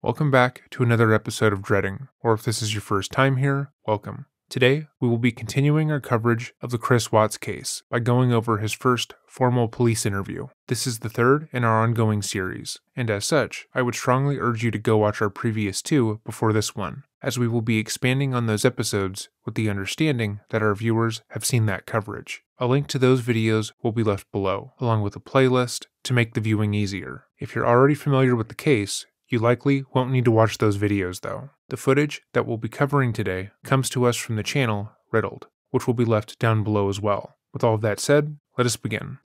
Welcome back to another episode of Dreading, or if this is your first time here, welcome. Today, we will be continuing our coverage of the Chris Watts case by going over his first formal police interview. This is the third in our ongoing series, and as such, I would strongly urge you to go watch our previous two before this one, as we will be expanding on those episodes with the understanding that our viewers have seen that coverage. A link to those videos will be left below, along with a playlist to make the viewing easier. If you're already familiar with the case, you likely won't need to watch those videos though. The footage that we'll be covering today comes to us from the channel Riddled, which will be left down below as well. With all of that said, let us begin.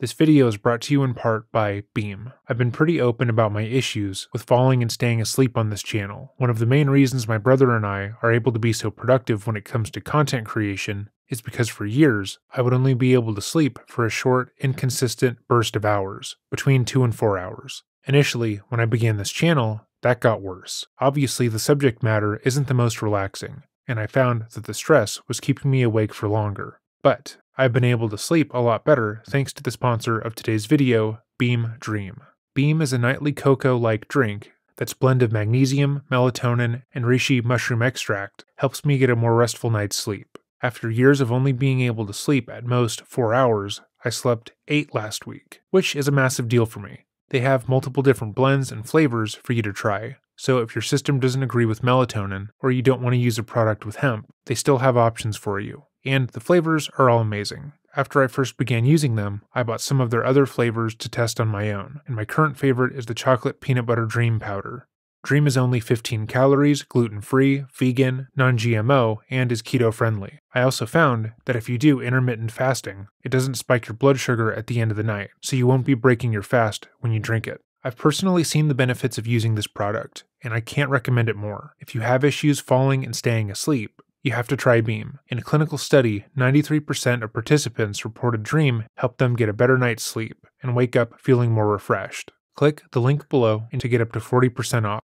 This video is brought to you in part by Beam. I've been pretty open about my issues with falling and staying asleep on this channel. One of the main reasons my brother and I are able to be so productive when it comes to content creation is because for years, I would only be able to sleep for a short, inconsistent burst of hours, between 2 and 4 hours. Initially, when I began this channel, that got worse. Obviously, the subject matter isn't the most relaxing, and I found that the stress was keeping me awake for longer. But I've been able to sleep a lot better thanks to the sponsor of today's video, Beam Dream. Beam is a nightly cocoa-like drink that's a blend of magnesium, melatonin, and reishi mushroom extract helps me get a more restful night's sleep. After years of only being able to sleep at most 4 hours, I slept 8 last week, which is a massive deal for me. They have multiple different blends and flavors for you to try, so if your system doesn't agree with melatonin, or you don't want to use a product with hemp, they still have options for you. And the flavors are all amazing. After I first began using them, I bought some of their other flavors to test on my own, and my current favorite is the Chocolate Peanut Butter Dream Powder. Dream is only 15 calories, gluten-free, vegan, non-GMO, and is keto-friendly. I also found that if you do intermittent fasting, it doesn't spike your blood sugar at the end of the night, so you won't be breaking your fast when you drink it. I've personally seen the benefits of using this product, and I can't recommend it more. If you have issues falling and staying asleep, you have to try Beam. In a clinical study, 93% of participants reported Dream helped them get a better night's sleep and wake up feeling more refreshed. Click the link below to get up to 40% off.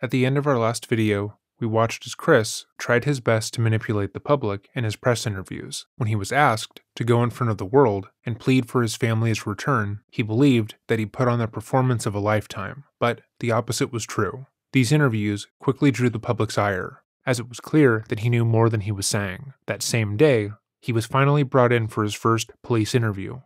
At the end of our last video, we watched as Chris tried his best to manipulate the public in his press interviews. When he was asked to go in front of the world and plead for his family's return, he believed that he put on the performance of a lifetime, but the opposite was true. These interviews quickly drew the public's ire, as it was clear that he knew more than he was saying. That same day, he was finally brought in for his first police interview.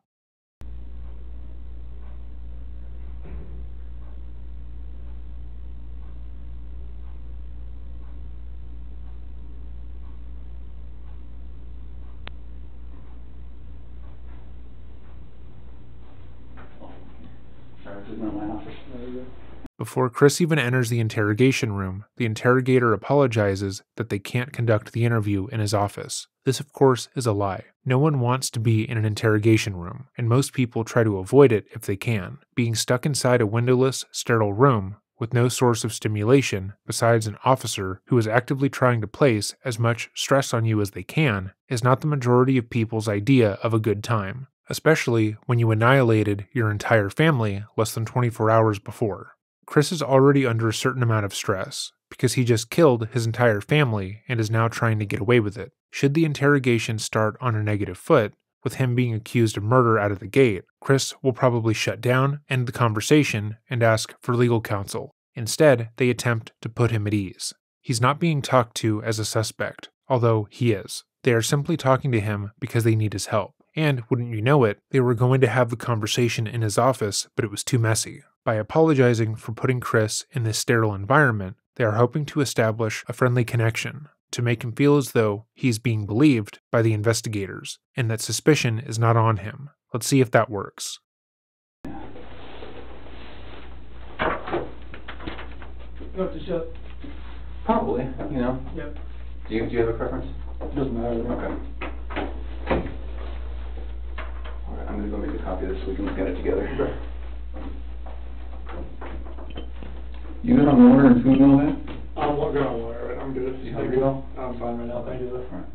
Before Chris even enters the interrogation room, the interrogator apologizes that they can't conduct the interview in his office. This, of course, is a lie. No one wants to be in an interrogation room, and most people try to avoid it if they can. Being stuck inside a windowless, sterile room with no source of stimulation besides an officer who is actively trying to place as much stress on you as they can is not the majority of people's idea of a good time, especially when you annihilated your entire family less than 24 hours before. Chris is already under a certain amount of stress, because he just killed his entire family and is now trying to get away with it. Should the interrogation start on a negative foot, with him being accused of murder out of the gate, Chris will probably shut down, end the conversation, and ask for legal counsel. Instead, they attempt to put him at ease. He's not being talked to as a suspect, although he is. They are simply talking to him because they need his help. And, wouldn't you know it, they were going to have the conversation in his office, but it was too messy. By apologizing for putting Chris in this sterile environment, they are hoping to establish a friendly connection, to make him feel as though he's being believed by the investigators, and that suspicion is not on him. Let's see if that works. Probably, you know. Yep. Do you have a preference? It doesn't matter. Okay. Alright, I'm going to go make a copy of this so we can look at it together. Sure. You good on water and food and all that? I'm not good on water, right? I'm good. You hungry at all? I'm fine right now, thank you. Alright.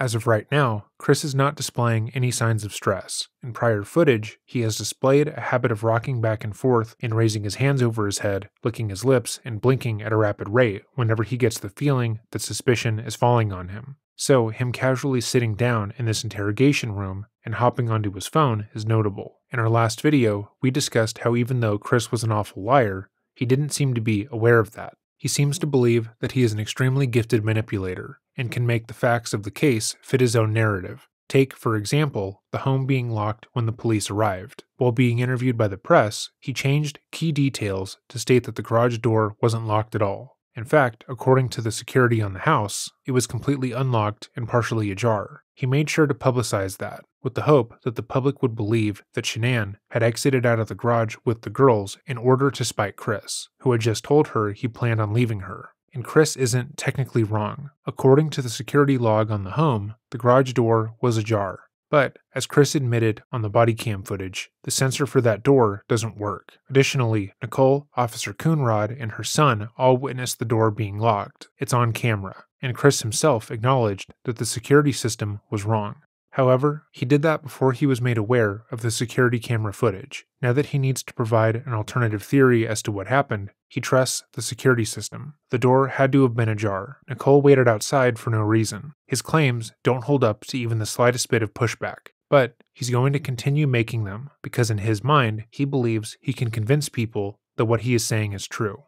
As of right now, Chris is not displaying any signs of stress. In prior footage, he has displayed a habit of rocking back and forth and raising his hands over his head, licking his lips, and blinking at a rapid rate whenever he gets the feeling that suspicion is falling on him. So him casually sitting down in this interrogation room and hopping onto his phone is notable. In our last video, we discussed how even though Chris was an awful liar, he didn't seem to be aware of that. He seems to believe that he is an extremely gifted manipulator and can make the facts of the case fit his own narrative. Take, for example, the home being locked when the police arrived. While being interviewed by the press, he changed key details to state that the garage door wasn't locked at all. In fact, according to the security on the house, it was completely unlocked and partially ajar. He made sure to publicize that, with the hope that the public would believe that Shanann had exited out of the garage with the girls in order to spite Chris, who had just told her he planned on leaving her. And Chris isn't technically wrong. According to the security log on the home, the garage door was ajar. But, as Chris admitted on the body cam footage, the sensor for that door doesn't work. Additionally, Nicole, Officer Coonrod, and her son all witnessed the door being locked. It's on camera, and Chris himself acknowledged that the security system was wrong. However, he did that before he was made aware of the security camera footage. Now that he needs to provide an alternative theory as to what happened, he trusts the security system. The door had to have been ajar. Nicole waited outside for no reason. His claims don't hold up to even the slightest bit of pushback, but he's going to continue making them because in his mind, he believes he can convince people that what he is saying is true.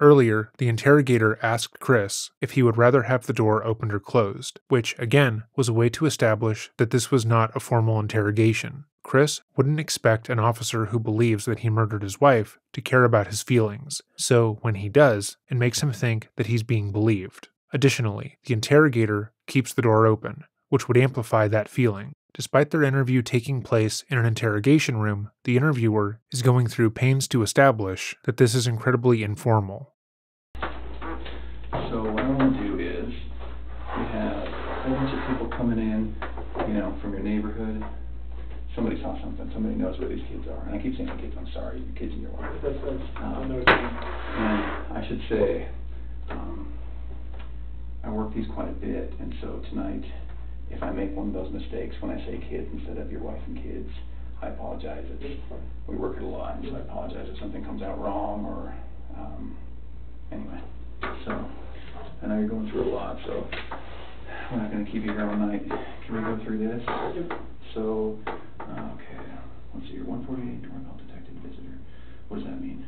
Earlier, the interrogator asked Chris if he would rather have the door opened or closed, which, again, was a way to establish that this was not a formal interrogation. Chris wouldn't expect an officer who believes that he murdered his wife to care about his feelings, so when he does, it makes him think that he's being believed. Additionally, the interrogator keeps the door open, which would amplify that feeling. Despite their interview taking place in an interrogation room, the interviewer is going through pains to establish that this is incredibly informal. So what I want to do is, we have a whole bunch of people coming in, you know, from your neighborhood. Somebody saw something. Somebody knows where these kids are. And I keep saying kids. I'm sorry, your kids and your wife. And I should say, I work these quite a bit, and so tonight, if I make one of those mistakes when I say kids instead of your wife and kids, I apologize. We work it a lot, and so I apologize if something comes out wrong or anyway. So I know you're going through a lot, so we're not going to keep you here all night. Can we go through this? So, okay, let's see, you're 148, doorbell detected visitor. What does that mean?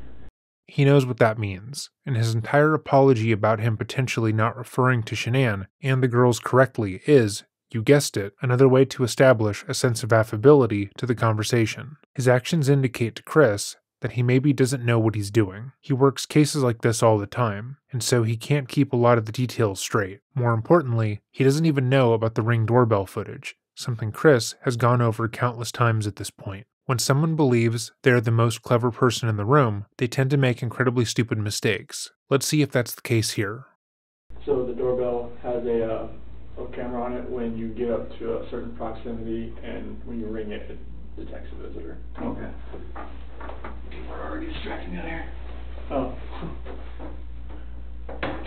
He knows what that means, and his entire apology about him potentially not referring to Shanann and the girls correctly is, you guessed it, another way to establish a sense of affability to the conversation. His actions indicate to Chris that he maybe doesn't know what he's doing. He works cases like this all the time, and so he can't keep a lot of the details straight. More importantly, he doesn't even know about the Ring doorbell footage, something Chris has gone over countless times at this point. When someone believes they're the most clever person in the room, they tend to make incredibly stupid mistakes. Let's see if that's the case here. So the doorbell has a camera on it. When you get up to a certain proximity and when you ring it, it detects a visitor. Okay. People are already distracting me out here.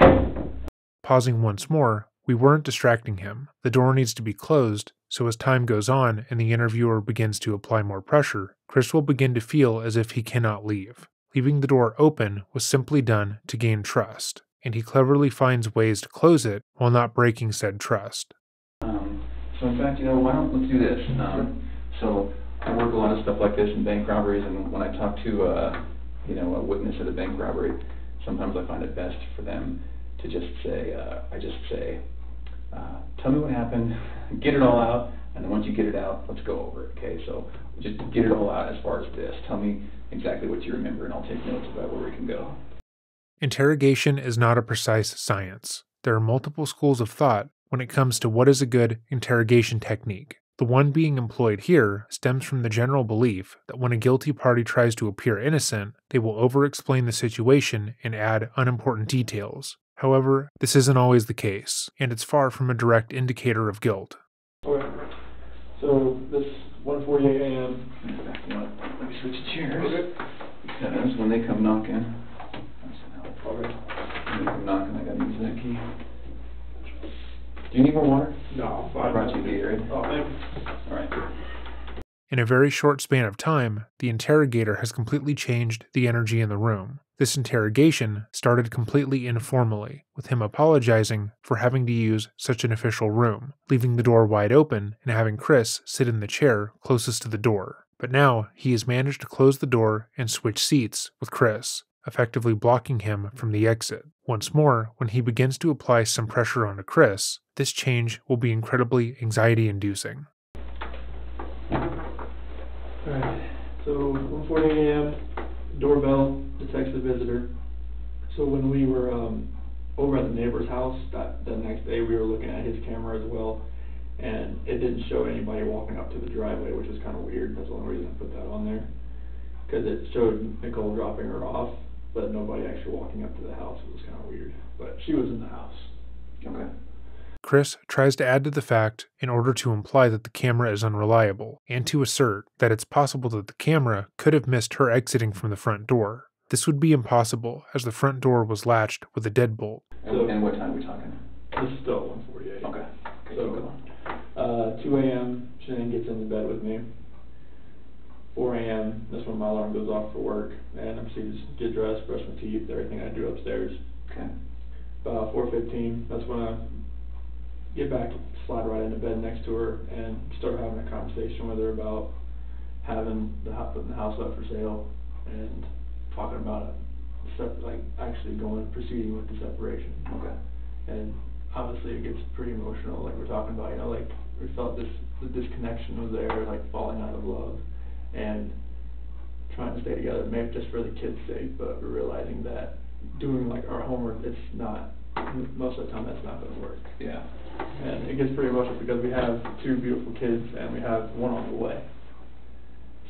Oh. Pausing once more, we weren't distracting him. The door needs to be closed, so as time goes on and the interviewer begins to apply more pressure, Chris will begin to feel as if he cannot leave. Leaving the door open was simply done to gain trust, and he cleverly finds ways to close it while not breaking said trust. So in fact, you know, why don't we do this? So I work a lot of stuff like this in bank robberies, and when I talk to a witness at a bank robbery, sometimes I find it best for them to just say, tell me what happened, get it all out, and then once you get it out, let's go over it, okay? So just get it all out as far as this. Tell me exactly what you remember, and I'll take notes about where we can go. Interrogation is not a precise science. There are multiple schools of thought when it comes to what is a good interrogation technique. The one being employed here stems from the general belief that when a guilty party tries to appear innocent, they will over-explain the situation and add unimportant details. However, this isn't always the case, and it's far from a direct indicator of guilt. Okay. So, this 1:48 a.m. Let me switch the chairs. Okay. That's when they come knocking. Okay. When they come knocking, I gotta use that key. Do you need more water? No, I brought you here. Oh, all right. In a very short span of time, the interrogator has completely changed the energy in the room. This interrogation started completely informally, with him apologizing for having to use such an official room, leaving the door wide open and having Chris sit in the chair closest to the door. But now, he has managed to close the door and switch seats with Chris, effectively blocking him from the exit. Once more, when he begins to apply some pressure onto Chris, this change will be incredibly anxiety-inducing. Alright, so 1:48 a.m., doorbell detects the visitor. So when we were over at the neighbor's house the next day, we were looking at his camera as well, and it didn't show anybody walking up to the driveway, which is kind of weird. That's the only reason I put that on there, because it showed Nicole dropping her off, but nobody actually walking up to the house. It was kind of weird, but she was in the house. Okay. Chris tries to add to the fact in order to imply that the camera is unreliable, and to assert that it's possible that the camera could have missed her exiting from the front door. This would be impossible, as the front door was latched with a deadbolt. And what time are we talking? It's still 1:48. Okay. So, 2 a.m., Shanann gets into bed with me. 4 a.m., that's when my alarm goes off for work, and I'm supposed to get dressed, brush my teeth, everything I do upstairs. Okay. About 4:15, that's when I get back, slide right into bed next to her, and start having a conversation with her about having putting the house up for sale, and talking about it, like actually proceeding with the separation. Okay. And obviously it gets pretty emotional, like we're talking about, you know, like we felt the disconnection was there, like falling out of love, and trying to stay together, maybe just for the kids' sake, but we're realizing that doing like our homework, it's not, most of the time that's not going to work. Yeah. And it gets pretty emotional because we have two beautiful kids and we have one on the way.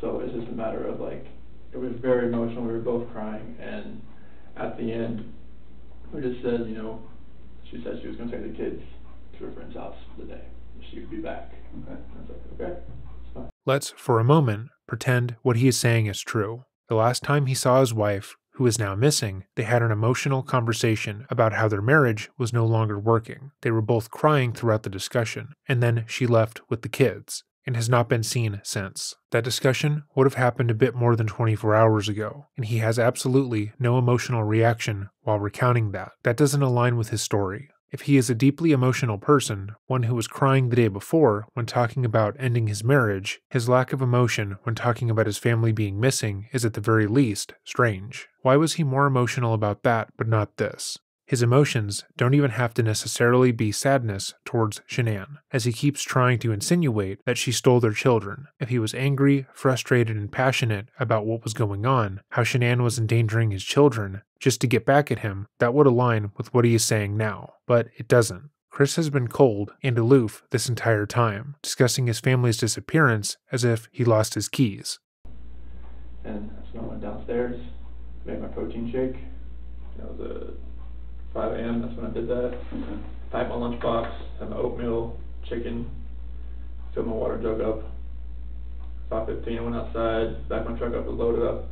So it's just a matter of like, it was very emotional, we were both crying, and at the end, we just said, you know, she said she was going to take the kids to her friend's house for the day. She would be back. Okay. I was like, okay, it's fine. Let's, for a moment, pretend what he is saying is true. The last time he saw his wife, who is now missing, they had an emotional conversation about how their marriage was no longer working. They were both crying throughout the discussion, and then she left with the kids, and has not been seen since. That discussion would have happened a bit more than 24 hours ago, and he has absolutely no emotional reaction while recounting that. That doesn't align with his story. If he is a deeply emotional person, one who was crying the day before when talking about ending his marriage, his lack of emotion when talking about his family being missing is at the very least strange. Why was he more emotional about that but not this? His emotions don't even have to necessarily be sadness towards Shanann, as he keeps trying to insinuate that she stole their children. If he was angry, frustrated, and passionate about what was going on, how Shanann was endangering his children, just to get back at him, that would align with what he is saying now, but it doesn't. Chris has been cold and aloof this entire time, discussing his family's disappearance as if he lost his keys. And so I went downstairs, made my protein shake. That was a 5 a.m., that's when I did that. Okay. Packed my lunchbox, had my oatmeal, chicken, filled my water jug up. 5:15, I went outside, backed my truck up, was loaded up,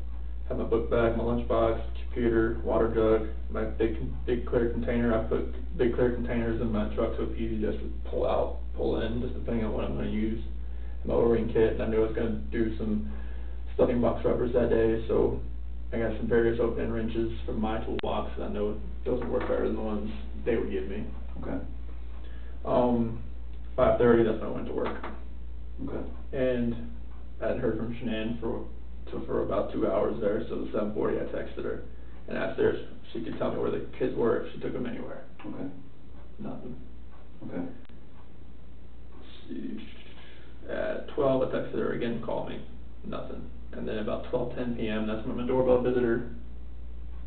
had my book bag, my lunchbox, computer, water jug, my big clear container. I put big clear containers in my truck so it's easy just to pull out, pull in, just depending on what I'm going to use. My O-ring kit, and I knew I was going to do some stuffing box rubbers that day, so I got some various open wrenches from my toolbox that I know doesn't work better than the ones they would give me. Okay. 5:30, that's when I went to work. Okay. And I hadn't heard from Shanann for about 2 hours there, so at 7:40 I texted her and asked her if she could tell me where the kids were, if she took them anywhere. Okay. Nothing. Okay. At 12 I texted her again, call me. Nothing. And then about 12:10 p.m., that's when my doorbell visitor,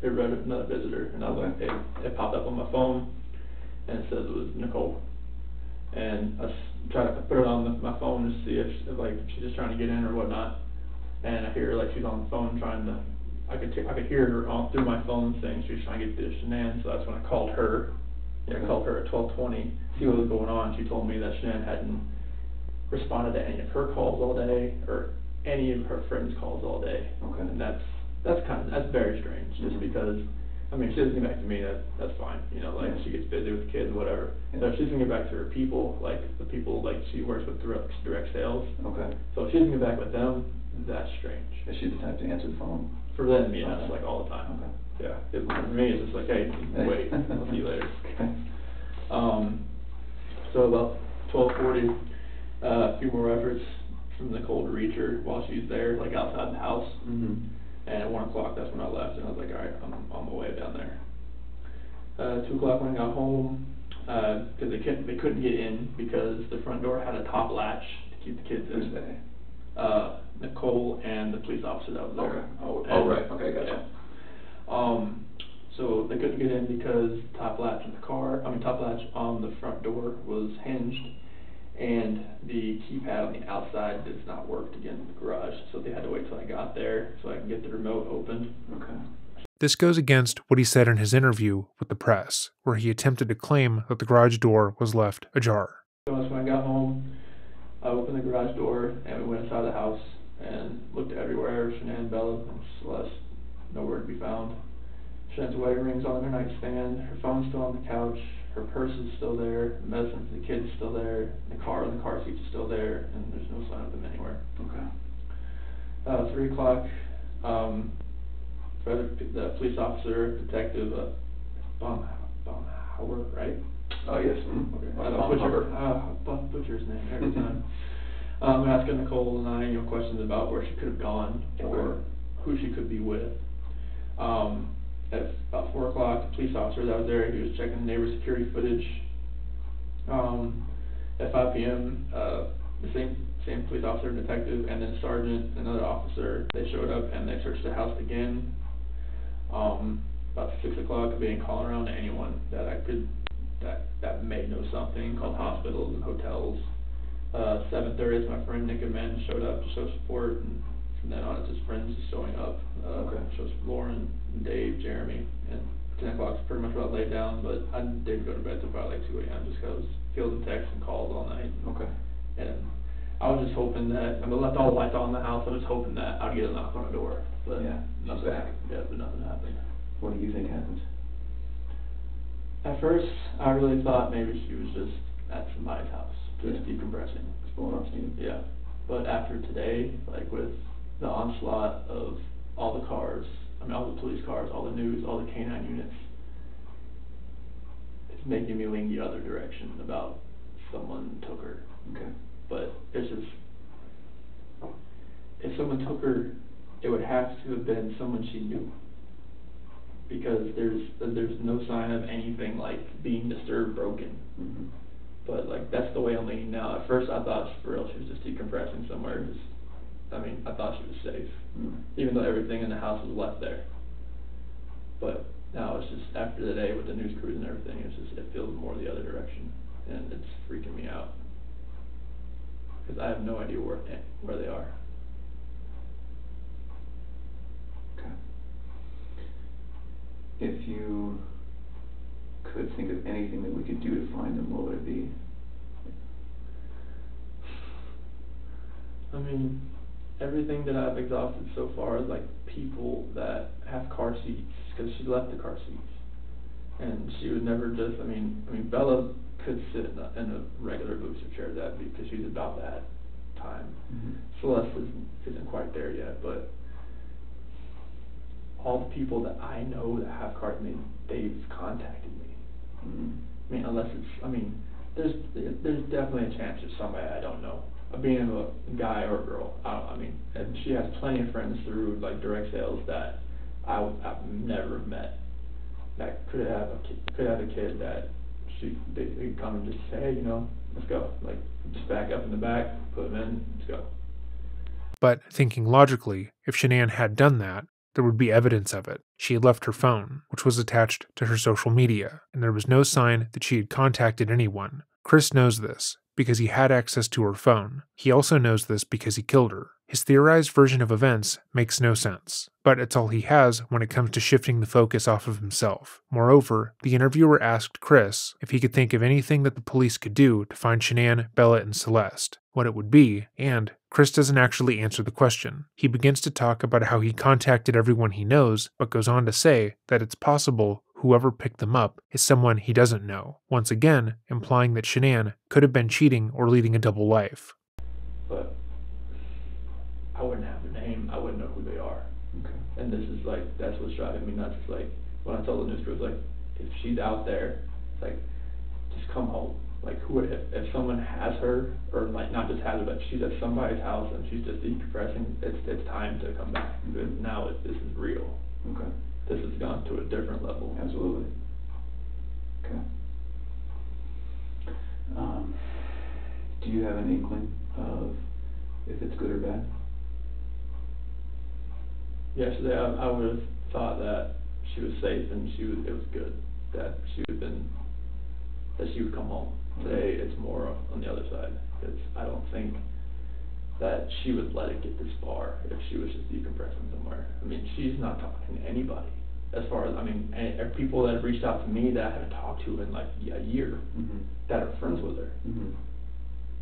it read another visitor, and I was like, it popped up on my phone, and it says it was Nicole. and I try to put it on my phone to see if like she's just trying to get in or whatnot. And I hear her, like, she's on the phone trying to. I could hear her through my phone saying she was trying to get through to Shanann, so that's when I called her. Yeah, I called her at 12:20. See what was going on. She told me that Shanann hadn't responded to any of her calls all day or any of her friends' calls all day. Okay. And that's very strange. Just because, I mean, if she doesn't get back to me, that's fine. You know, like, she gets busy with the kids, whatever. Yeah. So if she doesn't get back to her people, like the people like she works with direct sales. Okay. So if she doesn't get back with them, that's strange. Is she the type to answer the phone? For them, yeah, okay. It's like all the time. Okay. Yeah. For me, it's just like, hey, wait, I'll see you later. Okay. So about 12:40, a few more efforts from Nicole to reach her while she's there, like outside the house. And at 1 o'clock, that's when I left, and I was like, all right, I'm on my way down there. 2 o'clock when I got home, because they couldn't get in because the front door had a top latch to keep the kids in. Okay. Nicole and the police officer that was there. Okay. Oh, right. Okay, gotcha. Yeah. So they couldn't get in because the top latch on the front door was hinged, and the keypad on the outside does not work to get into the garage. So they had to wait till I got there so I can get the remote open. Okay. This goes against what he said in his interview with the press, where he attempted to claim that the garage door was left ajar. So that's when I got home. I opened the garage door and we went inside the house and looked everywhere. Shanann, Bella, and Celeste, nowhere to be found. Shanann's wedding ring's on her nightstand, her phone's still on the couch, her purse is still there, the medicine for the kids is still there, the car seats is still there, and there's no sign of them anywhere. Okay. 3 o'clock, Frederick, the police officer, detective, Baumhauer, right? Oh, yes. Okay. I butcher his name every time. Asking Nicole and I, questions about where she could have gone or who she could be with. At about 4 o'clock, the police officer that was there, he was checking the neighbor's security footage. At 5 p.m., the same police officer and detective, and then sergeant, another officer, they showed up and they searched the house again. About 6 o'clock, I didn't call around to anyone that I could... that may know something, called hospitals and hotels. 7:30 is my friend Nick and Men showed up to show support, and from then on it's his friends just showing up. Shows Lauren, Dave, Jeremy, and 10 o'clock is pretty much about laid down, but I didn't go to bed till about like 2 a.m. just because I was fielding texts and calls all night. Okay. And I was just hoping that, I left all the lights on in the house, I was hoping that I'd get a knock on the door. But yeah, nothing happened. What do you think happened? At first, I really thought maybe she was just at somebody's house, just decompressing. It's blowing off steam. Yeah. But after today, like with the onslaught of all the cars, all the police cars, all the news, all the canine units, it's making me lean the other direction about someone took her. Okay. But there's just, if someone took her, it would have to have been someone she knew. Because there's no sign of anything like being disturbed, broken. But like that's the way I'm leaning now. At first I thought for real she was just decompressing somewhere. I thought she was safe, even though everything in the house was left there. But now it's just after the day with the news crews and everything, it feels more the other direction, and it's freaking me out because I have no idea where they are. If you could think of anything that we could do to find them, what would it be? Everything that I've exhausted so far is like people that have car seats, because she left the car seats, and she would never just. Bella could sit in a regular booster chair that because she's about that time. Celeste isn't quite there yet, but. All the people that I know that have cars, they've contacted me. Unless it's, there's definitely a chance it's somebody I don't know. Being a guy or a girl, and she has plenty of friends through like direct sales that I've never met. That could have a kid that they could come and just say, hey, let's go. Like just back up in the back, put them in, let's go. But thinking logically, if Shanann had done that, there would be evidence of it. She had left her phone, which was attached to her social media, and there was no sign that she had contacted anyone. Chris knows this because he had access to her phone. He also knows this because he killed her. His theorized version of events makes no sense, but it's all he has when it comes to shifting the focus off of himself. Moreover, the interviewer asked Chris if he could think of anything that the police could do to find Shanann, Bella, and Celeste, what it would be, and Chris doesn't actually answer the question. He begins to talk about how he contacted everyone he knows, but goes on to say that it's possible whoever picked them up is someone he doesn't know, once again implying that Shanann could have been cheating or leading a double life. But I wouldn't have their name, I wouldn't know who they are. Okay. And this is like, that's what's driving me nuts. It's like, when I told the news crew, it's like, if she's out there, it's like, just come home. Like, who, if someone has her, or like, not just has her, but she's at somebody's house and she's just decompressing, it's time to come back. And now this is real. Okay. This has gone to a different level. Absolutely. Okay. Do you have an inkling of if it's good or bad? Yesterday, I would have thought that she was safe and it was good that she would come home. Okay. Today, it's more on the other side. I don't think that she would let it get this far if she was just decompressing somewhere. I mean, she's not talking to anybody. As far as, I mean, people that have reached out to me that I haven't talked to in like a year, mm-hmm. that are friends with her. Mm-hmm.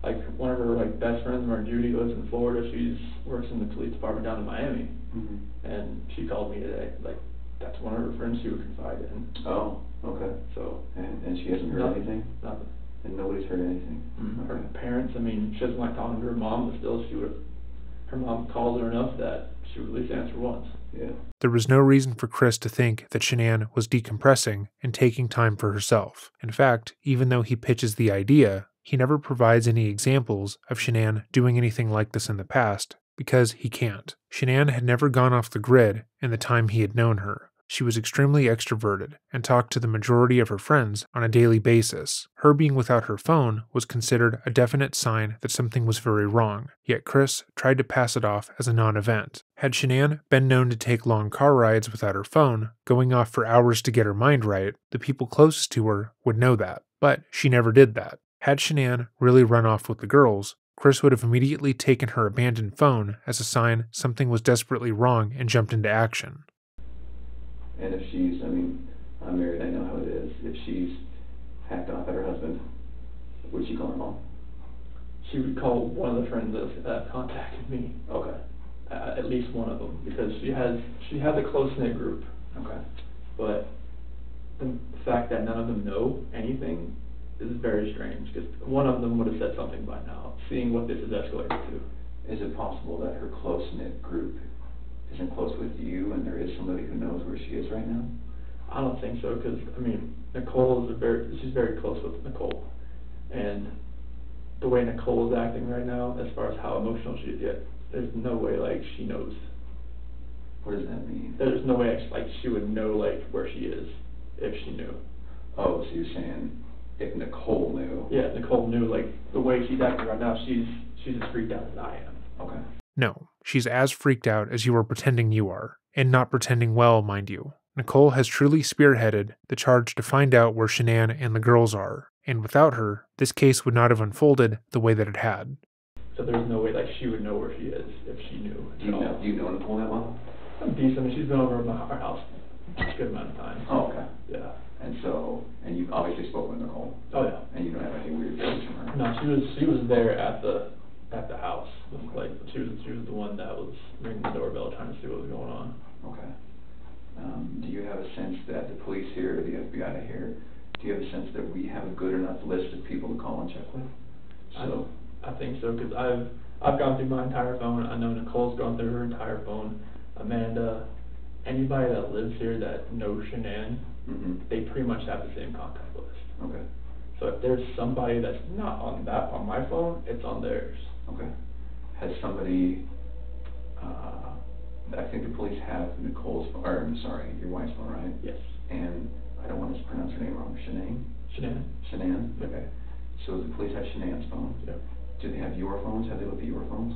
Like one of her like best friends, Judy, lives in Florida. She works in the police department down in Miami, mm-hmm. and she called me today. Like that's one of her friends she would confide in. Oh, okay. So and she hasn't heard anything. Nothing. And nobody's heard anything. Mm-hmm. Her parents, I mean, she doesn't like talking to her mom, but still, her mom called her enough that she would at least answer once. Yeah. There was no reason for Chris to think that Shanann was decompressing and taking time for herself. In fact, even though he pitches the idea, he never provides any examples of Shanann doing anything like this in the past, because he can't. Shanann had never gone off the grid in the time he had known her. She was extremely extroverted and talked to the majority of her friends on a daily basis. Her being without her phone was considered a definite sign that something was very wrong, yet Chris tried to pass it off as a non-event. Had Shanann been known to take long car rides without her phone, going off for hours to get her mind right, the people closest to her would know that, but she never did that. Had Shanann really run off with the girls, Chris would have immediately taken her abandoned phone as a sign something was desperately wrong and jumped into action. And if she's, I mean, I'm married, I know how it is. If she's hacked off at her husband, would she call her mom? She would call one of the friends that contacted me. Okay. At least one of them, because she has a close-knit group. Okay. But the fact that none of them know anything is very strange, because one of them would have said something by now, seeing what this has escalated to. Is it possible that her close-knit group isn't close with you, and there is somebody who knows where she is right now? I don't think so, because I mean, Nicole is she's very close with Nicole, and the way Nicole is acting right now, as far as how emotional she is, there's no way like she knows. What does that mean? There's no way like she would know like where she is if she knew. Oh, so you're saying if Nicole knew? Yeah, Nicole knew. Like the way she's acting right now, she's as freaked out as I am. Okay. No, she's as freaked out as you are pretending you are, and not pretending well, mind you. Nicole has truly spearheaded the charge to find out where Shanann and the girls are, and without her, this case would not have unfolded the way that it had. So there's no way like she would know where she is if she knew. Do you know Nicole that well? I'm decent. She's been over at our house a good amount of time. Oh, okay. Yeah. And you've obviously spoken with Nicole. Oh yeah. And you don't have any weird things from her. No, she was there at the house. Like she was the one that was ringing the doorbell trying to see what was going on. Okay. Do you have a sense that the police here or the FBI here, do you have a sense that we have a good enough list of people to call and check with? So I think so, because I've gone through my entire phone. I know Nicole's gone through her entire phone. Amanda, anybody that lives here that knows Shanann, mm-hmm. they pretty much have the same contact list. Okay. So if there's somebody that's not on my phone, it's on theirs. Okay. Has somebody, I think the police have Nicole's phone, or I'm sorry, your wife's phone, right? Yes. And I don't want to pronounce her name wrong. Shanann? Shanann. Shanann? Okay. So the police have Shanann's phone? Yeah. Do they have your phones? Have they looked at your phones?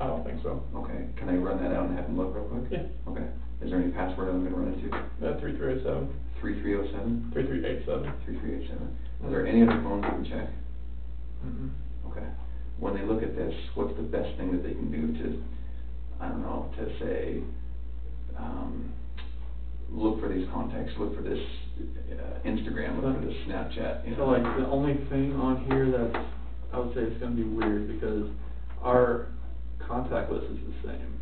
I don't think so. Okay. Can I run that out and have them look real quick? Yeah. Okay. Is there any password I'm going to run into? 3307. 3307? 3387. 3387. Are there any other phones we can check? Mm-hmm. Okay. When they look at this, what's the best thing that they can do to, I don't know, to say, look for these contacts, look for this Instagram, look for this Snapchat. You know? So like the only thing on here that's, I would say it's going to be weird because our contact list is the same.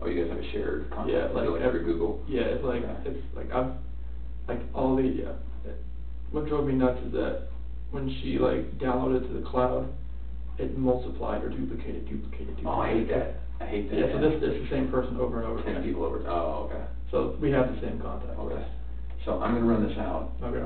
Oh, you guys have a shared contact list? Yeah, like every Google? Yeah, it's like, okay. It's like I've, like all the, what drove me nuts is that when she like downloaded to the cloud, it multiplied or duplicated. Oh, I hate that. I hate that. Yeah, so this is the same person over and over again. 10 people over time. Oh, okay. So we have the same contact. Okay. So I'm going to run this out. Okay.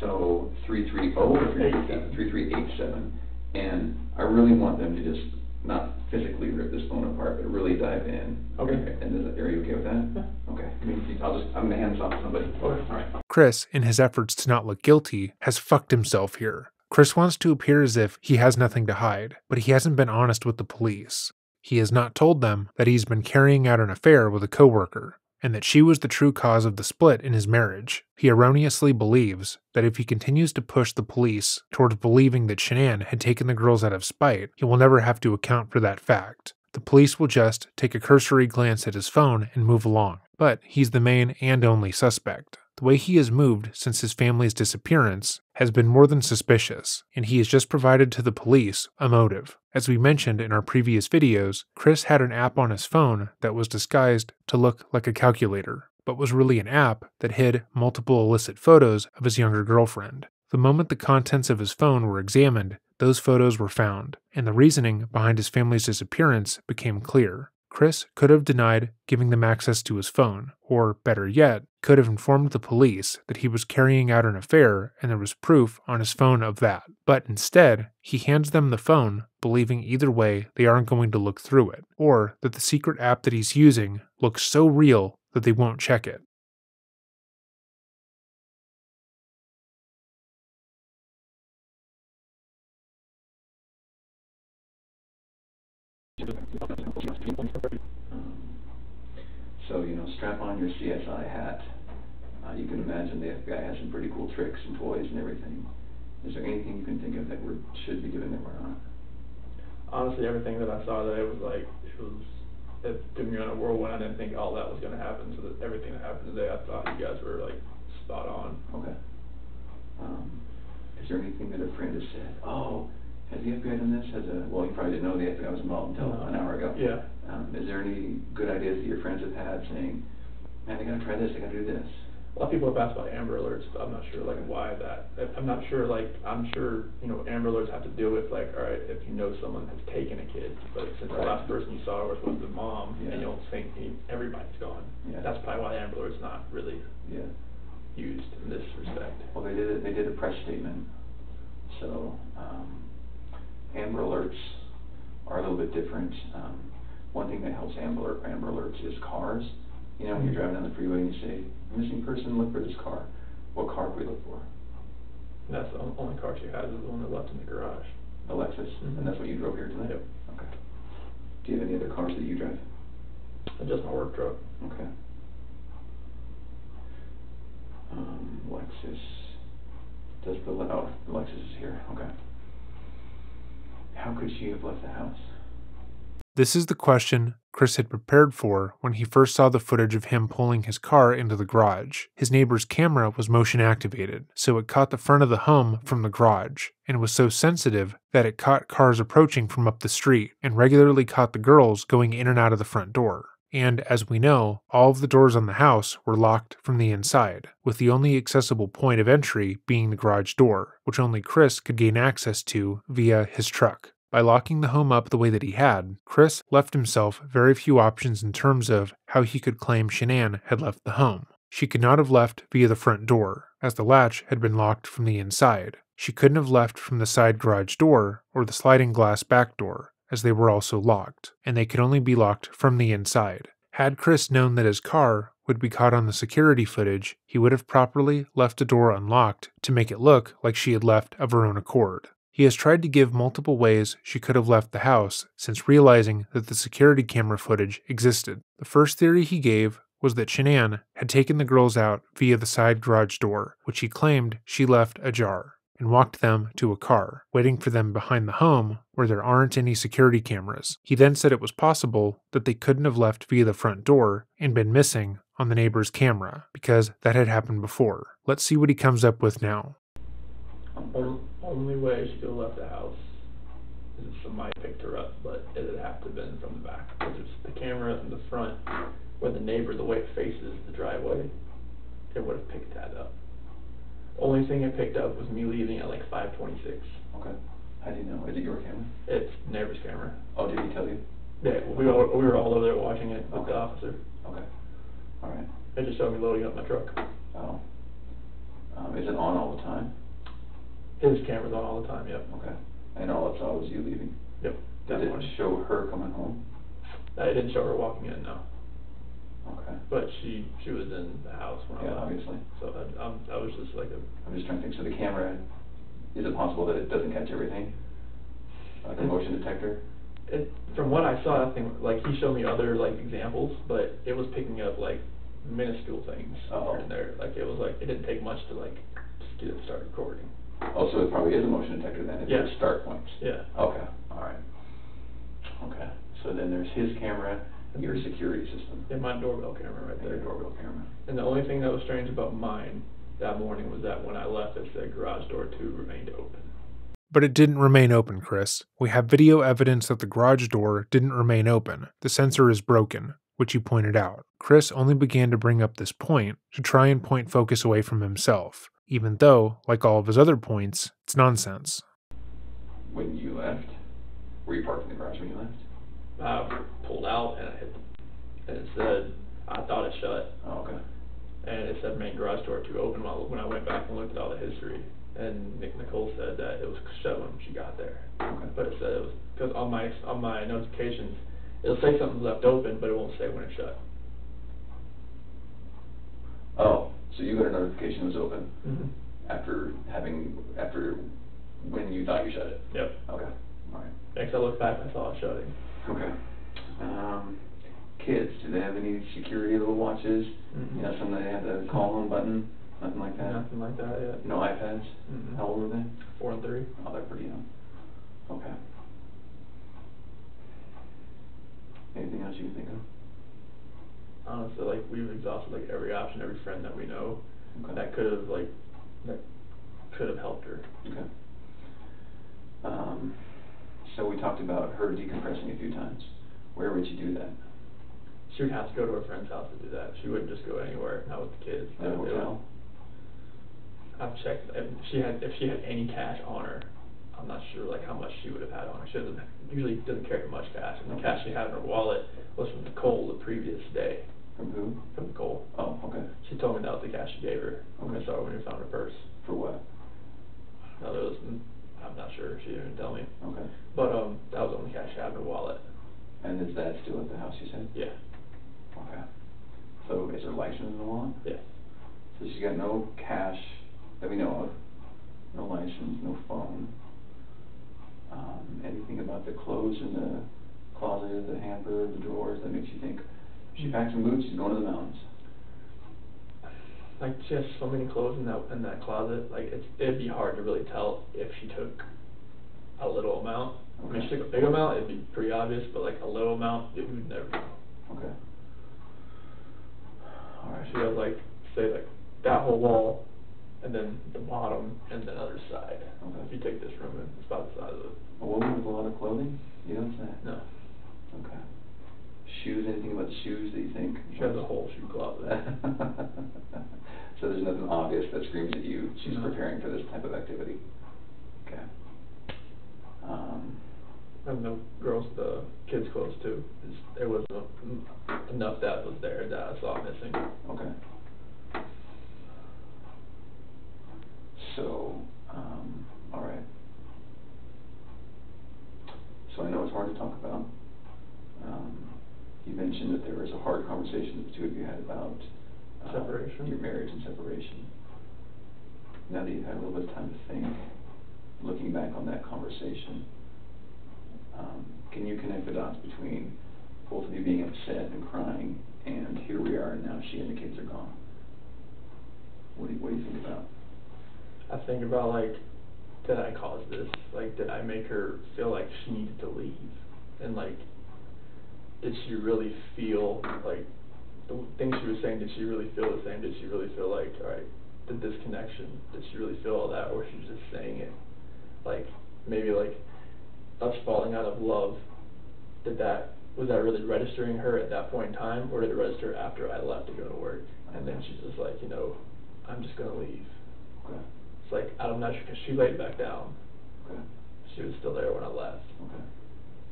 So 3387, and I really want them to just not physically rip this phone apart, but really dive in. Okay. And are you okay with that? Yeah. Okay. I'm going to hand this off to somebody. Okay. All right. Chris, in his efforts to not look guilty, has fucked himself here. Chris wants to appear as if he has nothing to hide, but he hasn't been honest with the police. He has not told them that he's been carrying out an affair with a coworker, and that she was the true cause of the split in his marriage. He erroneously believes that if he continues to push the police towards believing that Shanann had taken the girls out of spite, he will never have to account for that fact. The police will just take a cursory glance at his phone and move along, but he's the main and only suspect. The way he has moved since his family's disappearance has been more than suspicious, and he has just provided to the police a motive. As we mentioned in our previous videos, Chris had an app on his phone that was disguised to look like a calculator, but was really an app that hid multiple illicit photos of his younger girlfriend. The moment the contents of his phone were examined, those photos were found, and the reasoning behind his family's disappearance became clear. Chris could have denied giving them access to his phone, or better yet, could have informed the police that he was carrying out an affair and there was proof on his phone of that. But instead, he hands them the phone, believing either way they aren't going to look through it, or that the secret app that he's using looks so real that they won't check it. So, you know, strap on your CSI hat. You can imagine the FBI has some pretty cool tricks and toys and everything. Is there anything you can think of that we should be giving them or not? Honestly, everything that I saw today was like, it threw me on a whirlwind. I didn't think all that was going to happen. So that everything that happened today, I thought you guys were like spot on. Okay. Is there anything that a friend has said? Oh, has the FBI done this? Well, you probably didn't know the FBI was involved until an hour ago. Yeah. Is there any good ideas that your friends have had saying, man, they gotta try this, they gotta do this? A lot of people have asked about Amber Alerts, but I'm not sure like why that. I'm not sure, like, I'm sure, you know, Amber Alerts have to deal with like, all right, if you know someone has taken a kid, but since the last person you saw was the mom, and you don't think everybody's gone. Yeah. That's probably why Amber Alert's not really used in this respect. Well, they did a press statement, so Amber Alerts are a little bit different. One thing that helps Amber Alerts is cars. You know, when you're driving down the freeway and you say, missing person, look for this car. What car can we look for? That's the only car she has is the one that left in the garage. A Lexus? Mm-hmm. And that's what you drove here tonight? Yep. Okay. Do you have any other cars that you drive? Just my work truck. Okay. Lexus. Just the Lexus is here. Okay. How could she have left the house? This is the question Chris had prepared for when he first saw the footage of him pulling his car into the garage. His neighbor's camera was motion activated, so it caught the front of the home from the garage, and was so sensitive that it caught cars approaching from up the street, and regularly caught the girls going in and out of the front door. And, as we know, all of the doors on the house were locked from the inside, with the only accessible point of entry being the garage door, which only Chris could gain access to via his truck. By locking the home up the way that he had, Chris left himself very few options in terms of how he could claim Shanann had left the home. She could not have left via the front door, as the latch had been locked from the inside. She couldn't have left from the side garage door or the sliding glass back door, as they were also locked, and they could only be locked from the inside. Had Chris known that his car would be caught on the security footage, he would have properly left the door unlocked to make it look like she had left of her own accord. He has tried to give multiple ways she could have left the house since realizing that the security camera footage existed. The first theory he gave was that Shanann had taken the girls out via the side garage door, which he claimed she left ajar. and walked them to a car, waiting for them behind the home where there aren't any security cameras. He then said it was possible that they couldn't have left via the front door and been missing on the neighbor's camera, because that had happened before. Let's see what he comes up with now. Only way she could have left the house is if somebody picked her up, but it would have to have been from the back, because if the camera in the front, where the neighbor, the way it faces the driveway, it would have picked that up. The only thing it picked up was me leaving at like 5:26. Okay. How do you know? Is it your camera? It's the neighbor's camera. Oh, did he tell you? Yeah, we were all over there watching it with the officer. Okay. All right. They just showed me loading up my truck. Oh. Is it on all the time? His camera's on all the time, yep. Okay. And all I saw was you leaving? Yep. Did it show her coming home? It didn't show her walking in, no. Okay. But she was in the house when I left. Yeah, obviously. So I was just like I'm just trying to think. So the camera, is it possible that it doesn't catch everything? Like a motion detector? From what I saw, I think, like, he showed me other, like, examples, but it was picking up, like, minuscule things here and there. Like, it was like, it didn't take much to, like, get it started recording. Oh, so it probably is a motion detector then. Yeah. There's start points. Yeah. Okay. All right. Okay. So then there's his camera, your security system. And my doorbell camera right there. Your doorbell camera. And the only thing that was strange about mine that morning was that when I left, it said garage door 2 remained open. But it didn't remain open, Chris. We have video evidence that the garage door didn't remain open. The sensor is broken, which you pointed out. Chris only began to bring up this point to try and point focus away from himself, even though, like all of his other points, it's nonsense. When you left, were you parked in the garage when you left? I pulled out and I hit and it said, I thought it shut. Oh, okay. And it said main garage door 2 open when I went back and looked at all the history. And Nicole said that it was shut when she got there. Okay. But it said it was, because on my notifications, it'll say something's left open, but it won't say when it shut. Oh, so you got a notification it was open after when you thought you shut it? Yep. Okay. All right. Next I looked back and I saw it shutting. Okay. Kids, do they have any security little watches? Mm-hmm. You know, some that have the call home button? Nothing like that? Nothing like that, yeah. No iPads? Mm-hmm. How old are they? 4 and 3. Oh, they're pretty young. Okay. Anything else you can think of? Honestly, like, we've exhausted, like, every option, every friend that we know. Okay. That could have helped her. Okay. So we talked about her decompressing a few times. Where would she do that? She would have to go to her friend's house to do that. She wouldn't just go anywhere, not with the kids. At a hotel? I've checked. If she had any cash on her, I'm not sure like how much she would have had on her. She usually doesn't carry much cash. And the cash she had in her wallet was from Nicole the previous day. From who? From Nicole. Oh, okay. She told me that was the cash she gave her. Okay. I saw her when we found her purse. For what? No, there was... I'm not sure. She didn't tell me. Okay. But that was only cash she had in her wallet. And is that still at the house, you said? Yeah. Okay. So is her license in the wallet? Yeah. So she's got no cash that we know of. No license, no phone. Anything about the clothes in the closet, the hamper, the drawers that makes you think she packed some boots, she's going to the mountains. Like, she has so many clothes in that closet. Like, it'd be hard to really tell if she took a little amount. Okay. I mean, if she took a big amount, it'd be pretty obvious, but like a little amount, you would never know. Okay. Alright, she has like, say like that whole wall, and then the bottom, and the other side. Okay. If you take this room, it's about the size of it. A woman with a lot of clothing? You don't say? No. Okay. Shoes, anything about the shoes that you think? She has a whole shoe closet. So there's nothing obvious that screams at you. She's preparing for this type of activity. Okay. And the kids' clothes too. There was enough that was there that I saw missing. Okay. So, all right. So I know it's hard to talk about. You mentioned that there was a hard conversation the two of you had about separation, your marriage and separation. Now that you've had a little bit of time to think, looking back on that conversation, can you connect the dots between both of you being upset and crying, and here we are and now she and the kids are gone? What do you think about? I think about, like, did I cause this? Like, did I make her feel like she needed to leave? And, like, did she really feel, like, the things she was saying, did she really feel the same? Did she really feel like, all right, the disconnection, did she really feel all that, or she was just saying it? Like, maybe, like, us falling out of love, was that really registering her at that point in time, or did it register after I left to go to work? And then she's just like, you know, I'm just going to leave. Okay. It's like, I'm not sure, because she laid back down. Okay. She was still there when I left. Okay.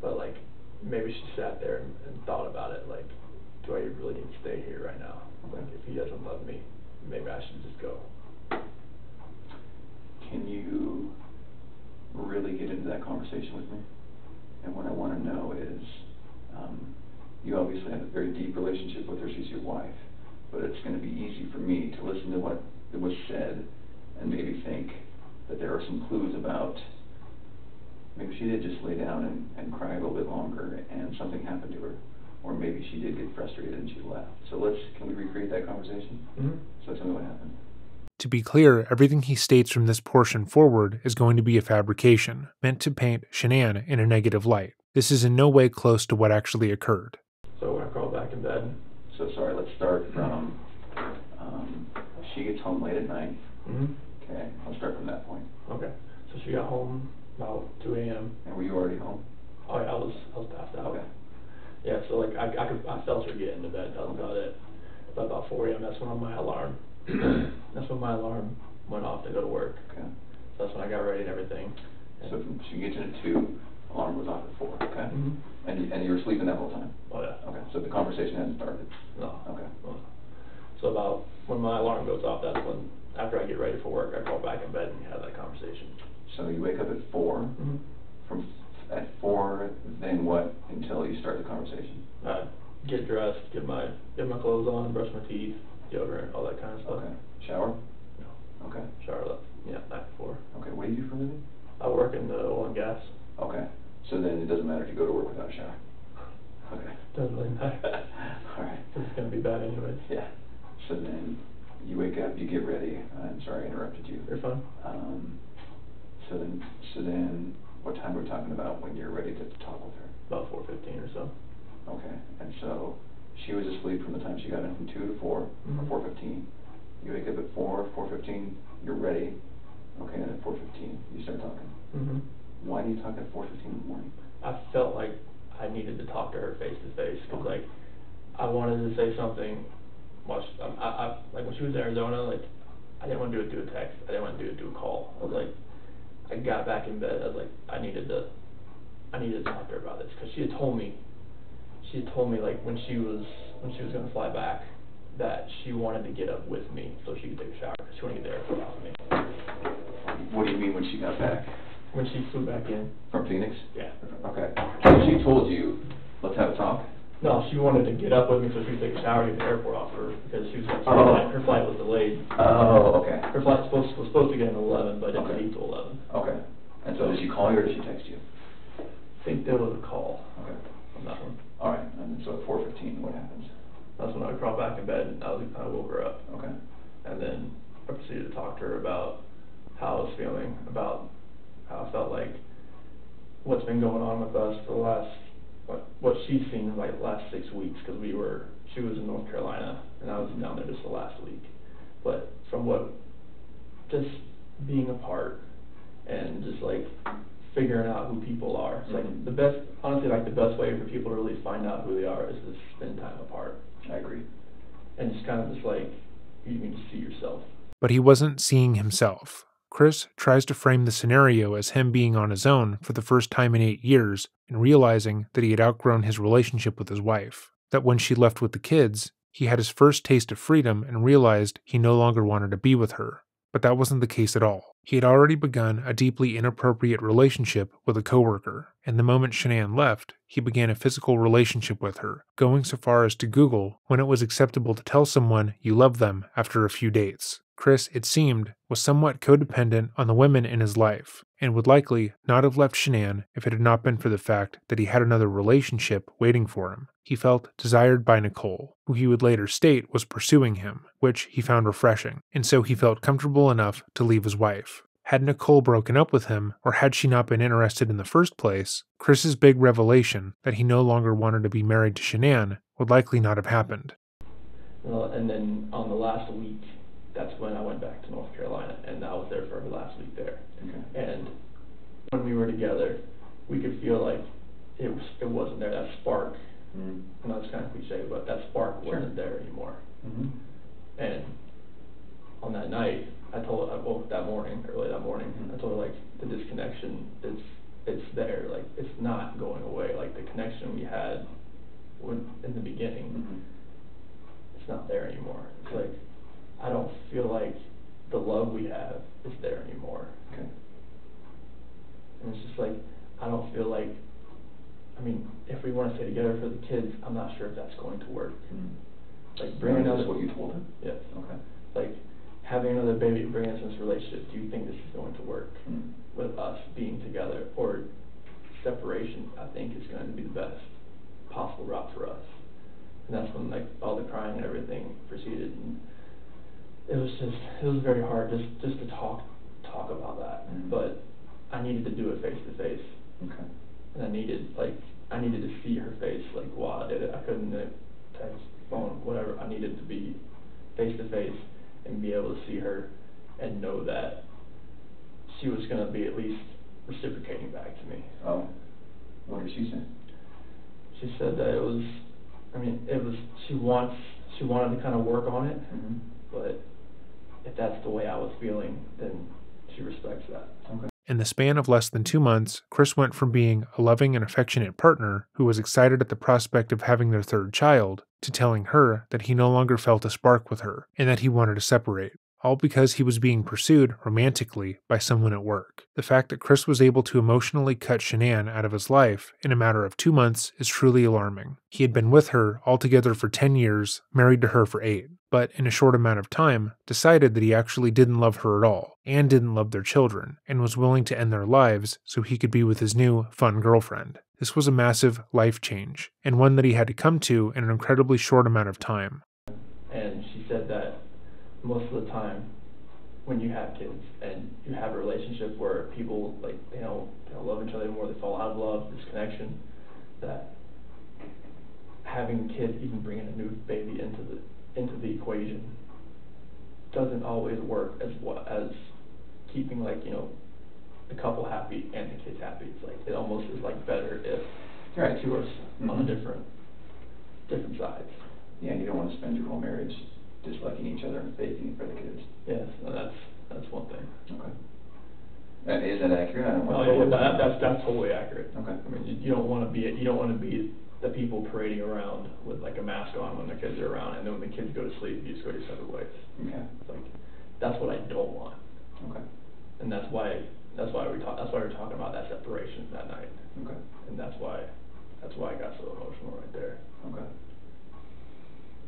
But, like, maybe she sat there and thought about it, like, do I really need to stay here right now? Okay. Like, if he doesn't love me, maybe I should just go. Can you really get into that conversation with me? And what I want to know is, you obviously have a very deep relationship with her. She's your wife. But it's going to be easy for me to listen to what was said and maybe think that there are some clues about maybe she did just lay down and cry a little bit longer and something happened to her. Or maybe she did get frustrated and she left. So can we recreate that conversation? Mm-hmm. So let's know what happened. To be clear, everything he states from this portion forward is going to be a fabrication, meant to paint Shanann in a negative light. This is in no way close to what actually occurred. So when I crawled back in bed, sorry, let's start from, she gets home late at night. Mm-hmm. Okay, I'll start from that point. Okay, so she got home about 2 a.m. And were you already home? Oh, yeah, I was passed out. Okay. Yeah, so like, I felt her get into bed, that was about it. But about 4 a.m., that's when my alarm, went off to go to work. Okay. So that's when I got ready and everything. And so she gets in at 2, alarm was off at 4, okay? Mm-hmm. And you were sleeping that whole time? Oh, yeah. Okay, so the conversation hadn't started? No. Okay. Well, so about when my alarm goes off, that's when, after I get ready for work, I crawl back in bed and have that conversation. So you wake up at 4? Mm-hmm. At 4, then what until you start the conversation? I get dressed, get my clothes on, brush my teeth, deodorant, all that kind of stuff. Okay. Shower? No. Okay. Shower left. Yeah, night before. Okay, what do you do for a living? I work in the oil and gas. Okay. So then it doesn't matter if you go to work without a shower. Okay. Doesn't really matter. All right. It's going to be bad anyways. Yeah. So then you wake up, you get ready. I'm sorry I interrupted you. You're fine. So then what time are we talking about when you're ready to talk with her? About 4:15 or so. Okay. And so she was asleep from the time she got in from 2 to 4, mm-hmm. or 4:15. You wake up at 4:15, you're ready. Okay, and at 4:15, you start talking. Mm-hmm. Why do you talk at 4:15 in the morning? I felt like I needed to talk to her face to face, because like I wanted to say something. Like when she was in Arizona, like I didn't want to do it through a text. I didn't want to do it through a call. I was like, I got back in bed. I was like, I needed to talk to her about this, because she had told me like when she was gonna fly back that she wanted to get up with me so she could take a shower, because she wanted to get there without me. What do you mean when she got back? When she flew back in. From Phoenix? Yeah. Okay. So she told you, let's have a talk? No, she wanted to get up with me so she could take a shower and get the airport off her, because she was like, her flight was delayed. Oh, okay. Her flight was supposed to get in at 11, but it didn't leave till 11. Okay. And so did she call you or did she text you? I think there was a call. Okay. I'm not sure. All right. And so at 4:15, what happens? That's when I crawled back in bed and I woke her up. Okay. And then I proceeded to talk to her about how I was feeling, about how I felt like what's been going on with us for the last, what she's seen like the last 6 weeks, because she was in North Carolina and I was down there just the last week. But from just being apart and just like figuring out who people are. It's like honestly the best way for people to really find out who they are is to spend time apart. I agree. And it's kind of just like, you need to see yourself. But he wasn't seeing himself. Chris tries to frame the scenario as him being on his own for the first time in 8 years and realizing that he had outgrown his relationship with his wife, that when she left with the kids, he had his first taste of freedom and realized he no longer wanted to be with her. But that wasn't the case at all. He had already begun a deeply inappropriate relationship with a coworker, and the moment Shanann left, he began a physical relationship with her, going so far as to Google when it was acceptable to tell someone you love them after a few dates. Chris, it seemed, was somewhat codependent on the women in his life, and would likely not have left Shanann if it had not been for the fact that he had another relationship waiting for him. He felt desired by Nicole, who he would later state was pursuing him, which he found refreshing, and so he felt comfortable enough to leave his wife. Had Nicole broken up with him, or had she not been interested in the first place, Chris's big revelation that he no longer wanted to be married to Shanann would likely not have happened. And then on the last week, that's when I went back to North Carolina, and I was there for her last week there. Okay. And when we were together, we could feel like it wasn't there, that spark. Mm-hmm. I know it's kind of cliche, but that spark wasn't there anymore. Mm-hmm. And on that night, I woke that morning, early that morning, mm-hmm. I told her, like, the disconnection, it's there, like, it's not going away. Like, the connection we had in the beginning, mm-hmm. it's not there anymore. It's like, I don't feel like the love we have is there anymore. Okay. And it's just like, I don't feel like, I mean, if we want to stay together for the kids, I'm not sure if that's going to work. Mm-hmm. Like, bringing us what you told her? Yes. Okay. Like, having another baby, bringing us in this relationship, do you think this is going to work with us being together? Or separation, I think, is going to be the best possible route for us. And that's when, like, all the crying and everything proceeded. And it was very hard just to talk about that. Mm-hmm. But I needed to do it face to face. Okay. And I needed to see her face, like, wow, I did it. I couldn't text, phone, whatever. I needed to be face to face and be able to see her and know that she was going to be at least reciprocating back to me. Oh. What did she say? She said that she wanted to kind of work on it, mm-hmm. but if that's the way I was feeling, then she respects that. Okay. In the span of less than 2 months, Chris went from being a loving and affectionate partner who was excited at the prospect of having their third child to telling her that he no longer felt a spark with her and that he wanted to separate, all because he was being pursued romantically by someone at work. The fact that Chris was able to emotionally cut Shanann out of his life in a matter of 2 months is truly alarming. He had been with her altogether for 10 years, married to her for 8, but in a short amount of time, decided that he actually didn't love her at all, and didn't love their children, and was willing to end their lives so he could be with his new, fun girlfriend. This was a massive life change, and one that he had to come to in an incredibly short amount of time. And she said that most of the time, when you have kids, and you have a relationship where people, like, they don't love each other anymore, they fall out of love, disconnection, that having kids, even bringing a new baby into the equation, doesn't always work as well as keeping, like, the couple happy and the kids happy. It's like, it almost is, like, better if the two are on different sides. Yeah, you don't want to spend your whole marriage disliking each other and faking it for the kids. Yes, no, that's one thing. Okay. Is that accurate? That's totally accurate. Okay. I mean, you don't want to be the people parading around with, like, a mask on when their kids are around, and then when the kids go to sleep, you just go your separate ways. Okay. It's like, that's what I don't want. Okay. And that's why we were talking about that separation that night. Okay. And that's why I got so emotional right there. Okay.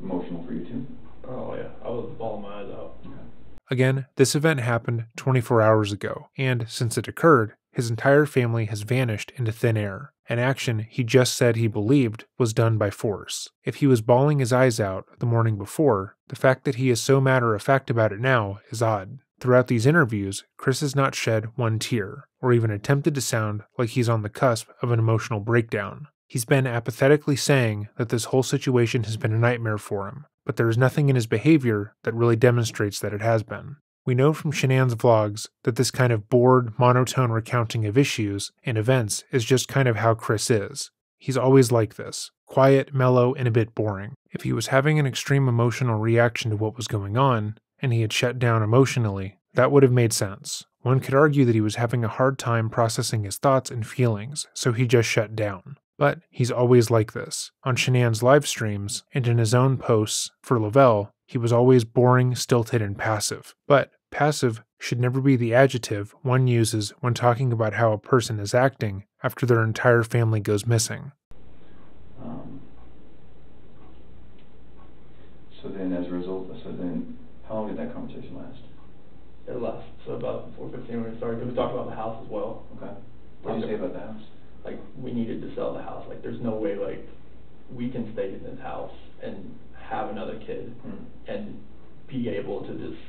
Emotional for you too? Oh yeah, I was bawling my eyes out. Okay. Again, this event happened 24 hours ago, and since it occurred, his entire family has vanished into thin air. An action he just said he believed was done by force. If he was bawling his eyes out the morning before, the fact that he is so matter-of-fact about it now is odd. Throughout these interviews, Chris has not shed one tear, or even attempted to sound like he's on the cusp of an emotional breakdown. He's been apathetically saying that this whole situation has been a nightmare for him, but there is nothing in his behavior that really demonstrates that it has been. We know from Shanann's vlogs that this kind of bored, monotone recounting of issues and events is just kind of how Chris is. He's always like this, quiet, mellow, and a bit boring. If he was having an extreme emotional reaction to what was going on, and he had shut down emotionally, that would have made sense. One could argue that he was having a hard time processing his thoughts and feelings, so he just shut down. But he's always like this. On Shanann's live streams and in his own posts for Lavelle, he was always boring, stilted, and passive. But passive should never be the adjective one uses when talking about how a person is acting after their entire family goes missing. So then how long did that conversation last? It lasted, so about 4:15 when we started. We talked about the house as well. Okay. What did you say about the house? Like, we needed to sell the house. Like, there's no way, like, we can stay in this house and have another kid and be able to just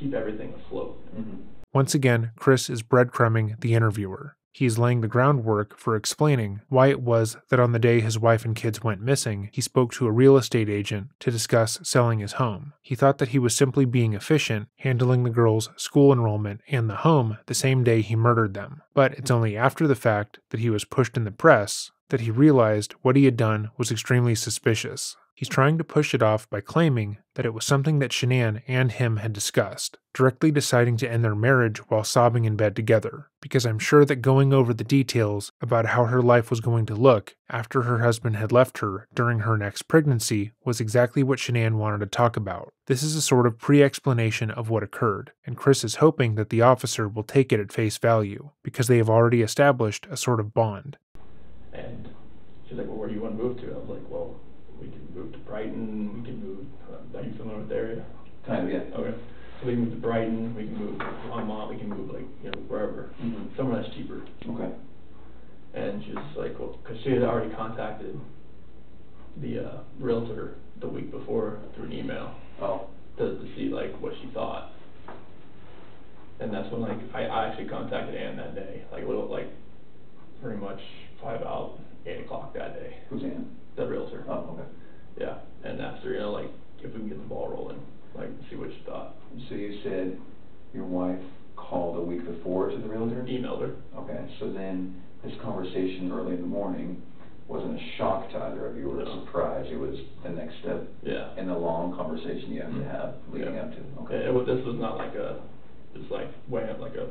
keep everything afloat. Mm-hmm. Once again, Chris is breadcrumbing the interviewer. He is laying the groundwork for explaining why it was that on the day his wife and kids went missing, he spoke to a real estate agent to discuss selling his home. He thought that he was simply being efficient, handling the girls' school enrollment and the home the same day he murdered them. But it's only after the fact that he was pushed in the press that he realized what he had done was extremely suspicious. He's trying to push it off by claiming that it was something that Shanann and him had discussed, directly deciding to end their marriage while sobbing in bed together, because I'm sure that going over the details about how her life was going to look after her husband had left her during her next pregnancy was exactly what Shanann wanted to talk about. This is a sort of pre-explanation of what occurred, and Chris is hoping that the officer will take it at face value, because they have already established a sort of bond. And she's like, well, where do you want to move to? I was like, well, we can move to Brighton, we can move, are you familiar with the area? Kind of, yeah. Okay. So we can move to Brighton, we can move to Longmont, we can move, like, you know, wherever. Mm-hmm. Somewhere that's cheaper. Okay. And she was like, well, because she had already contacted the realtor the week before through an email. Oh. To see, like, what she thought. And that's when, like, I actually contacted Ann that day, like, a little, like, pretty much 8 o'clock that day. Who's Ann? The realtor. Oh, okay. Yeah, and after, you know, like, if we can get the ball rolling, like, see what she thought. So you said your wife called a week before to the realtor? Emailed her. Okay, so then this conversation early in the morning wasn't a shock to either of you or a surprise. It was the next step in the long conversation you have to have leading up to. Okay. Yeah, this was not like a, just like way up like a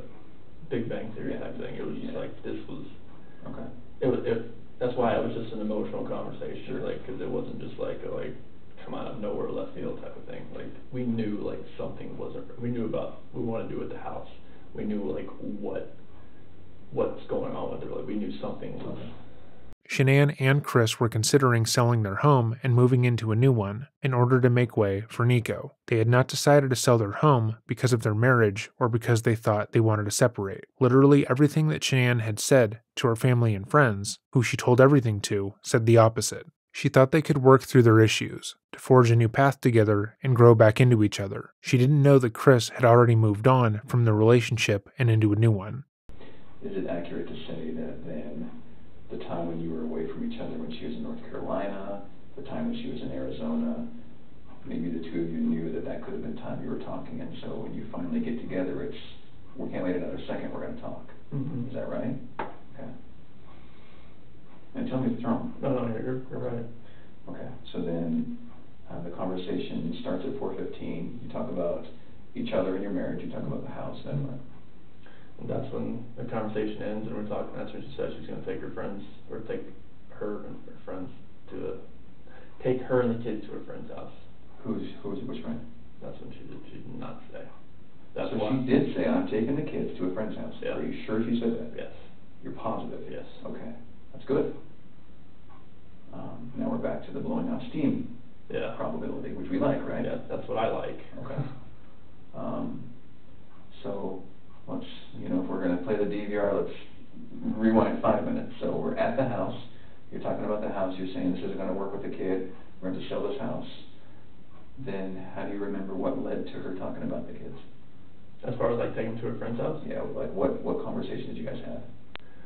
Big Bang Theory type thing. It was just like, this was, okay. That's why it was just an emotional conversation, sure. Like, because it wasn't just like a, like, come out of nowhere left field type of thing. Like, we knew, like, something wasn't. We knew about what we wanted to do with the house. We knew, like, what's going on with it. Like, we knew something was. Shanann and Chris were considering selling their home and moving into a new one in order to make way for Nico. They had not decided to sell their home because of their marriage or because they thought they wanted to separate. Literally everything that Shanann had said to her family and friends, who she told everything to, said the opposite. She thought they could work through their issues, to forge a new path together and grow back into each other. She didn't know that Chris had already moved on from the relationship and into a new one. Is it accurate to say that then the time when you were away from each other when she was in North Carolina, the time when she was in Arizona, maybe the two of you knew that that could have been time you were talking, and so when you finally get together, it's, we can't wait another second, we're going to talk. Mm-hmm. Is that right? Okay. And tell me if it's wrong. No, you're right. Okay, so then the conversation starts at 4:15, you talk about each other and your marriage, you talk about the house, that one. And that's when the conversation ends, and we're talking. That's when she says she's going to take her friends, or take her and the kids to her friend's house. Who's which friend? That's when she did not say. That's so she did say, I'm taking the kids to a friend's house. Yeah. Are you sure she said that? Yes. You're positive? Yes. Okay, that's good. Now we're back to the blowing off steam probability, which we like, right? Yeah, that's what I like. Okay. So let's, you know, if we're going to play the DVR, let's rewind 5 minutes. So we're at the house. You're talking about the house. You're saying this isn't going to work with the kid. We're going to sell this house. Then how do you remember what led to her talking about the kids? As far as, like, taking them to a friend's house? Yeah, like, what conversation did you guys have?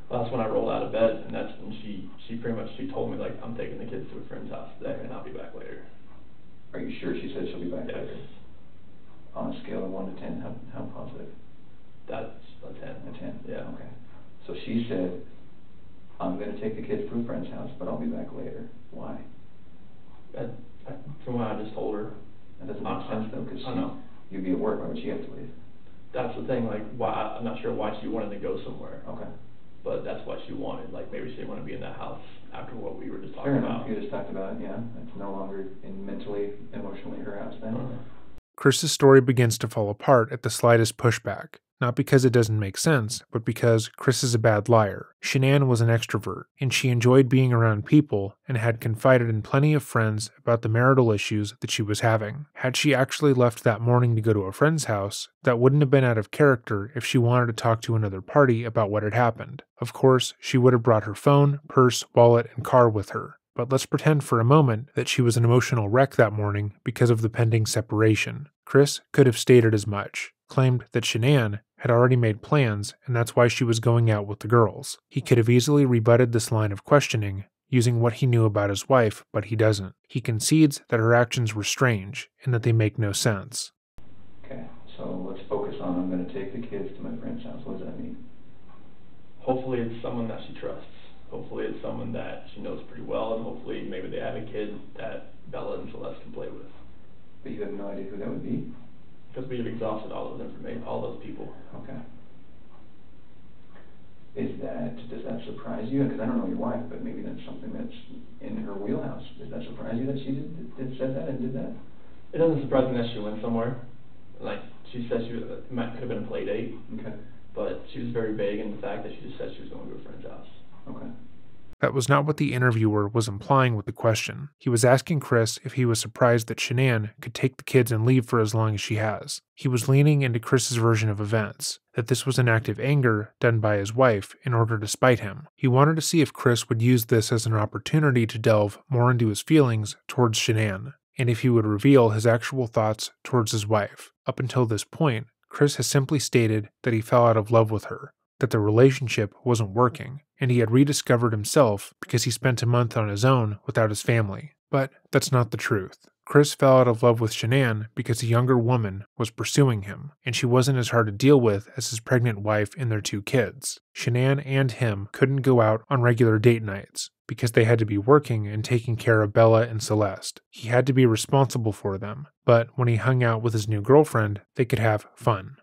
Well, that's when I rolled out of bed, and that's when she pretty much, she told me, like, I'm taking the kids to a friend's house today, and I'll be back later. Are you sure she said she'll be back later? On a scale of 1 to 10, how positive? That's a 10. A 10? Yeah. Okay. So she said, I'm going to take the kids to a friend's house, but I'll be back later. Why? From what I just told her. That doesn't make sense, though, because you'd be at work. Why would she have to leave? That's the thing. Like, why? I'm not sure why she wanted to go somewhere. Okay. But that's what she wanted. Like, maybe she didn't want to be in that house after what we were just talking about. You just talked about, it's no longer mentally, emotionally her house then. Mm-hmm. Chris's story begins to fall apart at the slightest pushback. Not because it doesn't make sense, but because Chris is a bad liar. Shanann was an extrovert, and she enjoyed being around people and had confided in plenty of friends about the marital issues that she was having. Had she actually left that morning to go to a friend's house, that wouldn't have been out of character if she wanted to talk to another party about what had happened. Of course, she would have brought her phone, purse, wallet, and car with her. But let's pretend for a moment that she was an emotional wreck that morning because of the pending separation. Chris could have stated as much, claimed that Shanann had already made plans, and that's why she was going out with the girls. He could have easily rebutted this line of questioning, using what he knew about his wife, but he doesn't. He concedes that her actions were strange, and that they make no sense. Okay, so let's focus on, I'm going to take the kids to my friend's house. What does that mean? Hopefully it's someone that she trusts. Hopefully it's someone that she knows pretty well, and hopefully maybe they have a kid that Bella and Celeste can play with. But you have no idea who that would be? Because we have exhausted all those information, all those people. Okay. Does that surprise you? Because I don't know your wife, but maybe that's something that's in her wheelhouse. Does that surprise you that she said that and did that? It doesn't surprise me that she went somewhere. Like, she said it might could have been a play date. Okay. But she was very vague in the fact that she just said she was going to a friend's house. Okay. That was not what the interviewer was implying with the question. He was asking Chris if he was surprised that Shanann could take the kids and leave for as long as she has. He was leaning into Chris's version of events, that this was an act of anger done by his wife in order to spite him. He wanted to see if Chris would use this as an opportunity to delve more into his feelings towards Shanann, and if he would reveal his actual thoughts towards his wife. Up until this point, Chris has simply stated that he fell out of love with her, that the relationship wasn't working, and he had rediscovered himself because he spent a month on his own without his family. But that's not the truth. Chris fell out of love with Shanann because a younger woman was pursuing him, and she wasn't as hard to deal with as his pregnant wife and their two kids. Shanann and him couldn't go out on regular date nights because they had to be working and taking care of Bella and Celeste. He had to be responsible for them, but when he hung out with his new girlfriend, they could have fun.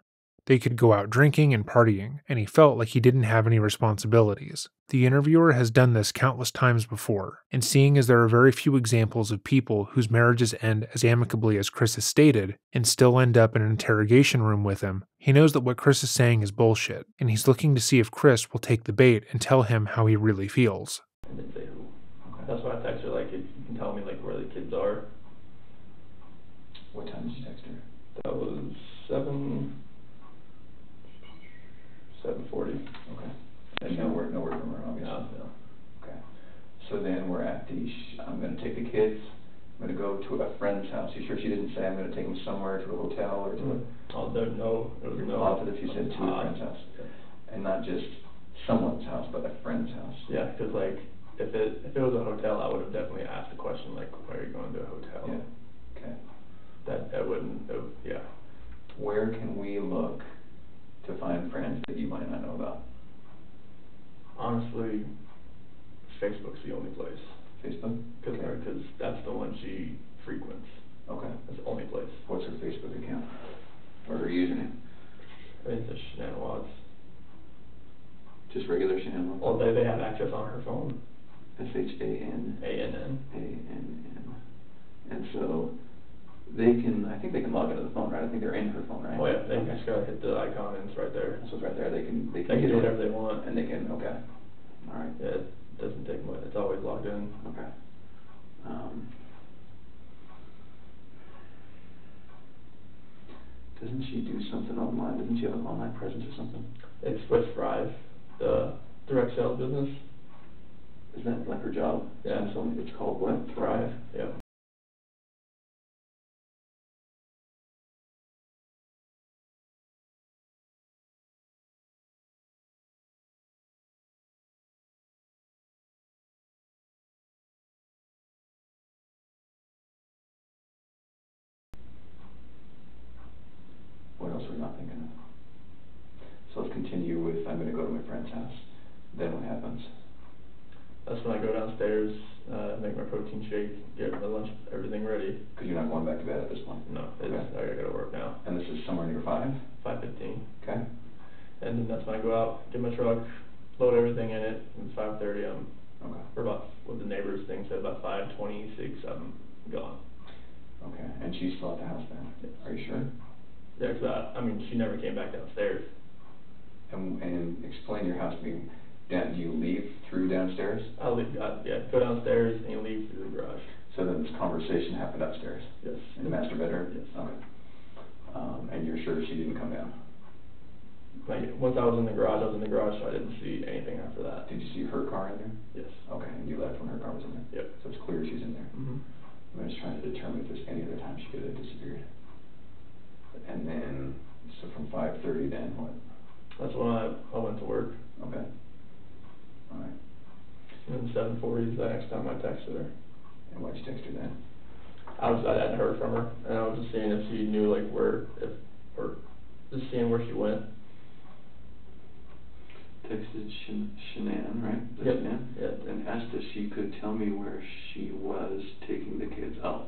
They could go out drinking and partying, and he felt like he didn't have any responsibilities. The interviewer has done this countless times before, and seeing as there are very few examples of people whose marriages end as amicably as Chris has stated, and still end up in an interrogation room with him, he knows that what Chris is saying is bullshit, and he's looking to see if Chris will take the bait and tell him how he really feels. I didn't say who. Okay. That's why I text her, like, if you can tell me, like, where the kids are. What time did you text her? That was 7:40. Okay. And no word from her, obviously. No. Okay. So then we're at the, I'm going to take the kids, I'm going to go to a friend's house. You sure she didn't say I'm going to take them somewhere, to a hotel or to a... Oh, no. It was no. Positive she said to a friend's house. Yeah. And not just someone's house, but a friend's house. Yeah, because, like, if it was a hotel, I would have definitely asked the question, like, why are you going to a hotel? Yeah. Okay. That wouldn't, yeah. Where can we look to find friends that you might not know about? Honestly, Facebook's the only place. Facebook? Because okay. That's the one she frequents. Okay. That's the only place. What's her Facebook account? Or her username? I think it's Shanann Watts. Just regular Shanann Watts? Well, they have access on her phone. S-H-A-N? A-N-N. A-N-N. And so... I think they can log into the phone, right? I think they're in her phone, right? Oh yeah, they can just go hit the icon and it's right there. So it's right there, they can do whatever they want. And they can, okay. Alright. Yeah, it doesn't take much, it's always logged in. Okay. Doesn't she do something online? Doesn't she have an online presence or something? It's with Thrive, the direct sales business. Is that like her job? Yeah. So it's called what? Thrive? Yeah. I'm going to go to my friend's house. Then what happens? That's when I go downstairs, make my protein shake, get my lunch, everything ready. Because you're not going back to bed at this point? No, I got to work now. And this is somewhere near 5? 5:15. Okay. And then that's when I go out, get my truck, load everything in it, and 5:30 okay. Or about what the neighbor's thing said, about 5:26, I'm gone. Okay, and she's still at the house then? Yes. Are you sure? Yeah, because she never came back downstairs. And explain your house to me. Do you leave through downstairs? I leave, yeah, go downstairs and leave through the garage. So then this conversation happened upstairs? Yes. In the master bedroom? Yes. Okay. And you're sure she didn't come down? Like, once I was in the garage, so I didn't see anything after that. Did you see her car in there? Yes. Okay, and you left when her car was in there? Yep. So it's clear she's in there? Mm-hmm. I'm just trying to determine if there's any other time she could have disappeared. And then, so from 5:30 then, what? That's when I went to work. Okay. All right. And 7:40 is the next time I texted her. And why'd you text her then? I hadn't heard from her, and I was just seeing if she knew like where she went. Texted Shanann, right? Yep. Shanann? Yep. And asked if she could tell me where she was taking the kids. Oh.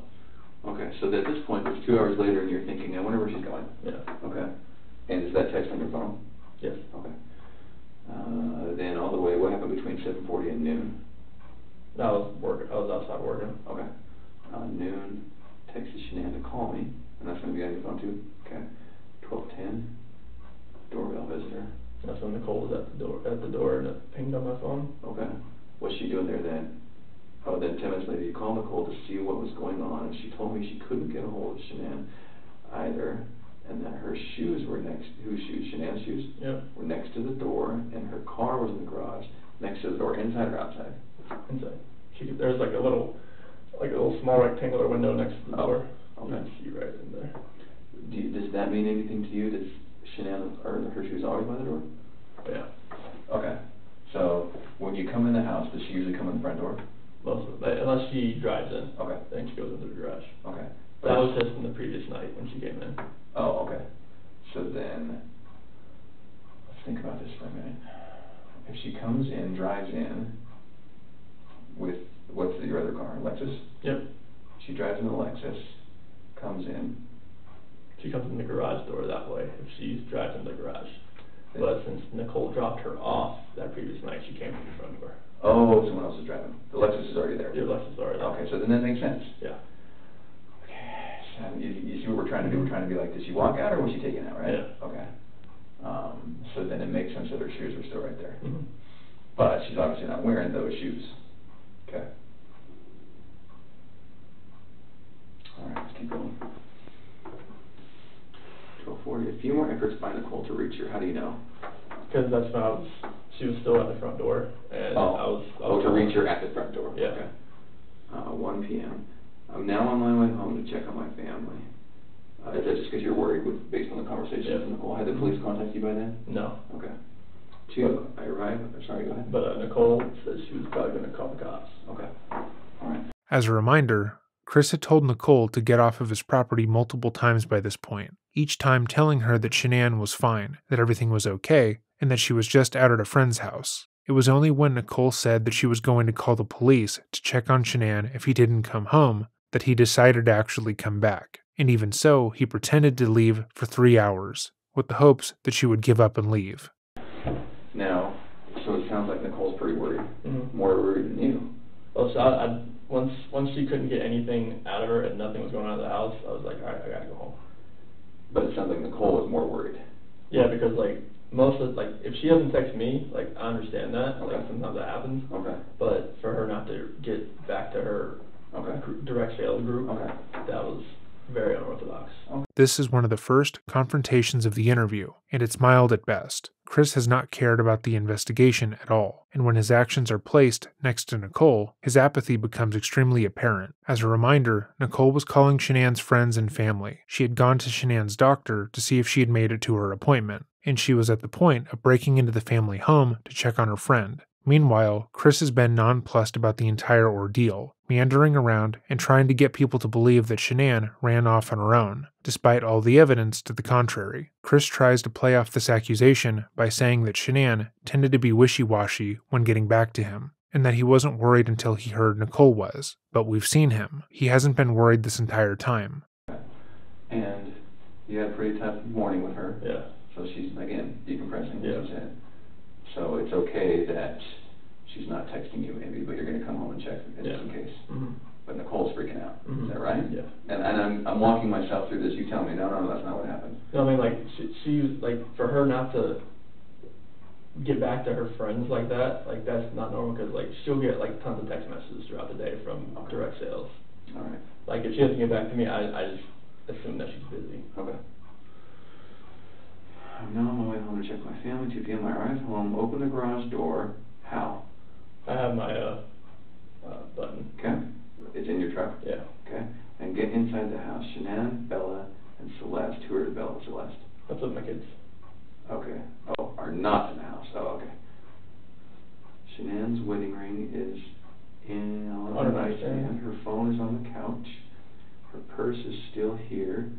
Okay, so at this point, it's 2 hours later, and you're thinking, I wonder where she's going. Yeah. Okay. And is that text on your phone? Yes. Okay. Then all the way, what happened between 7:40 and noon? I was outside working. Okay. Noon, texted Shanann to call me, and that's going to be on your phone too? Okay. 12:10, doorbell visitor. That's when Nicole was at the door, and it pinged on my phone. Okay. What's she doing there then? Oh, then 10 minutes later, you called Nicole to see what was going on, and she told me she couldn't get a hold of Shanann either, and that her shoes were next. Whose shoes? Shanann's shoes. Yep. Were next to the door, and her car was in the garage, next to the door, inside or outside? Inside. There's like a little small rectangular window next to the door. Okay. You can see right in there. Does that mean anything to you? Does Shanann or her shoes always by the door? Yeah. Okay. So when you come in the house, does she usually come in the front door? Most of it, unless she drives in. Okay. Then she goes into the garage. Okay. But that was just from the previous night when she came in. Oh, okay. So then, let's think about this for a minute. If she comes in, drives in with, your other car, Lexus? Yep. She drives in the Lexus, comes in. She comes in the garage door that way, if she drives in the garage. Then, but since Nicole dropped her off that previous night, she came from the front door. Oh, someone else is driving. The Lexus is already there. Yeah, the Lexus is already there. Okay, so then that makes sense. Yeah. Okay, so you see what we're trying to do? We're trying to be like, did she walk out or was she taken out, right? Yeah. Okay. So then it makes sense that her shoes are still right there. Mm-hmm. But she's obviously not wearing those shoes. Okay. All right, let's keep going. 12:40, a few more efforts by Nicole to reach her. How do you know? Because that's when she was still at the front door, and I was to reach her at the front door. Yeah. Okay. 1 p.m. I'm now on my way home to check on my family. Is that just because you're worried based on the conversation with Nicole? Had the police contact you by then? No. Okay. 2, I arrived. Sorry, go ahead. But Nicole said she was probably going to call the cops. Okay. All right. As a reminder, Chris had told Nicole to get off of his property multiple times by this point, each time telling her that Shanann was fine, that everything was okay, and that she was just out at a friend's house. It was only when Nicole said that she was going to call the police to check on Shanann if he didn't come home that he decided to actually come back. And even so, he pretended to leave for 3 hours, with the hopes that she would give up and leave. Now, so it sounds like Nicole's pretty worried. Mm-hmm. More worried than you. Well, so Once she couldn't get anything out of her and nothing was going on in the house, I was like, all right, I gotta go home. But it sounds like Nicole was more worried. Yeah, because if she doesn't text me, I understand that. Okay. Sometimes that happens. Okay. But for her not to get back to her direct sales group, that was very unorthodox. Okay. This is one of the first confrontations of the interview, and it's mild at best. Chris has not cared about the investigation at all, and when his actions are placed next to Nicole, his apathy becomes extremely apparent. As a reminder, Nicole was calling Shanann's friends and family. She had gone to Shanann's doctor to see if she had made it to her appointment, and she was at the point of breaking into the family home to check on her friend. Meanwhile, Chris has been nonplussed about the entire ordeal, meandering around and trying to get people to believe that Shanann ran off on her own, despite all the evidence to the contrary. Chris tries to play off this accusation by saying that Shanann tended to be wishy-washy when getting back to him, and that he wasn't worried until he heard Nicole was. But we've seen him. He hasn't been worried this entire time. And you had a pretty tough morning with her. Yeah. So she's, again, decompressing. Yeah. She said. So it's okay that she's not texting you, maybe, but you're going to come home and check just in case. Mm-hmm. But Nicole's freaking out. Mm-hmm. Is that right? Yeah. And I'm walking myself through this. You tell me, no, that's not what happened. No, I mean, for her not to get back to her friends like that, that's not normal, because, she'll get, tons of text messages throughout the day from direct sales. All right. If she doesn't get back to me, I just assume that she's busy. Okay. I'm now on my way home to check my family. 2 p.m. I arrive home, open the garage door. How? I have my button. Okay. It's in your truck? Yeah. Okay. And get inside the house. Shanann, Bella, and Celeste. Who are Bella and Celeste? That's with my kids. Okay. Oh, are not in the house. Oh, okay. Shanann's wedding ring is in on her right hand. Her phone is on the couch. Her purse is still here.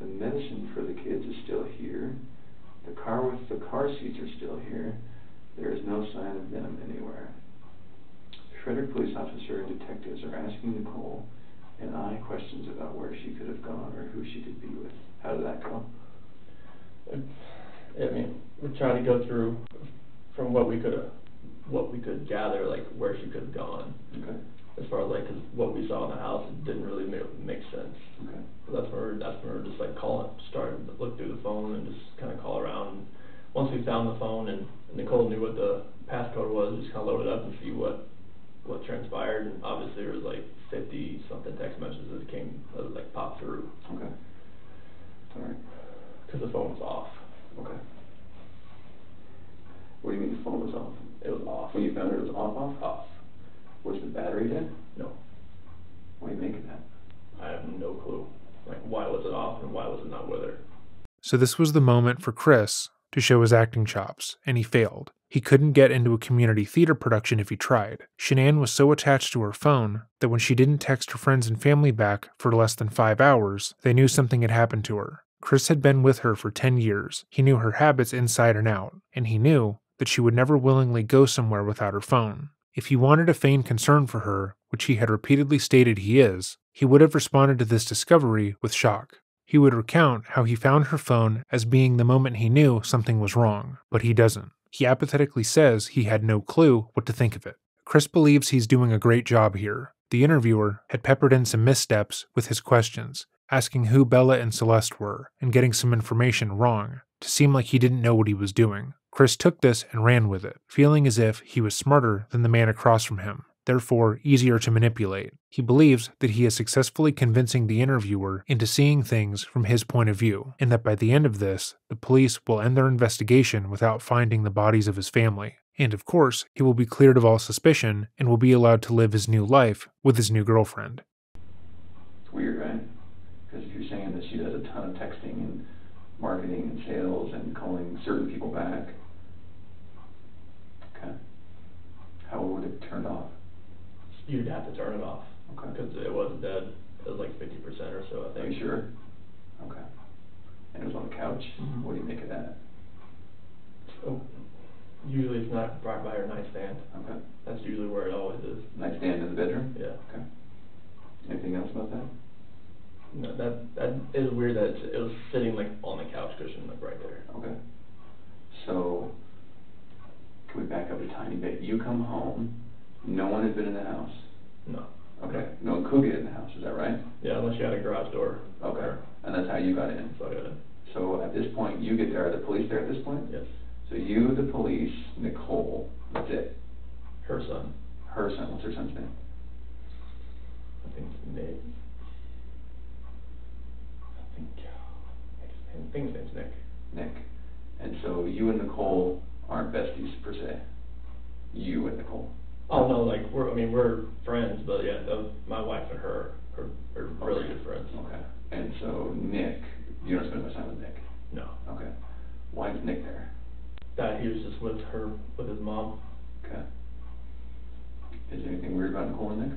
The medicine for the kids is still here. The car with the car seats are still here. There is no sign of them anywhere. The Frederick police officer and detectives are asking Nicole and I questions about where she could have gone or who she could be with. How did that go? I mean, we're trying to go through from what we could gather, like where she could have gone. Okay. As far as like, 'cause what we saw in the house, it didn't really make sense. Okay. So that's where we're just like started to look through the phone and just kind of call around. And once we found the phone and Nicole knew what the passcode was, just kind of loaded up and see what transpired. And obviously there was like 50 something text messages that popped through. Okay. All right. Because the phone was off. Okay. What do you mean the phone was off? It was off. When you found it, it was off? Off. Was the battery dead? No. Why are you making that? I have no clue. Like, why was it off and why was it not with her? So this was the moment for Chris to show his acting chops, and he failed. He couldn't get into a community theater production if he tried. Shanann was so attached to her phone that when she didn't text her friends and family back for less than 5 hours, they knew something had happened to her. Chris had been with her for 10 years. He knew her habits inside and out, and he knew that she would never willingly go somewhere without her phone. If he wanted to feign concern for her, which he had repeatedly stated he is, he would have responded to this discovery with shock. He would recount how he found her phone as being the moment he knew something was wrong, but he doesn't. He apathetically says he had no clue what to think of it. Chris believes he's doing a great job here. The interviewer had peppered in some missteps with his questions, asking who Bella and Celeste were, and getting some information wrong, to seem like he didn't know what he was doing. Chris took this and ran with it, feeling as if he was smarter than the man across from him, therefore easier to manipulate. He believes that he is successfully convincing the interviewer into seeing things from his point of view, and that by the end of this, the police will end their investigation without finding the bodies of his family. And of course, he will be cleared of all suspicion and will be allowed to live his new life with his new girlfriend. It's weird, right? Because if you're saying that she does a ton of texting and marketing and sales and calling certain people back, okay, how would it turn off? You'd have to turn it off. Okay. Because it wasn't dead. It was like 50% or so, I think. Are you sure? Okay. And it was on the couch? Mm-hmm. What do you make of that? Oh, usually it's not brought by her nightstand. Okay. That's usually where it always is. Nightstand in the bedroom? Yeah. Okay. Anything else about that? No, that is weird that it was sitting like on the couch cushion, like right there. Okay. So, can we back up a tiny bit? You come home. No one had been in the house? No. Okay. No one could get in the house, is that right? Yeah, unless you had a garage door. Okay. And that's how you got in? So I got in. So at this point, you get there. Are the police there at this point? Yes. So you, the police, Nicole, that's it? Her son. Her son. What's her son's name? I think it's Nick. I think his name's Nick. Nick. And so you and Nicole aren't besties, per se? You and Nicole? Oh no, like we're friends, but yeah, my wife and her are really good friends. Okay. And so Nick, you don't spend much time with Nick? No. Okay. Why is Nick there? That he was just with his mom. Okay. Is there anything weird about Nicole and Nick?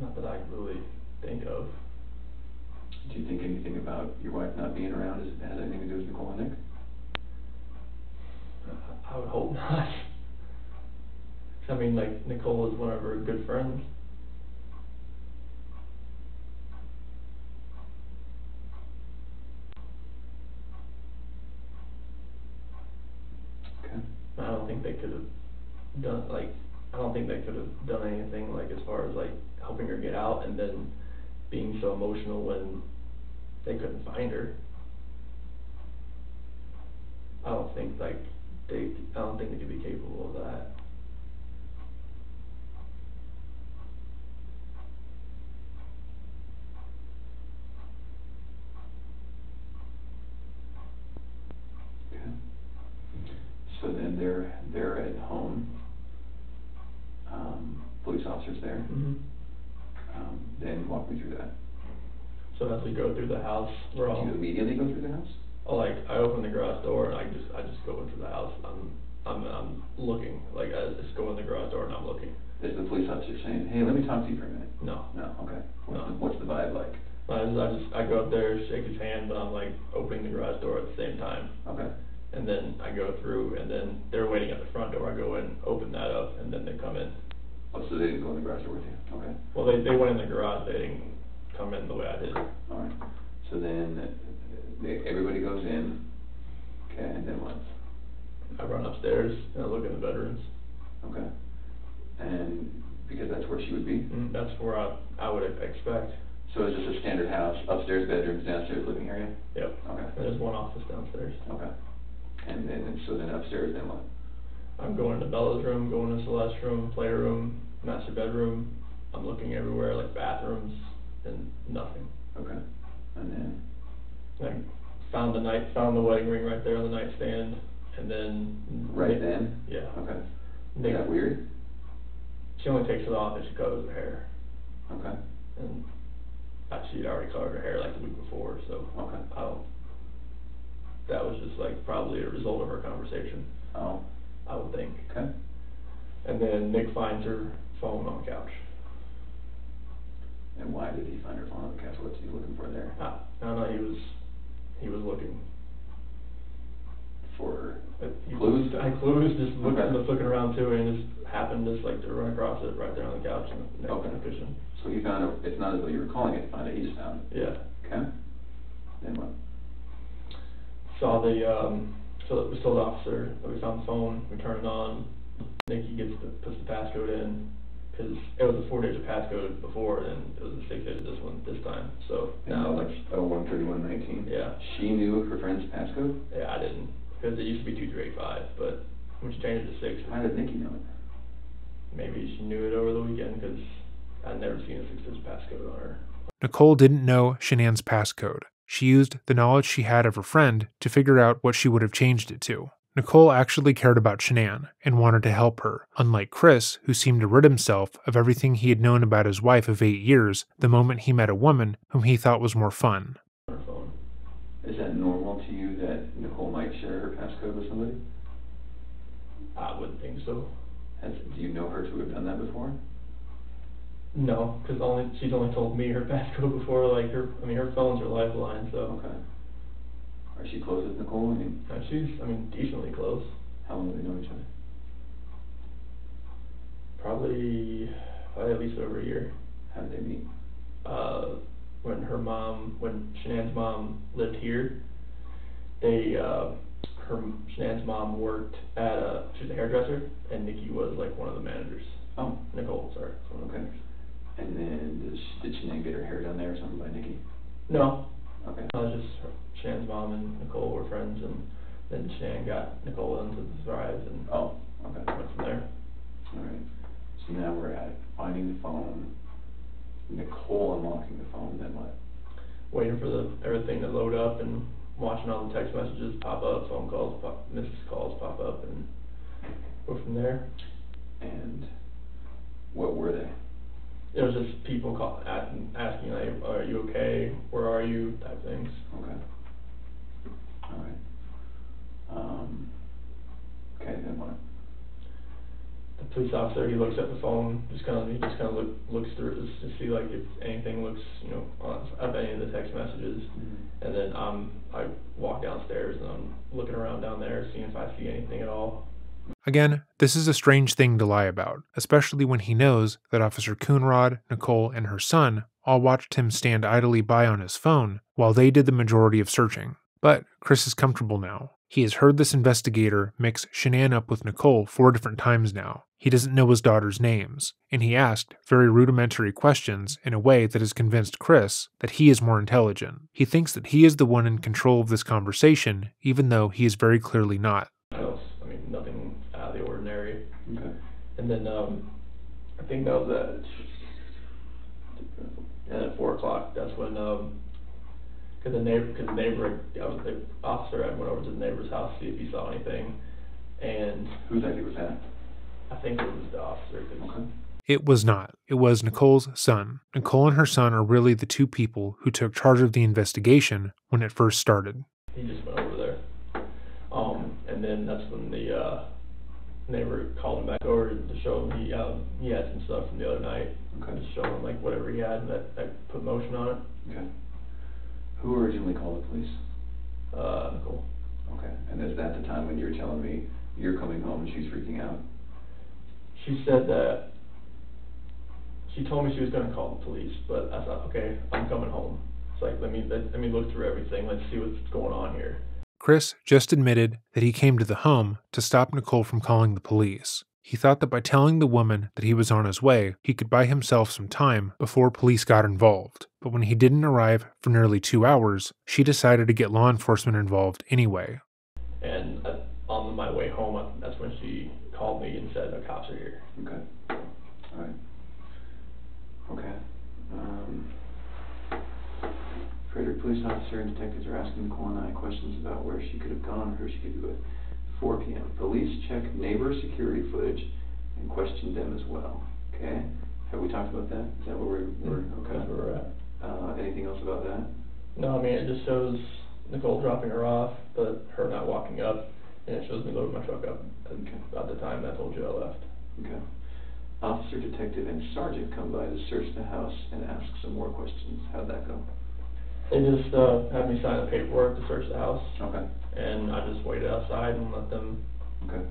Not that I can really think of. Do you think anything about your wife not being around has anything to do with Nicole and Nick? I would hope not. I mean, like, Nicole is one of her good friends. Okay. I don't think they could have done anything, like, as far as, like, helping her get out and then being so emotional when they couldn't find her. I don't think they could be capable of that. So then they're at home. Police officer's there. Mm-hmm. Then walk me through that. So as we go through the house, we're all. Do you immediately go through the house? Oh, like I open the garage door and I just and then I go through, and then they're waiting at the front door. I go in, open that up, and then they come in. Oh, so they didn't go in the garage with you? Okay. Well, they went in the garage. They didn't come in the way I did. Okay. All right. So then everybody goes in. Okay, and then what? I run upstairs, and I look at the veterans. Okay. And because that's where she would be? That's where I would expect. So it's just a standard house, upstairs bedrooms, downstairs living area? Yep. Okay. And there's one office downstairs. Okay. And then, so then upstairs, then what? I'm going to Bella's room, going to Celeste's room, playroom, master bedroom. I'm looking everywhere, like bathrooms, and nothing. Okay. And then? I found the wedding ring right there on the nightstand, and then... Right then? Yeah. Okay. Is that weird? She only takes it off if she covers her hair. Okay. And she'd already covered her hair like the week before, so okay. That was just like probably a result of our conversation. Oh. I would think. Okay. And then Nick finds her phone on the couch. And why did he find her phone on the couch? What's he looking for there? I don't know. He was looking for clues. Clues, just looking, looking around too, and just happened just like to run across it right there on the couch and in the cushion. So he found it. It's not as though you were calling it to find it. He just found it. Yeah. Okay. Then what? Saw the we saw the officer. We found the phone. We turned it on. Nikki puts the passcode in, because it was a 4-digit passcode before, and it was a 6-digit this time. So and now it's like 013119. Yeah. She knew her friend's passcode. Yeah, I didn't. Because it used to be 2385, but when she changed it to 6. How did Nikki know it? Maybe she knew it over the weekend, because I'd never seen a 6-digit passcode on her. Nicole didn't know Shanann's passcode. She used the knowledge she had of her friend to figure out what she would have changed it to. Nicole actually cared about Shanann and wanted to help her, unlike Chris, who seemed to rid himself of everything he had known about his wife of 8 years the moment he met a woman whom he thought was more fun. Is that normal to you that Nicole might share her passcode with somebody? I wouldn't think so. Do you know her to have done that before? No, because she's only told me her passcode before. Like her phone's her lifeline. So. Okay. Are she close with Nicole? She's decently close. How long do they know each other? Probably at least over a year. How did they meet? When Shanann's mom lived here, Shanann's mom worked at she was a hairdresser, and Nikki was like one of the managers. Oh, Nicole, sorry. Okay. And then did Shanann get her hair done there or something by Nikki? No. Okay. I was just Shanann's mom and Nicole were friends, and then Shanann got Nicole into the Thrive, and went from there. All right. So now we're at finding the phone, Nicole unlocking the phone, then what? Waiting for everything to load up and watching all the text messages pop up, phone calls, missed calls pop up, and go from there. And what were they? It was just people asking, like, are you okay? Where are you? Type things. Okay. All right. Okay, then what? The police officer, he looks at the phone, he just kind of looks through it to see, like, if anything looks, up any of the text messages. Mm-hmm. And then I walk downstairs, and I'm looking around down there, seeing if I see anything at all. Again, this is a strange thing to lie about, especially when he knows that Officer Coonrod, Nicole, and her son all watched him stand idly by on his phone while they did the majority of searching. But Chris is comfortable now. He has heard this investigator mix Shanann up with Nicole 4 different times now. He doesn't know his daughter's names, and he asked very rudimentary questions in a way that has convinced Chris that he is more intelligent. He thinks that he is the one in control of this conversation, even though he is very clearly not. Nothing out of the ordinary. Okay. And then I think that was at 4 o'clock. That's when the officer went over to the neighbor's house to see if he saw anything. And whose idea was that? I think it was the officer. Okay. It was not. It was Nicole's son. Nicole and her son are really the 2 people who took charge of the investigation when it first started. He just went over there. And then that's when the neighbor called him back over to show him he had some stuff from the other night. Okay. To show him like whatever he had and that put motion on it. Okay. Who originally called the police? Nicole. Okay. And is that the time when you're telling me you're coming home and she's freaking out? She said that she told me she was going to call the police, but I thought, okay, I'm coming home. It's like, let me look through everything. Let's see what's going on here. Chris just admitted that he came to the home to stop Nicole from calling the police. He thought that by telling the woman that he was on his way, he could buy himself some time before police got involved. But when he didn't arrive for nearly 2 hours, she decided to get law enforcement involved anyway. And on my way home, that's when she called me and said, the cops are here. Okay. All right. Okay. Frederick police officer and detectives are asking Nicole and I questions about where she could have gone, who she could do it. 4 p.m. Police check neighbor security footage and question them as well. Okay? Have we talked about that? Is that where we're at? Anything else about that? No, I mean, it just shows Nicole dropping her off, but her not walking up, and it shows me loading my truck up about the time I told you I left. Okay. Officer, detective, and sergeant come by to search the house and ask some more questions. How'd that go? They just had me sign the paperwork to search the house. Okay. And I just waited outside and let them go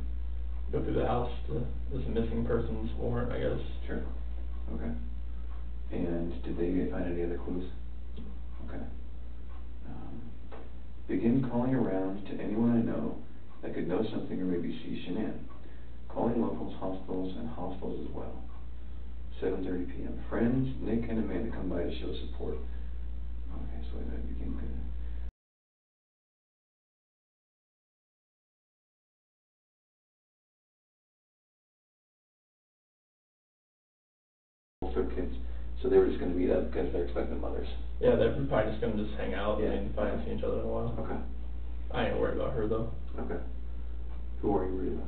through the house to this missing person's warrant, I guess. Sure. Okay. And did they find any other clues? Okay. Begin calling around to anyone I know that could know something or maybe see Shanann. Calling locals, hospitals, and hospitals as well. 7:30 p.m. Friends, Nick and Amanda come by to show support. Okay, so that became good. Kids, so they were just going to meet up because they're expecting mothers. Yeah, they're probably just going to just hang out and probably haven't seen each other in a while. Okay. I ain't worried about her though. Okay. Who are you worried about?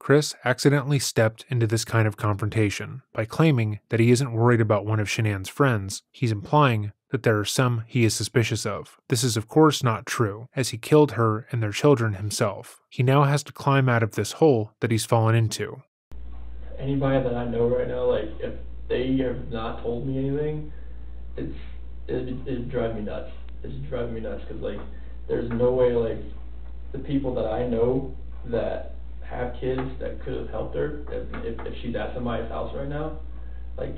Chris accidentally stepped into this kind of confrontation. By claiming that he isn't worried about one of Shanann's friends, he's implying that there are some he is suspicious of. This is of course not true, as he killed her and their children himself. He now has to climb out of this hole that he's fallen into. Anybody that I know right now, like, if they have not told me anything, it drives me nuts. It's driving me nuts because, like, there's no way, like, the people that I know that have kids that could have helped her, if she's at somebody's house right now, like,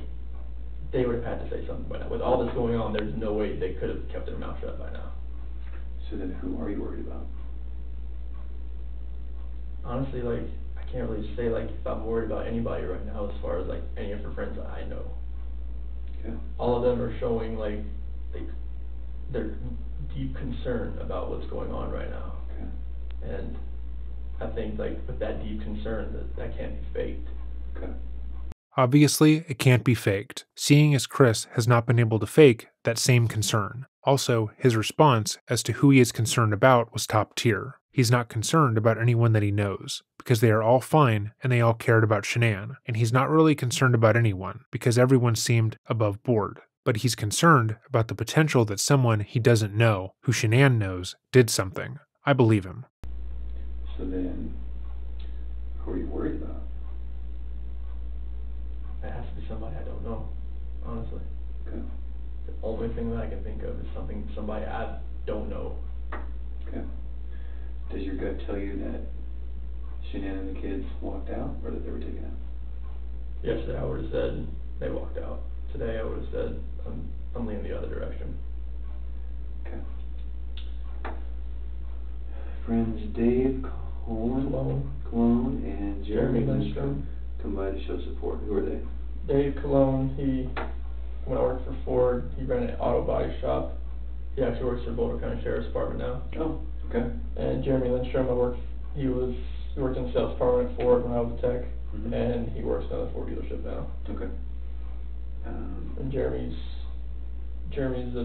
they would have had to say something by now. With all this going on, there's no way they could have kept their mouth shut by now. So then who are you worried about? Honestly, like, I can't really say, like, if I'm worried about anybody right now as far as, like, any of her friends that I know. Okay. All of them are showing, like their deep concern about what's going on right now. Okay. And I think, like, with that deep concern, that can't be faked. Okay. Obviously, it can't be faked, seeing as Chris has not been able to fake that same concern. Also, his response as to who he is concerned about was top tier. He's not concerned about anyone that he knows, because they are all fine and they all cared about Shanann, and he's not really concerned about anyone, because everyone seemed above board. But he's concerned about the potential that someone he doesn't know, who Shanann knows, did something. I believe him. So then, who are you worried about? It has to be somebody I don't know, honestly. Okay. The only thing that I can think of is somebody I don't know. Okay. Does your gut tell you that Shanann and the kids walked out, or that they were taken out? Yesterday I would have said they walked out. Today I would have said I'm leaning the other direction. Okay. Friends Dave Cologne and Jeremy Lindstrom come by to show support. Who are they? Dave Cologne, when I worked for Ford, he ran an auto body shop. He actually works for Boulder County Sheriff's Department now. Oh. Okay. And Jeremy Lindstrom, he worked in the sales department at Ford when I was a tech, and he works at the Ford dealership now. Okay. And Jeremy's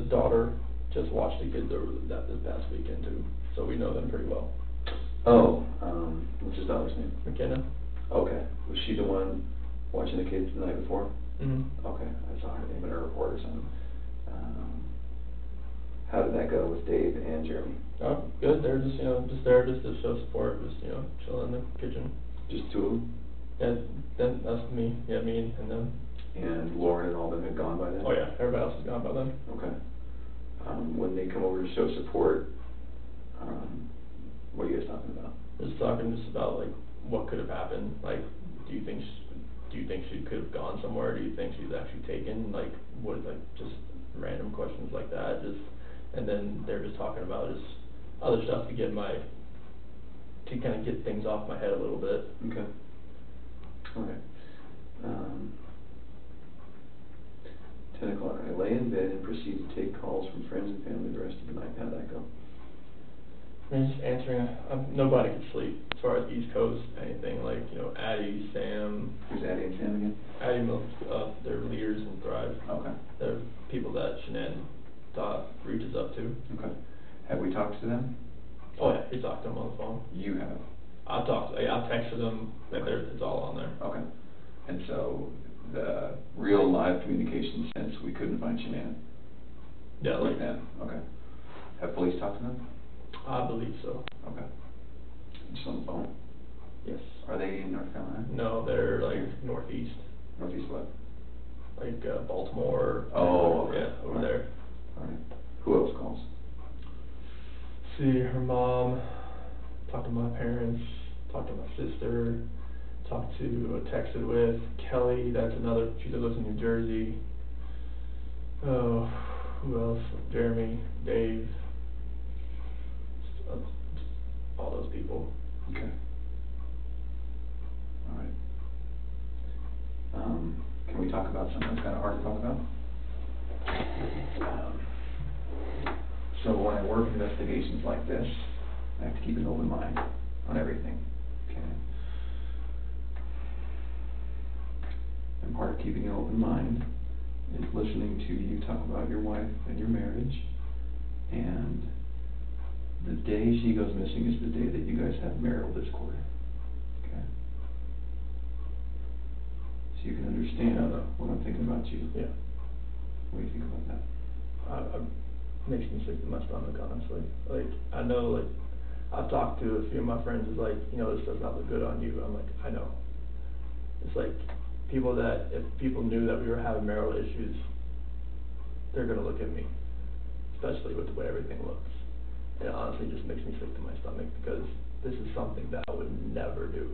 daughter just watched the kids over this past weekend too, so we know them pretty well. Oh, what's his daughter's name? McKenna. Okay. Was she the one watching the kids the night before? Mm-hmm. Okay, I saw her name in her report or something. How did that go with Dave and Jeremy? Oh, good. They're just, there just to show support, just, chilling in the kitchen. Just two of them? Yeah, that's me. Yeah, me and them. And Lauren and all them had gone by then? Oh, yeah. Everybody else has gone by then. Okay. When they come over to show support, What you guys talking about? I was talking just about like what could have happened. Like, do you think she could have gone somewhere? Do you think she was actually taken? Like, what, like just random questions like that. Just, and then they're just talking about just other stuff to get my, to kind of get things off my head a little bit. Okay. Okay. 10 o'clock, I lay in bed and proceed to take calls from friends and family the rest of the night. How'd that go? I'm just answering. Nobody could sleep as far as East Coast, anything. Like, you know, Addie, Sam. Who's Addie and Sam again? Addie, they're leaders in Thrive. Okay. They're people that Shanann reaches up to. Okay. Have we talked to them? Oh, yeah. We talked to them on the phone. You have? I talked. I texted them. Okay. It's all on there. Okay. And so the real live communication sense, we couldn't find Shanann. Yeah, like that. Okay. Have police talked to them? I believe so. Okay. Just on the phone? Yes. Are they in North Carolina? No, they're like northeast. Northeast what? Like Baltimore. Oh, okay. Yeah, over there. All right. Who else calls? See, her mom, talked to my parents, talked to my sister, talked to, texted with Kelly, that's another, she lives in New Jersey. Oh, who else? Jeremy, Dave. All those people. Okay. All right. Can we talk about something that's kind of hard to talk about? So when I work investigations like this, I have to keep an open mind on everything. Okay. And part of keeping an open mind is listening to you talk about your wife and your marriage, and the day she goes missing is the day that you guys have marital discord. Okay? So you can understand what I'm thinking about you. Yeah. What do you think about that? It makes me sick to my stomach, honestly. Like, I know, like, I've talked to a few of my friends, is like, you know, this does not look good on you. I'm like, I know. It's like, people that, if people knew that we were having marital issues, they're going to look at me. Especially with the way everything looks. It honestly just makes me sick to my stomach because this is something that I would never do.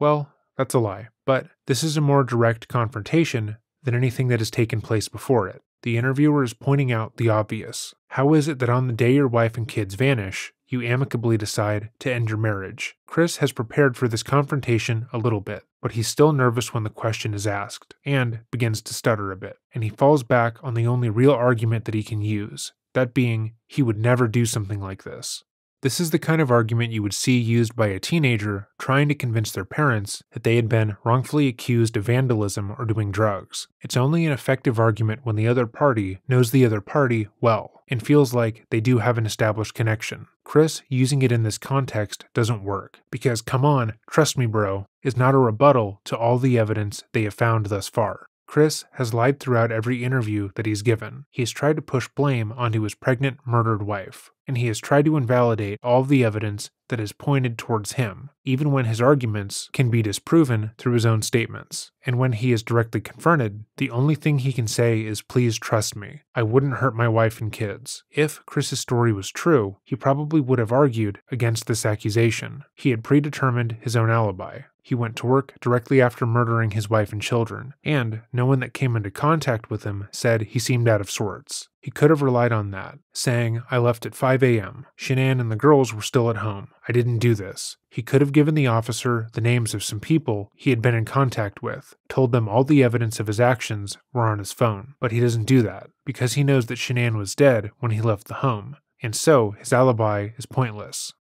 Well, that's a lie, but this is a more direct confrontation than anything that has taken place before it. The interviewer is pointing out the obvious. How is it that on the day your wife and kids vanish, you amicably decide to end your marriage? Chris has prepared for this confrontation a little bit, but he's still nervous when the question is asked and begins to stutter a bit, and he falls back on the only real argument that he can use. That being, he would never do something like this. This is the kind of argument you would see used by a teenager trying to convince their parents that they had been wrongfully accused of vandalism or doing drugs. It's only an effective argument when the other party knows the other party well and feels like they do have an established connection. Chris using it in this context doesn't work, because come on, trust me bro, is not a rebuttal to all the evidence they have found thus far. Chris has lied throughout every interview that he's given. He has tried to push blame onto his pregnant, murdered wife, and he has tried to invalidate all of the evidence that is pointed towards him, even when his arguments can be disproven through his own statements. And when he is directly confronted, the only thing he can say is, please trust me, I wouldn't hurt my wife and kids. If Chris's story was true, he probably would have argued against this accusation. He had predetermined his own alibi. He went to work directly after murdering his wife and children, and no one that came into contact with him said he seemed out of sorts. He could have relied on that, saying, I left at 5 a.m. Shanann and the girls were still at home. I didn't do this. He could have given the officer the names of some people he had been in contact with, told them all the evidence of his actions were on his phone, but he doesn't do that, because he knows that Shanann was dead when he left the home, and so his alibi is pointless.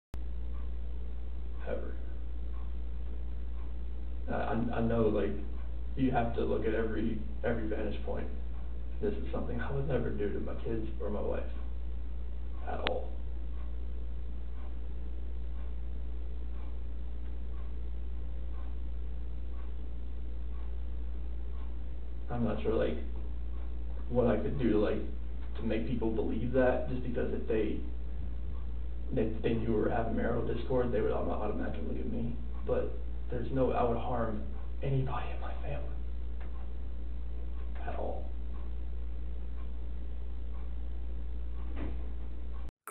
Ever. I know, like, you have to look at every vantage point. This is something I would never do to my kids or my wife at all. I'm not sure, like, what I could do to, like, to make people believe that, just because if they knew we were having marital discord, they would automatically look at me. But there's no, I would harm anybody in my family at all.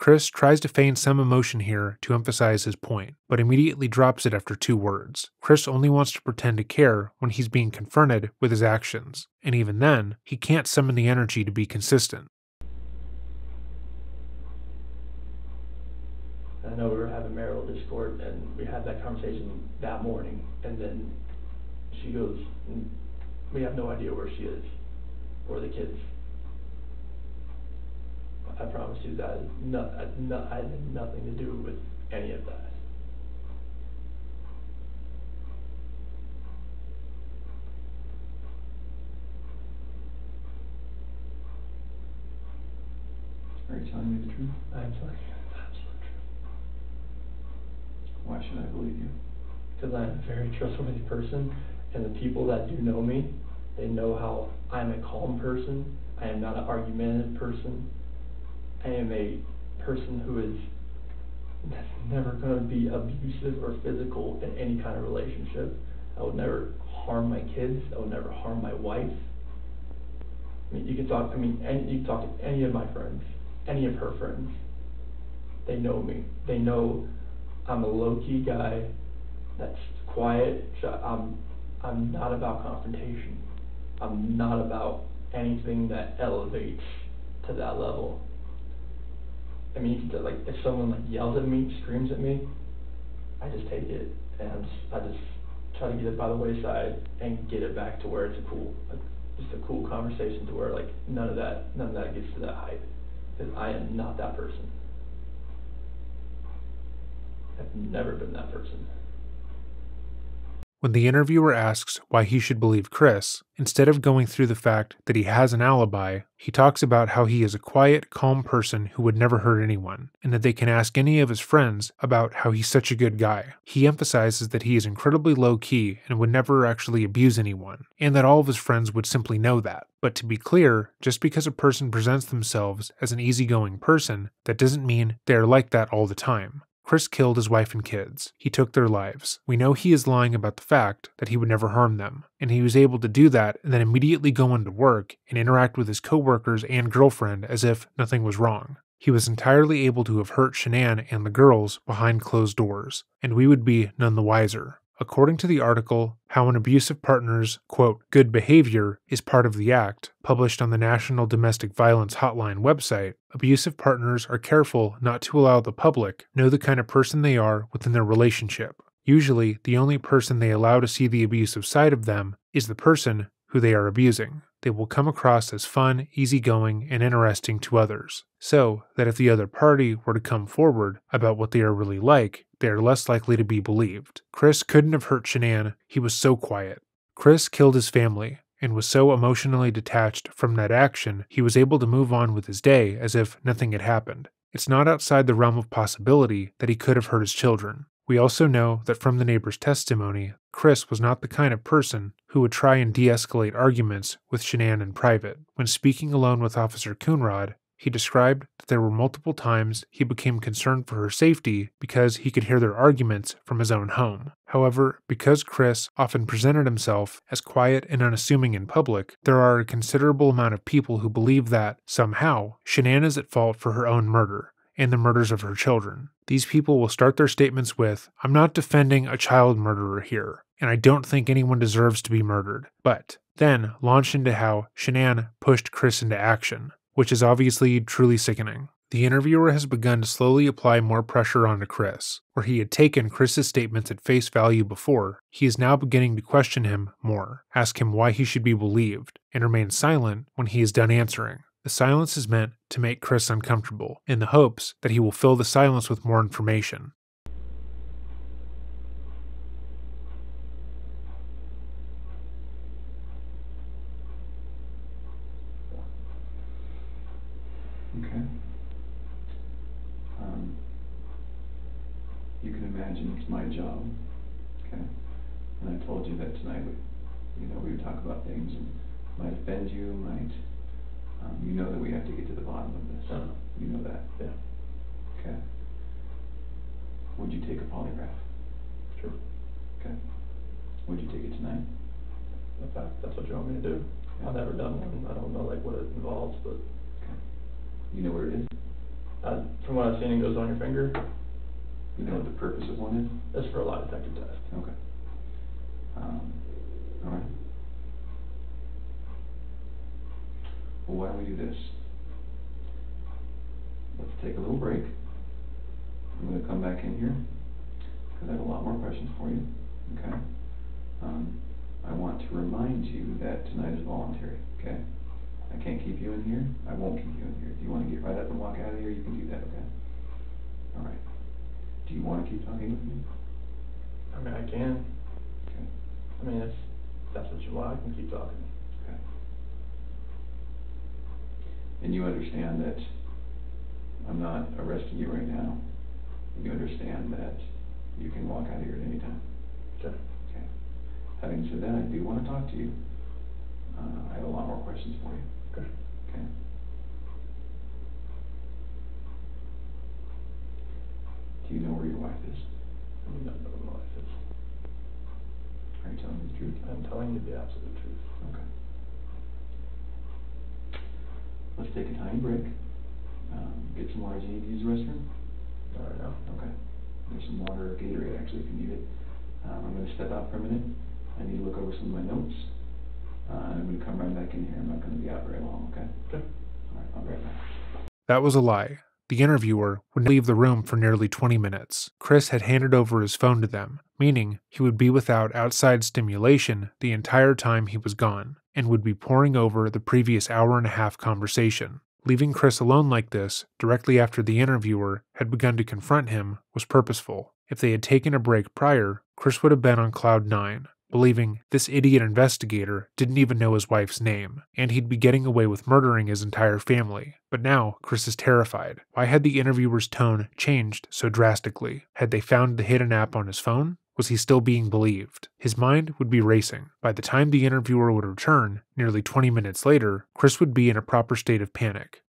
Chris tries to feign some emotion here to emphasize his point, but immediately drops it after two words. Chris only wants to pretend to care when he's being confronted with his actions, and even then, he can't summon the energy to be consistent. I know we were having marital discord, and we had that conversation that morning, and then she goes, we have no idea where she is, or the kids. I promise you that I had nothing to do with any of that. Are you telling me the truth? I am telling you the absolute truth. Why should I believe you? Because I'm a very trustworthy person, and the people that do know me, they know how I'm a calm person. I am not an argumentative person. I am a person who is never going to be abusive or physical in any kind of relationship. I would never harm my kids. I would never harm my wife. I mean, you can talk to any of my friends, any of her friends. They know me. They know I'm a low-key guy that's quiet. I'm not about confrontation. I'm not about anything that elevates to that level. I mean, like, if someone like yells at me, screams at me, I just take it, and I just try to get it by the wayside and get it back to where it's a cool, like, just a cool conversation to where like none of that gets to that height, because I am not that person. I've never been that person. When the interviewer asks why he should believe Chris, instead of going through the fact that he has an alibi, he talks about how he is a quiet, calm person who would never hurt anyone, and that they can ask any of his friends about how he's such a good guy. He emphasizes that he is incredibly low-key and would never actually abuse anyone, and that all of his friends would simply know that. But to be clear, just because a person presents themselves as an easygoing person, that doesn't mean they are like that all the time. Chris killed his wife and kids. He took their lives. We know he is lying about the fact that he would never harm them, and he was able to do that and then immediately go into work and interact with his coworkers and girlfriend as if nothing was wrong. He was entirely able to have hurt Shanann and the girls behind closed doors, and we would be none the wiser. According to the article, How an Abusive Partner's, quote, Good Behavior is Part of the Act, published on the National Domestic Violence Hotline website, abusive partners are careful not to allow the public know the kind of person they are within their relationship. Usually, the only person they allow to see the abusive side of them is the person who they are abusing. They will come across as fun, easygoing, and interesting to others, so that if the other party were to come forward about what they are really like, they are less likely to be believed. Chris couldn't have hurt Shanann, he was so quiet. Chris killed his family, and was so emotionally detached from that action, he was able to move on with his day as if nothing had happened. It's not outside the realm of possibility that he could have hurt his children. We also know that from the neighbor's testimony, Chris was not the kind of person who would try and de-escalate arguments with Shanann in private. When speaking alone with Officer Coonrod, he described that there were multiple times he became concerned for her safety because he could hear their arguments from his own home. However, because Chris often presented himself as quiet and unassuming in public, there are a considerable amount of people who believe that, somehow, Shanann is at fault for her own murder and the murders of her children. These people will start their statements with, I'm not defending a child murderer here, and I don't think anyone deserves to be murdered, but then launch into how Shanann pushed Chris into action, which is obviously truly sickening. The interviewer has begun to slowly apply more pressure onto Chris. Where he had taken Chris's statements at face value before, he is now beginning to question him more, ask him why he should be believed, and remain silent when he is done answering. The silence is meant to make Chris uncomfortable, in the hopes that he will fill the silence with more information. Okay. You can imagine it's my job, okay? And I told you that tonight, we would talk about things and might offend you, might... you know that we have to get to the bottom of this. Uh-huh. You know that. Yeah. Okay. Would you take a polygraph? Sure. Okay. Would you take it tonight? In fact, that's what you want me to do. Okay. I've never done one. I don't know what it involves, but. Okay. You know where it is? From what I've seen, it goes on your finger. You know what the purpose of one is? That's for a lie detector test. Okay. All right. Well, why don't we do this? Let's take a little break. I'm going to come back in here because I have a lot more questions for you. Okay. I want to remind you that tonight is voluntary. Okay. I can't keep you in here. I won't keep you in here. If you want to get right up and walk out of here, you can do that. Okay. All right. Do you want to keep talking with me? I mean, I can. Okay. I mean, if that's what you want, I can keep talking. Okay. And you understand that I'm not arresting you right now. You understand that you can walk out of here at any time. Okay. Okay. Having said that, I do want to talk to you. I have a lot more questions for you. Okay. Okay. Do you know where your wife is? I do not know where my wife is. Are you telling me the truth? I'm telling you the absolute truth. Okay. Let's take a tiny break. Get some water. Do you need to use the restroom? I don't know. Okay. There's some water, Gatorade actually, if you need it. I'm going to step out for a minute. I need to look over some of my notes. I'm going to come right back in here. I'm not going to be out very long, okay? Okay. All right, I'll be right back. That was a lie. The interviewer would leave the room for nearly 20 minutes. Chris had handed over his phone to them, meaning he would be without outside stimulation the entire time he was gone, and would be poring over the previous hour-and-a-half conversation. Leaving Chris alone like this, directly after the interviewer had begun to confront him, was purposeful. If they had taken a break prior, Chris would have been on cloud nine, believing this idiot investigator didn't even know his wife's name, and he'd be getting away with murdering his entire family. But now, Chris is terrified. Why had the interviewer's tone changed so drastically? Had they found the hidden app on his phone? Was he still being believed? His mind would be racing. By the time the interviewer would return, nearly 20 minutes later, Chris would be in a proper state of panic.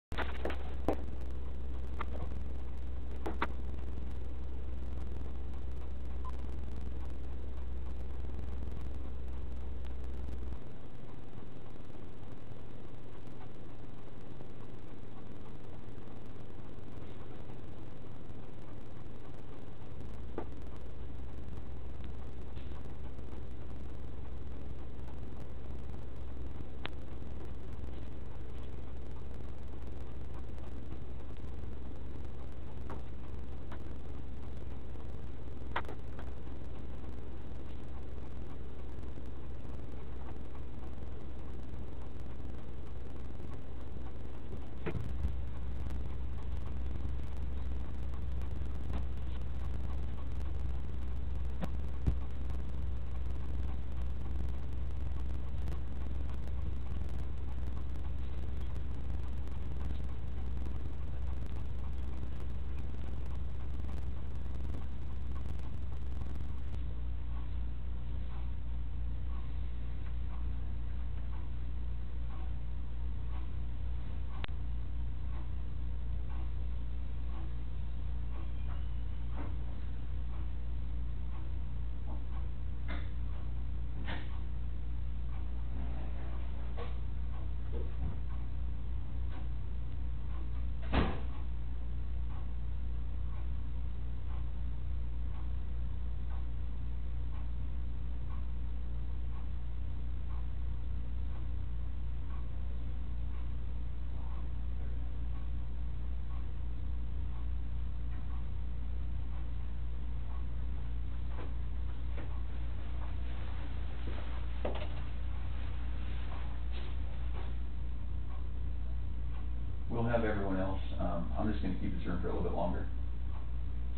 Have everyone else. I'm just going to keep this room for a little bit longer.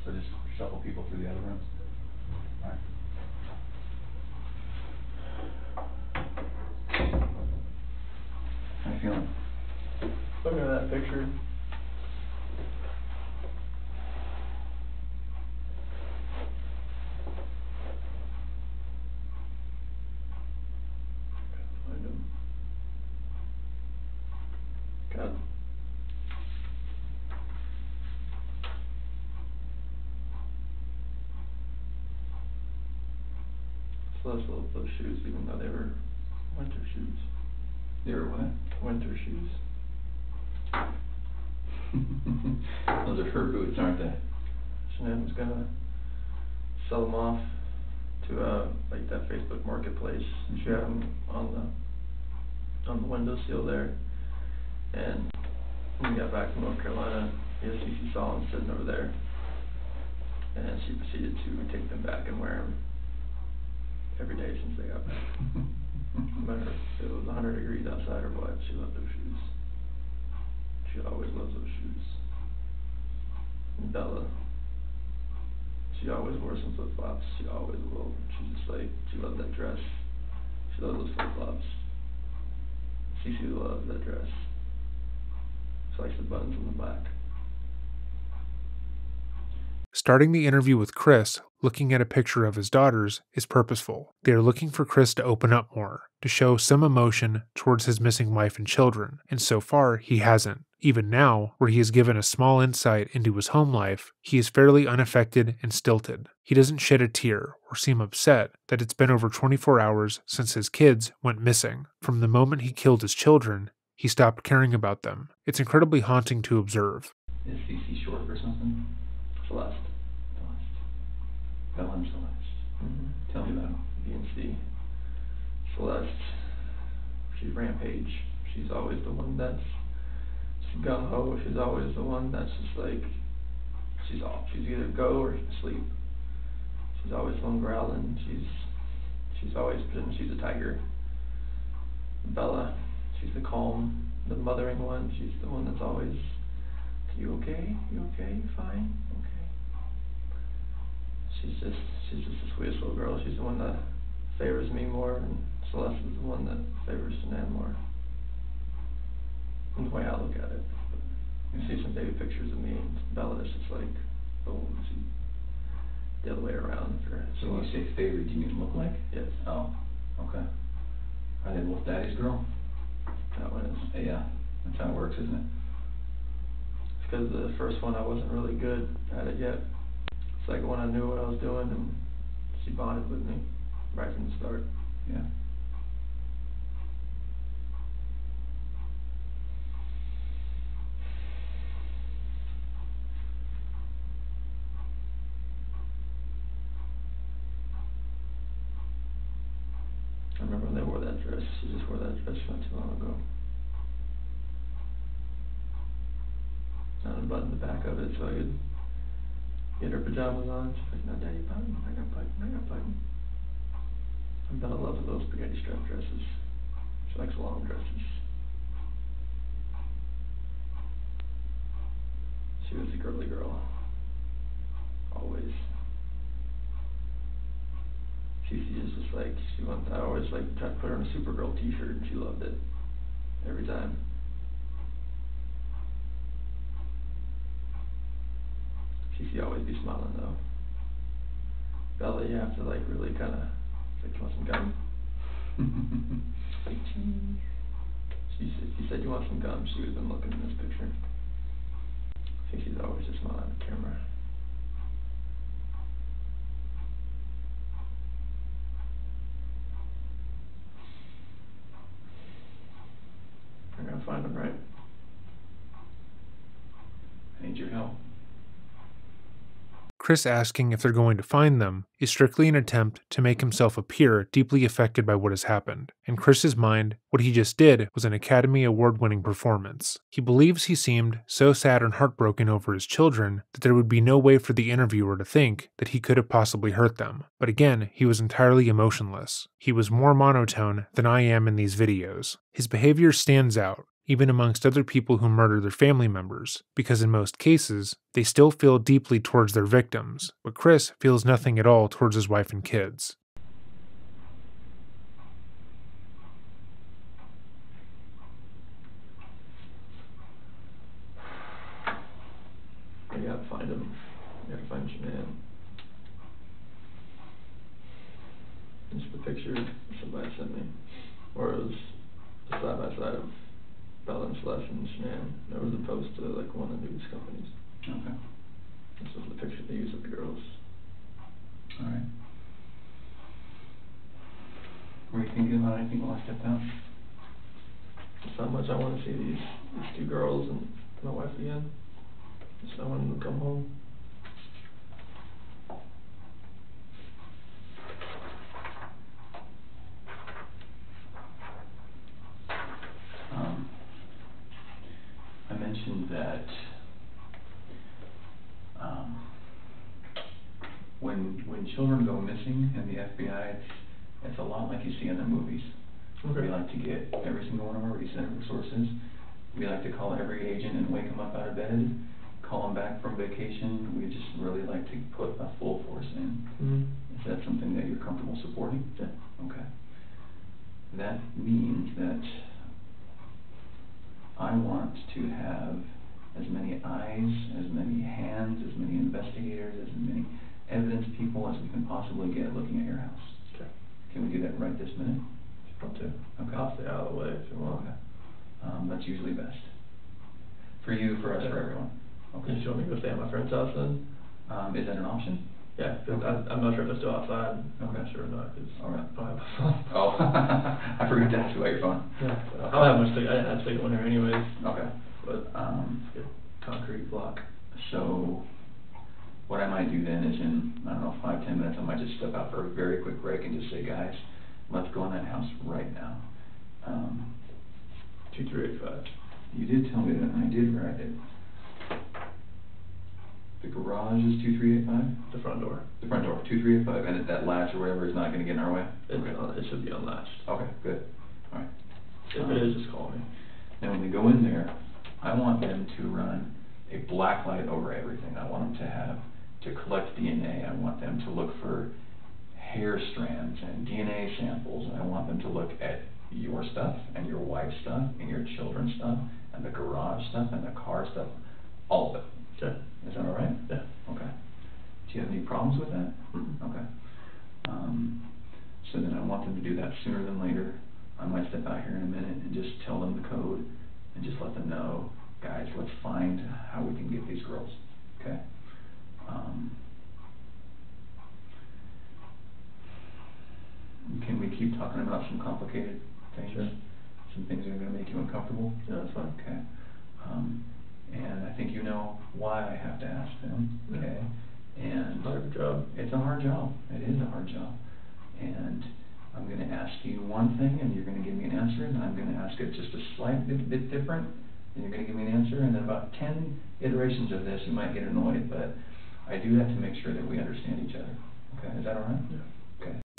So just shuffle people through the other rooms. All right. How are you feeling? Looking at that picture. Those shoes, even though they were winter shoes. They were what? Winter shoes. Those are her boots, aren't they? Shanann's gonna sell them off to like that Facebook Marketplace. Mm-hmm. She had them on the window seal there. And when we got back from North Carolina, she saw them sitting over there, and she proceeded to take them back and wear them every day since they got back. No matter if it was 100 degrees outside or what, she loved those shoes. She always loves those shoes. And Bella, she always wore some flip-flops. She always will. She's just like, she loved that dress. She loved those flip-flops. She loves that dress. She likes the buttons on the back. Starting the interview with Chris, looking at a picture of his daughters, is purposeful. They are looking for Chris to open up more, to show some emotion towards his missing wife and children, and so far, he hasn't. Even now, where he is given a small insight into his home life, he is fairly unaffected and stilted. He doesn't shed a tear or seem upset that it's been over 24 hours since his kids went missing. From the moment he killed his children, he stopped caring about them. It's incredibly haunting to observe. Is CC short or something? Celeste. Bella and Celeste. Mm-hmm. Tell me about B&C. Celeste, she's rampage. She's always the one that's gung-ho. She's always the one that's just like, she's off. She's either go or sleep. She's always one growling. She's always pretending she's a tiger. Bella, she's the calm, the mothering one. She's the one that's always, you okay? You okay? You fine? Okay. She's just the sweetest little girl. She's the one that favors me more, and Celeste is the one that favors Shanann more. That's the way I look at it. You see some baby pictures of me and Bella, it's just like, boom, she's the other way around for Celeste. So when you say favorite, do you mean look like? Yes. Oh, okay. Are they both daddy's girl? That one is. Yeah, that's how it works, isn't it? It's because the first one I wasn't really good at it yet. Second one, I knew what I was doing, and she bonded with me right from the start. Yeah. I remember when they wore that dress. She just wore that dress not too long ago. I unbuttoned the back of it so I could get her pajamas on. She's like, no, Daddy, button. I got button. I got button. And Bella loves those spaghetti strap dresses. She likes long dresses. She was a girly girl. Always. She was just like, I always like tried to put her in a Supergirl t-shirt, and she loved it. Every time. She'd always be smiling though. Bella, you have to like really kind of like, you want some gum? Like, cheese. She said, you want some gum? She was been looking in this picture. I think she's always just smiling at the camera. I'm gonna find them, right? I need your help. Chris asking if they're going to find them is strictly an attempt to make himself appear deeply affected by what has happened. In Chris's mind, what he just did was an Academy Award-winning performance. He believes he seemed so sad and heartbroken over his children that there would be no way for the interviewer to think that he could have possibly hurt them. But again, he was entirely emotionless. He was more monotone than I am in these videos. His behavior stands out, even amongst other people who murder their family members, because in most cases, they still feel deeply towards their victims, but Chris feels nothing at all towards his wife and kids. You gotta find him. You gotta find Shanann. This is the picture somebody sent me, or it was side by side of Bella and Celeste and Shanann. There was a post to like one of the news companies. Okay. This was the picture they used of the girls. Alright. Were you thinking about anything while I stepped out? There's so much I want to see these two girls and my wife again, so I wanted to come home. I mentioned that when children go missing in the FBI, it's a lot like you see in the movies. Okay. We like to get every single one of our resources. We like to call every agent and wake them up out of bed, call them back from vacation. We just really like to put a full force in. Mm-hmm. Is that something that you're comfortable supporting? Yeah. Okay. That means that I want to have as many eyes, as many hands, as many investigators, as many evidence people as we can possibly get looking at your house. Okay. Can we do that right this minute? Okay. I'll stay out of the way if you want. Okay. That's usually best. For you, for us, for everyone. Okay. Do you want me to go stay at my friend's house then? Is that an option? Yeah, because I'm not sure if they're still outside. I'm not sure or not, because I don't have my phone. Oh, I forgot to ask you about your phone. Yeah. So I don't have much to, I didn't have to take one here anyways. Okay. But concrete block. So what I might do then is in, I don't know, 5-10 minutes, I might just step out for a very quick break and just say, guys, let's go in that house right now. 2385. You did tell me that, and I did write it. The garage is 2385? The front door. The front door, 2385. And that latch or whatever is not going to get in our way? It should be unlatched. Okay, good. All right. If it is, just call me. Now, when they go in there, I want them to run a black light over everything. I want them to have, to collect DNA. I want them to look for hair strands and DNA samples. And I want them to look at your stuff and your wife's stuff and your children's stuff and the garage stuff and the car stuff, all of it. Okay. Is that all right? Yeah. Okay. Do you have any problems with that? Mm-hmm. Okay. So then I want them to do that sooner than later. I might step out here in a minute and just tell them the code and just let them know, guys, let's find how we can get these girls. Okay? Can we keep talking about some complicated things? Sure. Some things that are going to make you uncomfortable? Yeah, that's fine. Okay. And I think you know why I have to ask them. Okay. And it's a hard job. It's a hard job. It is a hard job. And I'm going to ask you one thing, and you're going to give me an answer, and I'm going to ask it just a slight bit different, and you're going to give me an answer, and then about 10 iterations of this, you might get annoyed, but I do that to make sure that we understand each other. Okay, is that all right? Yeah.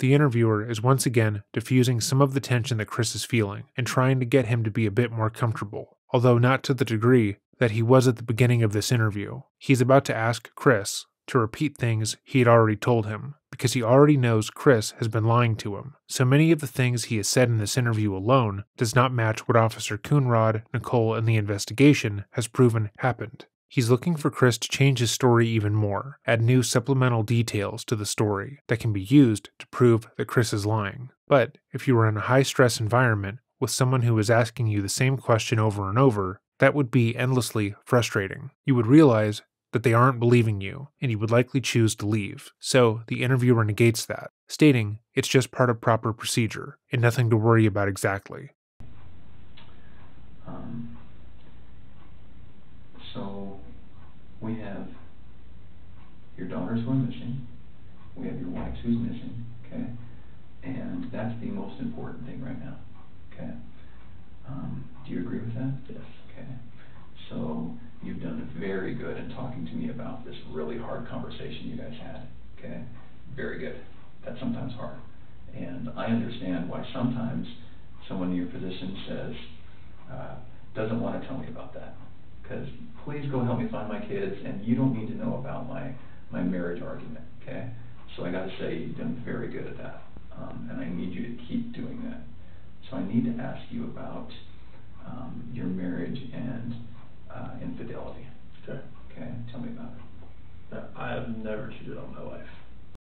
The interviewer is once again diffusing some of the tension that Chris is feeling and trying to get him to be a bit more comfortable, although not to the degree that he was at the beginning of this interview. He's about to ask Chris to repeat things he had already told him, because he already knows Chris has been lying to him. So many of the things he has said in this interview alone does not match what Officer Coonrod, Nicole, and the investigation has proven happened. He's looking for Chris to change his story even more, add new supplemental details to the story that can be used to prove that Chris is lying. But if you were in a high-stress environment with someone who is asking you the same question over and over, that would be endlessly frustrating. You would realize that they aren't believing you, and you would likely choose to leave. So the interviewer negates that, stating it's just part of proper procedure and nothing to worry about exactly. So we have your daughters who are missing, we have your wives who's missing, okay? And that's the most important thing right now, okay? Do you agree with that? Yes. Okay. So you've done very good in talking to me about this really hard conversation you guys had, okay? Very good. That's sometimes hard. And I understand why sometimes someone in your position says, doesn't want to tell me about that. Because please go help me find my kids, and you don't need to know about my marriage argument, okay? So I gotta say, you've done very good at that, and I need you to keep doing that. So I need to ask you about your marriage and infidelity. Okay. Okay, tell me about it. I have never cheated on my wife.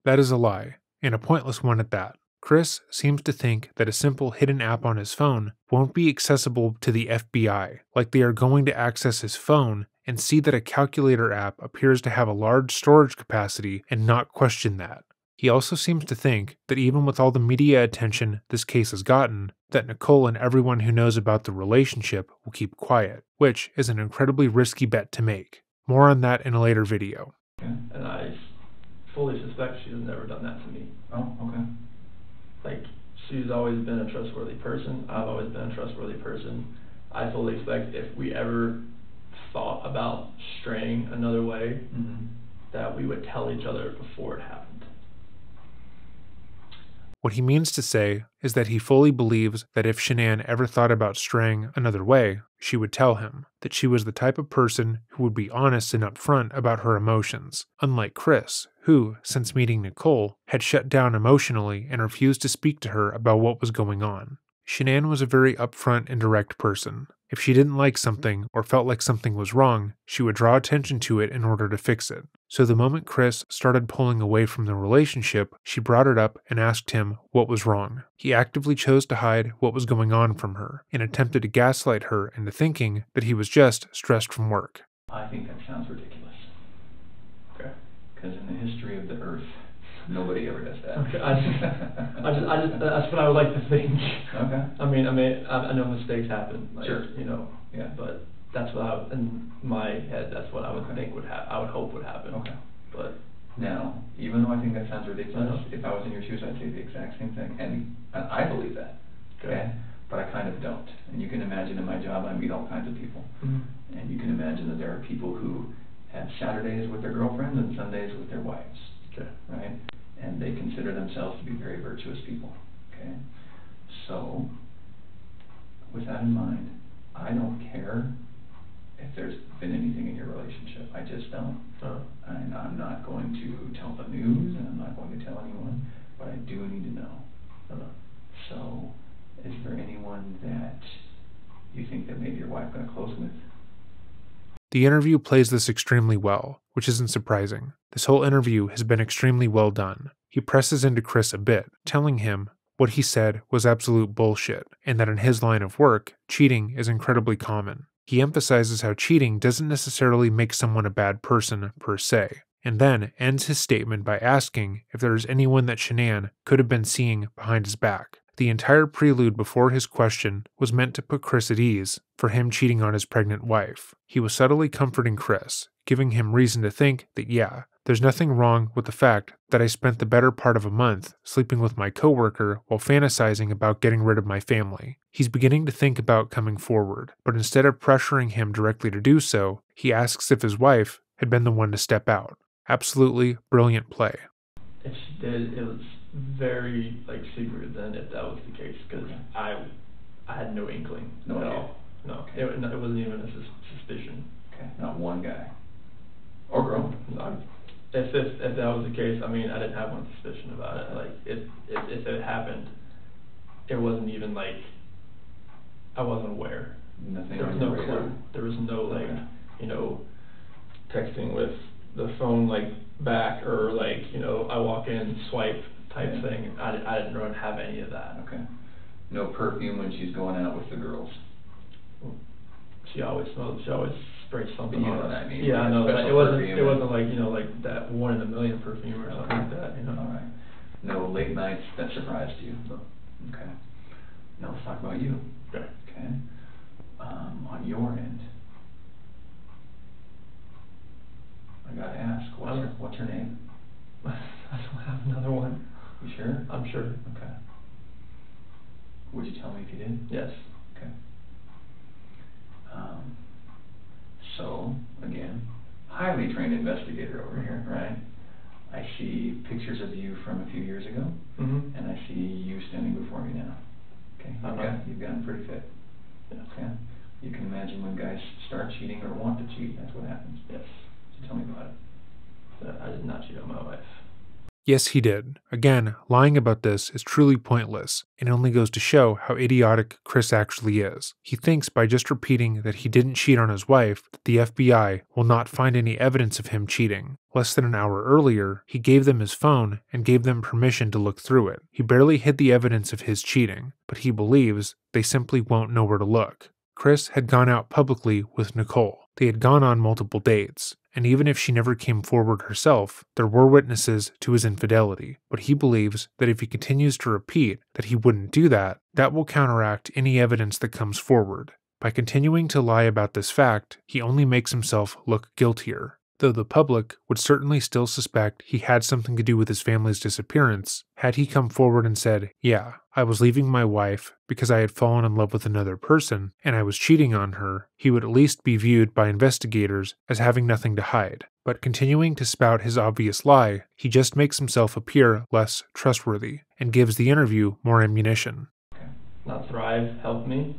That is a lie, and a pointless one at that. Chris seems to think that a simple hidden app on his phone won't be accessible to the FBI, like they are going to access his phone and see that a calculator app appears to have a large storage capacity and not question that. He also seems to think that even with all the media attention this case has gotten, that Nicole and everyone who knows about the relationship will keep quiet, which is an incredibly risky bet to make. More on that in a later video. And I fully suspect she's never done that to me. Oh, okay. Like, she's always been a trustworthy person. I've always been a trustworthy person. I fully expect if we ever thought about straying another way, that we would tell each other before it happened. What he means to say is that he fully believes that if Shanann ever thought about straying another way, she would tell him, that she was the type of person who would be honest and upfront about her emotions, unlike Chris, who, since meeting Nicole, had shut down emotionally and refused to speak to her about what was going on. Shanann was a very upfront and direct person. If she didn't like something or felt like something was wrong, she would draw attention to it in order to fix it. So the moment Chris started pulling away from the relationship, she brought it up and asked him what was wrong. He actively chose to hide what was going on from her and attempted to gaslight her into thinking that he was just stressed from work. I think that sounds ridiculous. Okay. Because in the history of the earth, nobody ever does that. Okay, that's what I would like to think. Okay. I mean, I know mistakes happen. Like, sure. You know. Yeah. But that's what I, in my head, that's what I would think would happen. I would hope would happen. Okay. But now, even though I think that sounds ridiculous, if I was in your shoes, I'd say the exact same thing, and I believe that. Okay. But I kind of don't. And you can imagine in my job, I meet all kinds of people, and you can imagine that there are people who have Saturdays with their girlfriends and Sundays with their wives. Okay. Right. And they consider themselves to be very virtuous people, okay? So, with that in mind, I don't care if there's been anything in your relationship. I just don't. And I'm not going to tell the news, and I'm not going to tell anyone, but I do need to know. So, is there anyone that you think that maybe your wife got close with? The interview plays this extremely well, which isn't surprising. This whole interview has been extremely well done. He presses into Chris a bit, telling him what he said was absolute bullshit, and that in his line of work, cheating is incredibly common. He emphasizes how cheating doesn't necessarily make someone a bad person per se, and then ends his statement by asking if there is anyone that Shanann could have been seeing behind his back. The entire prelude before his question was meant to put Chris at ease for him cheating on his pregnant wife. He was subtly comforting Chris, giving him reason to think that, yeah, there's nothing wrong with the fact that I spent the better part of a month sleeping with my coworker while fantasizing about getting rid of my family. He's beginning to think about coming forward, but instead of pressuring him directly to do so, he asks if his wife had been the one to step out. Absolutely brilliant play. If she did, it was very secretive then, if that was the case, because I had no inkling at all. No, it wasn't even a suspicion. Okay, not one guy or girl. If that was the case, I mean, I didn't have one suspicion about it. Like, if it happened, it wasn't even I wasn't aware. Nothing. There was no clue. There was no texting with the phone back, or I walk in, swipe type thing. I didn't really have any of that. Okay. No perfume when she's going out with the girls. She always smells. She always sprays something on. You know what I mean? Yeah, I know. It wasn't that one in a million perfume or something like that. You know. All right. No late nights that surprised you. Okay. Now let's talk about you. Okay. Okay. On your end, I gotta ask, what's your name? I don't have another one. You sure? I'm sure. Okay. Would you tell me if you did? Yes. Okay. So, again, highly trained investigator over here, right? I see pictures of you from a few years ago, and I see you standing before me now. Okay, you've gotten pretty fit. Okay. You can imagine when guys start cheating or want to cheat, that's what happens. Yes. So tell me about it. I did not cheat on my wife. Yes, he did. Again, lying about this is truly pointless, and only goes to show how idiotic Chris actually is. He thinks by just repeating that he didn't cheat on his wife, that the FBI will not find any evidence of him cheating. Less than an hour earlier, he gave them his phone and gave them permission to look through it. He barely hid the evidence of his cheating, but he believes they simply won't know where to look. Chris had gone out publicly with Nicole. They had gone on multiple dates. and even if she never came forward herself, there were witnesses to his infidelity, but he believes that if he continues to repeat that he wouldn't do that, that will counteract any evidence that comes forward. By continuing to lie about this fact, he only makes himself look guiltier, though the public would certainly still suspect he had something to do with his family's disappearance had he come forward and said, "Yeah, I was leaving my wife because I had fallen in love with another person and I was cheating on her." He would at least be viewed by investigators as having nothing to hide. But continuing to spout his obvious lie, he just makes himself appear less trustworthy and gives the interview more ammunition. Okay. Not Thrive, help me.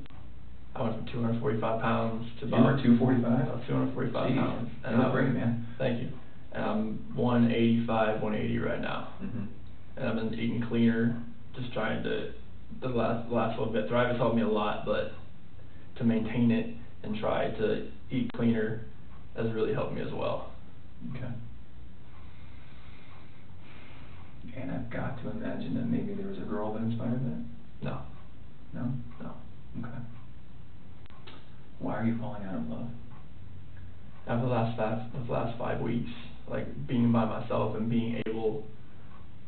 I went from 245 pounds to about... You were 245? 245 Jeez. Pounds. And I'm great, man. Thank you. And I'm 185, 180 right now. Mm-hmm. And I've been eating cleaner, just trying to, the last little bit. Thrive has helped me a lot, but to maintain it and try to eat cleaner has really helped me as well. Okay. And I've got to imagine that maybe there was a girl that inspired that? No. No? No. Okay. Why are you falling out of love? After the last 5 weeks, like being by myself and being able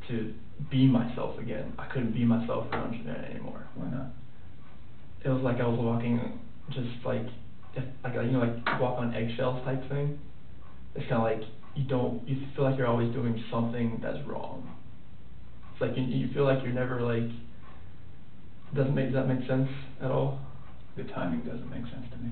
to be myself again, I couldn't be myself around Shanann anymore. Why not? It was like I was walking, just like walk on eggshells type thing. It's kind of like you feel like you're always doing something that's wrong. It's like you feel like you're never like. Does that make sense at all? The timing doesn't make sense to me.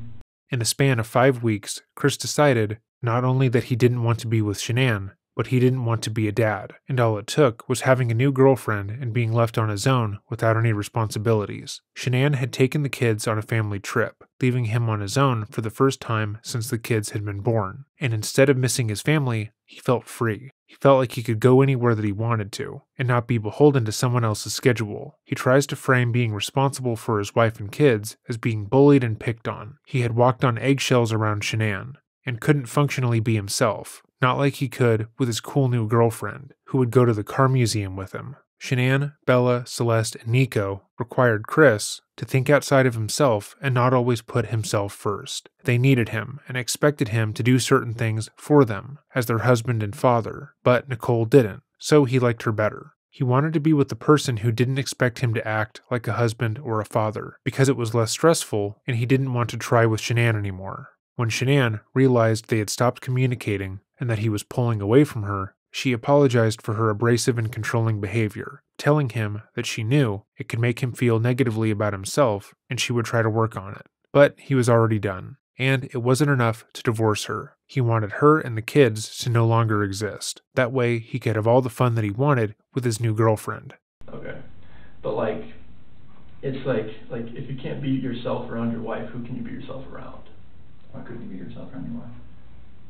In the span of 5 weeks, Chris decided not only that he didn't want to be with Shanann, but he didn't want to be a dad, and all it took was having a new girlfriend and being left on his own without any responsibilities. Shanann had taken the kids on a family trip, leaving him on his own for the first time since the kids had been born, and instead of missing his family, he felt free. He felt like he could go anywhere that he wanted to, and not be beholden to someone else's schedule. He tries to frame being responsible for his wife and kids as being bullied and picked on. He had walked on eggshells around Shanann, and couldn't functionally be himself, not like he could with his cool new girlfriend, who would go to the car museum with him. Shanann, Bella, Celeste, and Nico required Chris to think outside of himself and not always put himself first. They needed him and expected him to do certain things for them, as their husband and father, but Nicole didn't, so he liked her better. He wanted to be with the person who didn't expect him to act like a husband or a father, because it was less stressful and he didn't want to try with Shanann anymore. When Shanann realized they had stopped communicating and that he was pulling away from her, she apologized for her abrasive and controlling behavior, telling him that she knew it could make him feel negatively about himself and she would try to work on it. But he was already done, and it wasn't enough to divorce her. He wanted her and the kids to no longer exist. That way he could have all the fun that he wanted with his new girlfriend. Okay, but like, it's like if you can't be yourself around your wife, who can you be yourself around? Why couldn't you be yourself around your wife?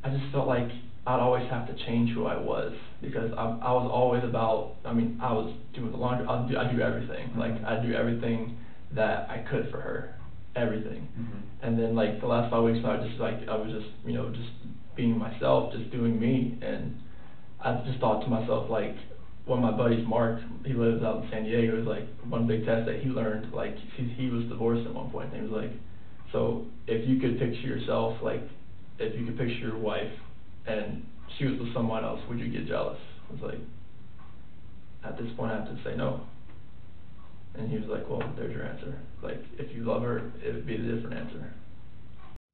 I just felt like I'd always have to change who I was, because I was always about, I mean, I was doing the laundry, I do everything. Mm-hmm. Like, I do everything that I could for her, everything. Mm-hmm. And then, like, the last 5 weeks, I was just, you know, just being myself, just doing me, and I just thought to myself, like, one of my buddies, Mark, he lives out in San Diego, was like, one big test that he learned, like, he was divorced at one point, and he was like, so if you could picture yourself, like, if you could picture your wife, and she was with someone else, would you get jealous? I was like, at this point I have to say no. And he was like, well, there's your answer. Like, if you love her, it would be a different answer.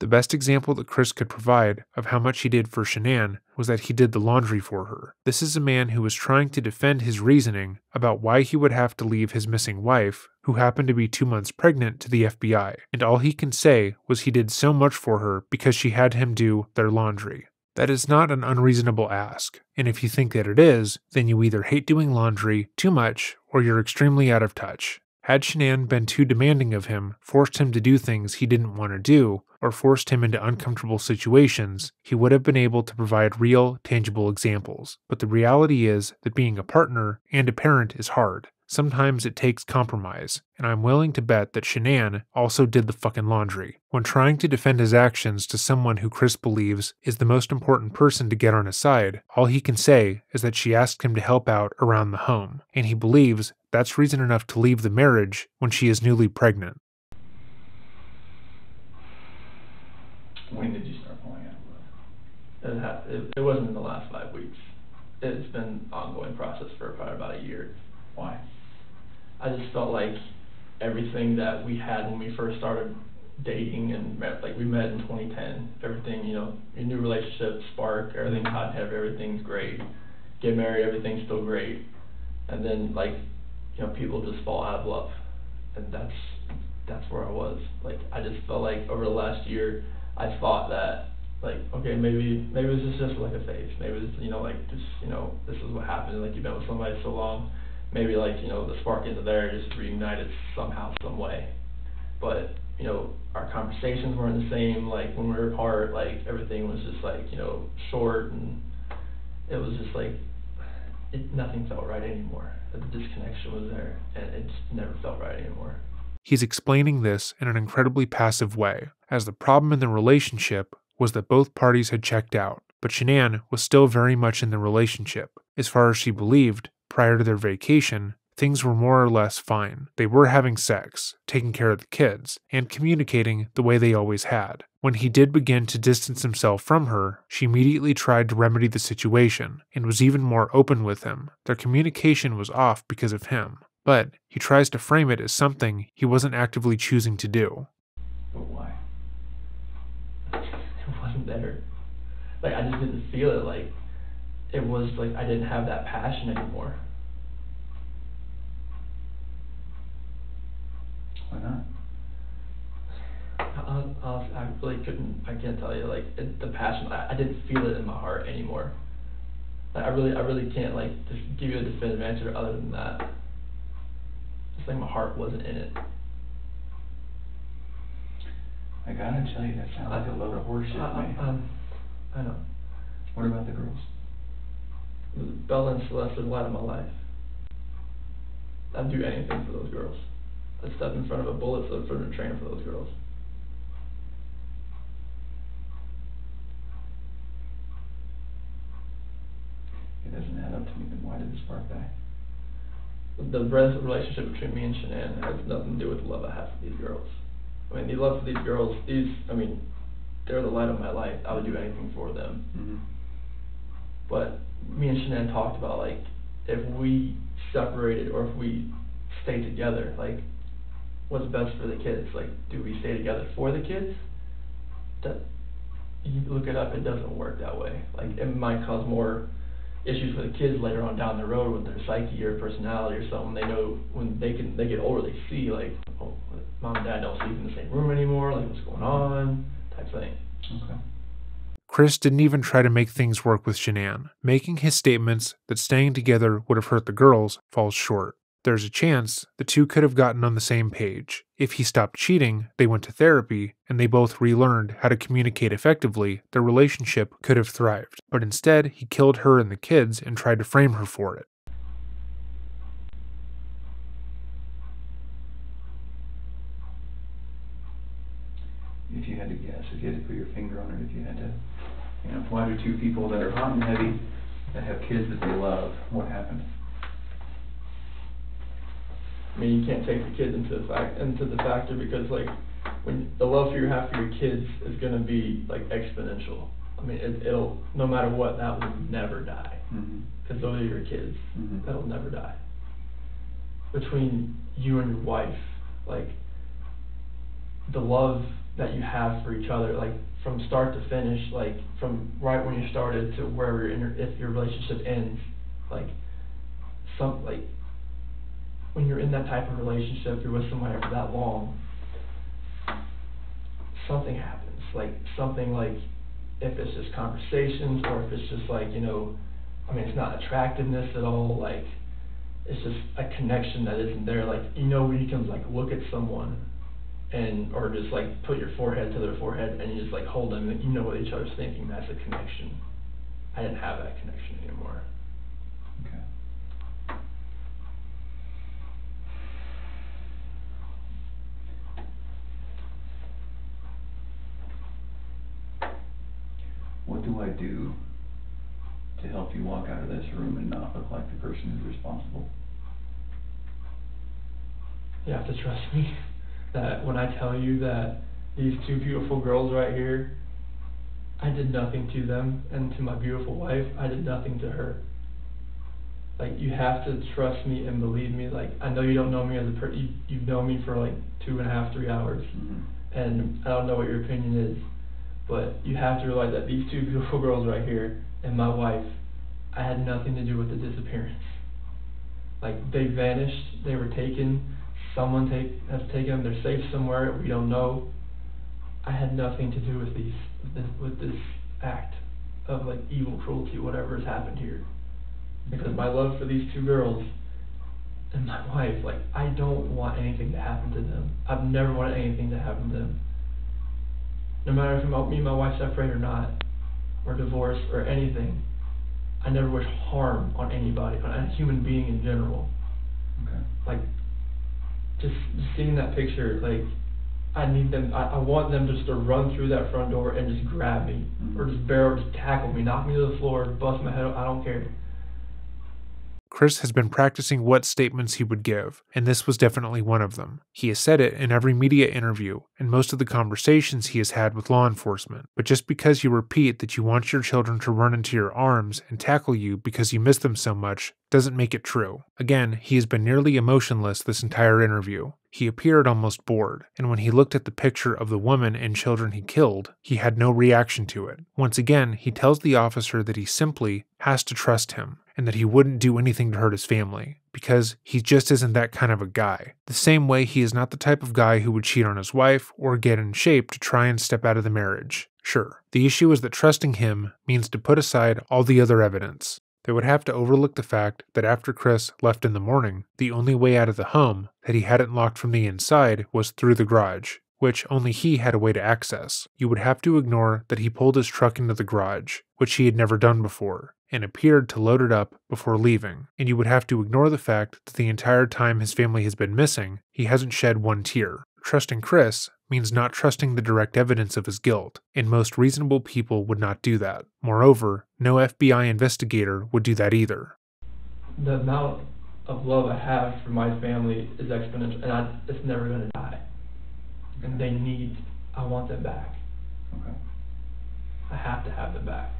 The best example that Chris could provide of how much he did for Shanann was that he did the laundry for her. This is a man who was trying to defend his reasoning about why he would have to leave his missing wife, who happened to be 2 months pregnant, to the FBI, and all he can say was he did so much for her because she had him do their laundry. That is not an unreasonable ask, and if you think that it is, then you either hate doing laundry too much or you're extremely out of touch. Had Shanann been too demanding of him, forced him to do things he didn't want to do, or forced him into uncomfortable situations, he would have been able to provide real, tangible examples. But the reality is that being a partner and a parent is hard. Sometimes it takes compromise, and I'm willing to bet that Shanann also did the fucking laundry. When trying to defend his actions to someone who Chris believes is the most important person to get on his side, all he can say is that she asked him to help out around the home, and he believes that's reason enough to leave the marriage when she is newly pregnant. When did you start falling out of love? It wasn't in the last 5 weeks. It's been an ongoing process for probably about a year. Why? I just felt like everything that we had when we first started dating and met, like we met in 2010, everything, you know, your new relationship, spark, everything hot, everything's great. Get married, everything's still great. And then, like, you know, people just fall out of love. And that's where I was. Like, I just felt like over the last year, I thought that, like, okay, maybe this is just like a phase. Maybe this, you know, like, just, you know, this is what happened. Like, you've been with somebody so long, maybe, like, you know, the spark into there just reunited somehow, some way. But, you know, our conversations weren't the same. Like, when we were apart, like, everything was just, like, you know, short, and it was just, like, nothing felt right anymore. The disconnection was there, and it just never felt right anymore. He's explaining this in an incredibly passive way, as the problem in the relationship was that both parties had checked out, but Shanann was still very much in the relationship. As far as she believed, prior to their vacation, things were more or less fine. They were having sex, taking care of the kids, and communicating the way they always had. When he did begin to distance himself from her, she immediately tried to remedy the situation and was even more open with him. Their communication was off because of him, but he tries to frame it as something he wasn't actively choosing to do. But why? It wasn't there. Like, I just didn't feel it. Like, it was like I didn't have that passion anymore. Why not? I really couldn't. I can't tell you. Like, the passion, I didn't feel it in my heart anymore. Like, I really can't, like, just give you a definitive answer other than that. It's like my heart wasn't in it. I gotta tell you, that sounds like a load of horseshit to me. I know. What about the girls? Bella and Celeste are the light of my life. I'd do anything for those girls. I'd step in front of a bullet, so in front of a train for those girls. It doesn't add up to me, then why did this spark die? The relationship between me and Shanann has nothing to do with the love I have for these girls. I mean, the love for these girls, they're the light of my life. I would do anything for them. Mm-hmm. But me and Shanann talked about, like, if we separated or if we stay together, like, what's best for the kids? Like, do we stay together for the kids? That, you look it up, it doesn't work that way. Like, it might cause more issues for the kids later on down the road with their psyche or personality or something. They know when they get older, they see, like, oh, mom and dad don't sleep in the same room anymore, like, what's going on, type thing. Okay. Chris didn't even try to make things work with Shanann. Making his statements that staying together would have hurt the girls falls short. There's a chance the two could have gotten on the same page. If he stopped cheating, they went to therapy, and they both relearned how to communicate effectively, their relationship could have thrived. But instead, he killed her and the kids and tried to frame her for it. If you had to guess, if you had to put your finger on it, if you had to, you know, why do two people that are hot and heavy, that have kids that they love, what happens? I mean, you can't take the kids into the factor, because, like, when the love you have for your kids is going to be, like, exponential. I mean, it'll no matter what, that will never die, because those are your kids. Mm-hmm. That'll never die. Between you and your wife, like, the love that you have for each other, like, from start to finish, like, from right when you started to wherever if your relationship ends, like, when you're in that type of relationship, you're with somebody for that long, something happens. Like, something, like, if it's just conversations, or if it's just, like, you know, I mean, it's not attractiveness at all, like, it's just a connection that isn't there. Like, you know, when you can, like, look at someone and, or just, like, put your forehead to their forehead and you just, like, hold them, and you know what each other's thinking, that's a connection. I didn't have that connection anymore. Okay. What do I do to help you walk out of this room and not look like the person who's responsible? You have to trust me that when I tell you that these two beautiful girls right here, I did nothing to them, and to my beautiful wife, I did nothing to her. Like, you have to trust me and believe me. Like, I know you don't know me as a person. You've known me for like 2.5, 3 hours, and I don't know what your opinion is, but you have to realize that these two beautiful girls right here and my wife, I had nothing to do with the disappearance. Like, they vanished, they were taken, someone has taken them, they're safe somewhere, we don't know. I had nothing to do with this act of like evil cruelty, whatever has happened here. Because my love for these two girls and my wife, like, I don't want anything to happen to them. I've never wanted anything to happen to them. No matter if me and my wife separate or not, or divorce or anything, I never wish harm on anybody, on a human being in general. Okay. Like, just seeing that picture, like, I need them, I want them just to run through that front door and just grab me, or just barrel, just tackle me, knock me to the floor, bust my head up, I don't care. Chris has been practicing what statements he would give, and this was definitely one of them. He has said it in every media interview and most of the conversations he has had with law enforcement, but just because you repeat that you want your children to run into your arms and tackle you because you miss them so much doesn't make it true. Again, he has been nearly emotionless this entire interview. He appeared almost bored, and when he looked at the picture of the woman and children he killed, he had no reaction to it. Once again, he tells the officer that he simply has to trust him, and that he wouldn't do anything to hurt his family, because he just isn't that kind of a guy. The same way he is not the type of guy who would cheat on his wife or get in shape to try and step out of the marriage. Sure, the issue is that trusting him means to put aside all the other evidence. They would have to overlook the fact that after Chris left in the morning, the only way out of the home that he hadn't locked from the inside was through the garage, which only he had a way to access. You would have to ignore that he pulled his truck into the garage, which he had never done before, and appeared to load it up before leaving. And you would have to ignore the fact that the entire time his family has been missing, he hasn't shed one tear. Trusting Chris means not trusting the direct evidence of his guilt, and most reasonable people would not do that. Moreover, no FBI investigator would do that either. The amount of love I have for my family is exponential, and it's never going to die. And I want them back. Okay. I have to have them back.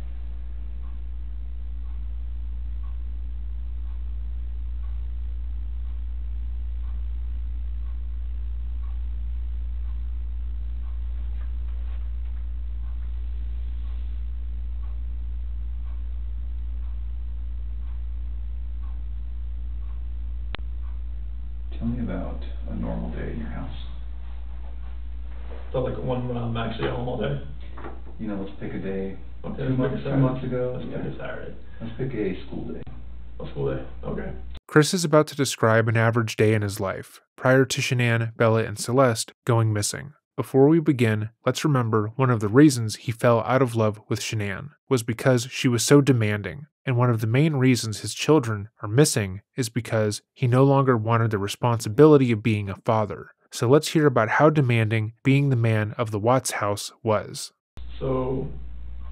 Actually home all day. You know, let's pick a day. Okay, 2 months ago. Let's pick a Saturday. Let's pick a school day. A school day. Okay. Chris is about to describe an average day in his life, prior to Shanann, Bella, and Celeste going missing. Before we begin, let's remember one of the reasons he fell out of love with Shanann was because she was so demanding, and one of the main reasons his children are missing is because he no longer wanted the responsibility of being a father. So let's hear about how demanding being the man of the Watts house was. So,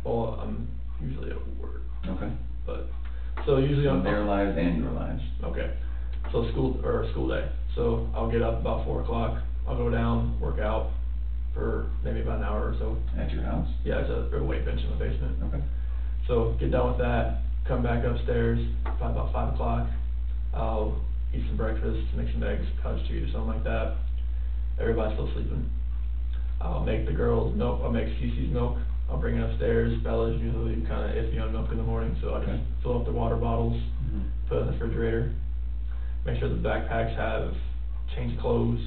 well, I'm usually at work. Okay. But, so usually on their lives and your lives. Okay. So school day. So I'll get up about 4 o'clock. I'll go down, work out for maybe about an hour or so. At your house? Yeah, it's a weight bench in the basement. Okay. So get done with that. Come back upstairs probably about 5 o'clock. I'll eat some breakfast, make some eggs, cottage cheese, or something like that. Everybody's still sleeping. I'll make the girls milk. I'll make Cece's milk. I'll bring it upstairs. Bella's usually kind of iffy on milk in the morning, so I just fill up the water bottles, put it in the refrigerator, make sure the backpacks have change clothes,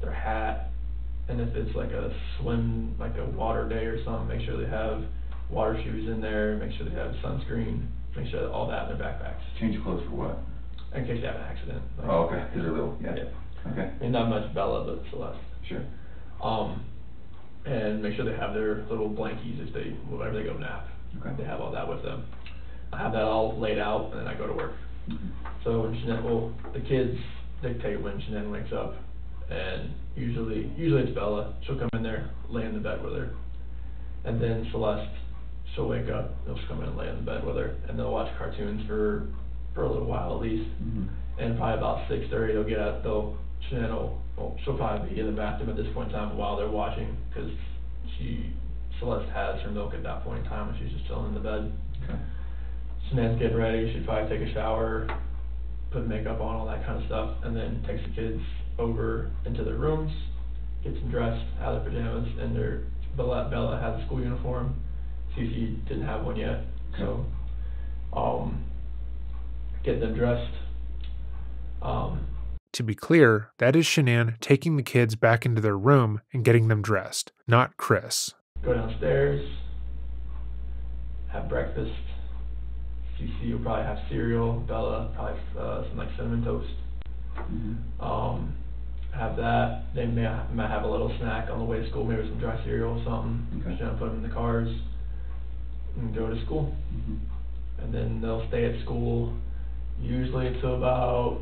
their hat, and if it's like a swim, like a water day or something, make sure they have water shoes in there, make sure they have sunscreen, make sure that all that in their backpacks. Change clothes for what? In case they have an accident. Like, oh, okay. Because they're little. Yeah. Okay. I mean, not much Bella, but Celeste. Sure. And make sure they have their little blankies whenever they go nap. Okay. They have all that with them. I have that all laid out, and then I go to work. So when Shanann, the kids dictate when Shanann wakes up, and usually it's Bella. She'll come in there, lay in the bed with her, and then Celeste, she'll wake up, and she'll come in and lay in the bed with her, and they'll watch cartoons for a little while at least. And probably about 6:30, they'll get out. She'll probably be in the bathroom at this point in time while they're watching, because she Celeste has her milk at that point in time when she's just chilling in the bed. Okay. Shanann's getting ready. She'd probably take a shower, put makeup on, all that kind of stuff, and then takes the kids over into their rooms, gets them dressed, out of their pajamas, and their Bella has a school uniform. CC didn't have one yet, so get them dressed. To be clear, that is Shanann taking the kids back into their room and getting them dressed, not Chris. Go downstairs, have breakfast. CC will probably have cereal. Bella probably some like cinnamon toast. Mm-hmm. Have that. They might have a little snack on the way to school, maybe some dry cereal or something. Okay. Shanann put them in the cars and go to school. Mm-hmm. And then they'll stay at school usually until about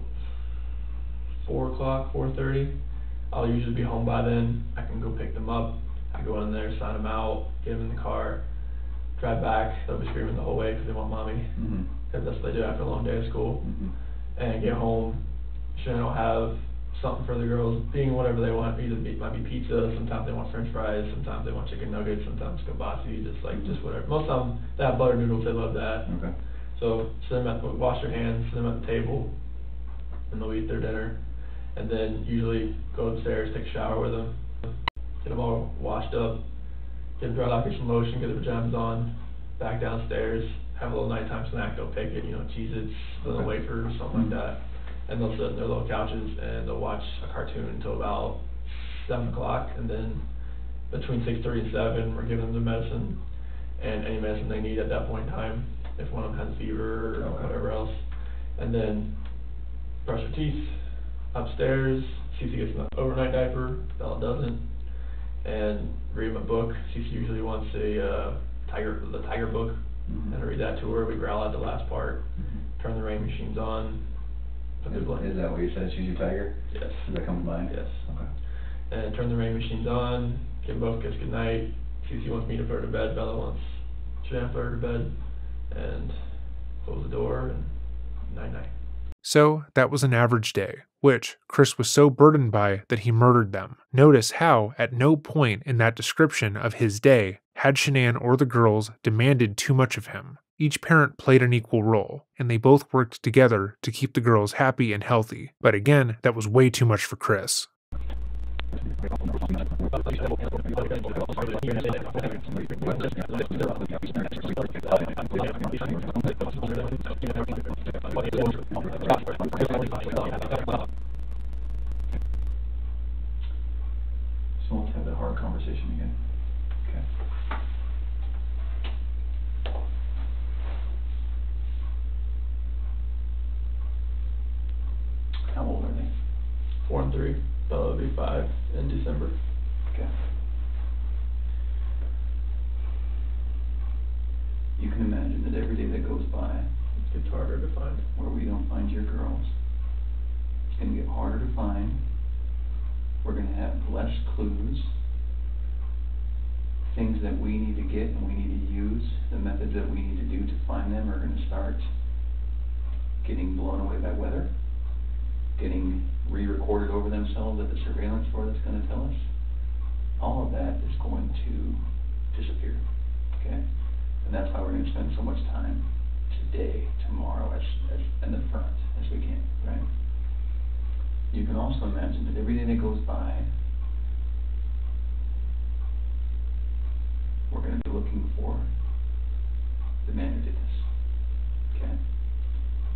4 o'clock, 4:30. I'll usually be home by then. I can go pick them up. I go in there, sign them out, get them in the car, drive back. They'll be screaming the whole way because they want mommy. Mm-hmm. That's what they do after a long day of school. Mm-hmm. And get home. Shanann will have something for the girls, being whatever they want. Either it might be pizza. Sometimes they want French fries. Sometimes they want chicken nuggets. Sometimes kielbasa. Just whatever. Most of them, they have butter noodles. They love that. Okay. So sit them at the, wash their hands, sit them at the table, and they'll eat their dinner. And then usually go upstairs, take a shower with them, get them all washed up, get them dried off, get some lotion, get their pajamas on, back downstairs, have a little nighttime snack. They'll pick it, Cheez-Its, a little wafer, or something like that. And they'll sit on their little couches and they'll watch a cartoon until about 7 o'clock. And then between 6:30 and 7, we're giving them the medicine and any medicine they need at that point in time, if one of them has fever or whatever else. And then brush their teeth. Upstairs, CC gets an overnight diaper, Bella doesn't, and read my book. CC usually wants the tiger book, mm-hmm. and I read that to her. We growl at the last part, mm-hmm. turn the rain machines on. Is that what you said? She's your tiger? Yes. Does that come by? Yes. Okay. And turn the rain machines on, give them both kiss goodnight. CC wants me to put her to bed, Bella wants Shanann to put her to bed, and close the door, and night-night. So that was an average day, which Chris was so burdened by that he murdered them. Notice how, at no point in that description of his day, had Shanann or the girls demanded too much of him. Each parent played an equal role, and they both worked together to keep the girls happy and healthy. But again, that was way too much for Chris. So let's have that hard conversation again. Okay. How old are they? 4 and 3. Bella will be 5 in December. Okay. You can imagine that every day that goes by, it gets harder to find. Where we don't find your girls, it's going to get harder to find. We're going to have less clues, things that we need to get and we need to use, the methods that we need to do to find them are going to start getting blown away by weather, getting re-recorded over themselves at the surveillance store that's going to tell us. All of that is going to disappear, okay? And that's why we're going to spend so much time today, tomorrow, as in the front as we can, right? You can also imagine that every day that goes by, we're going to be looking for the man who did this, okay?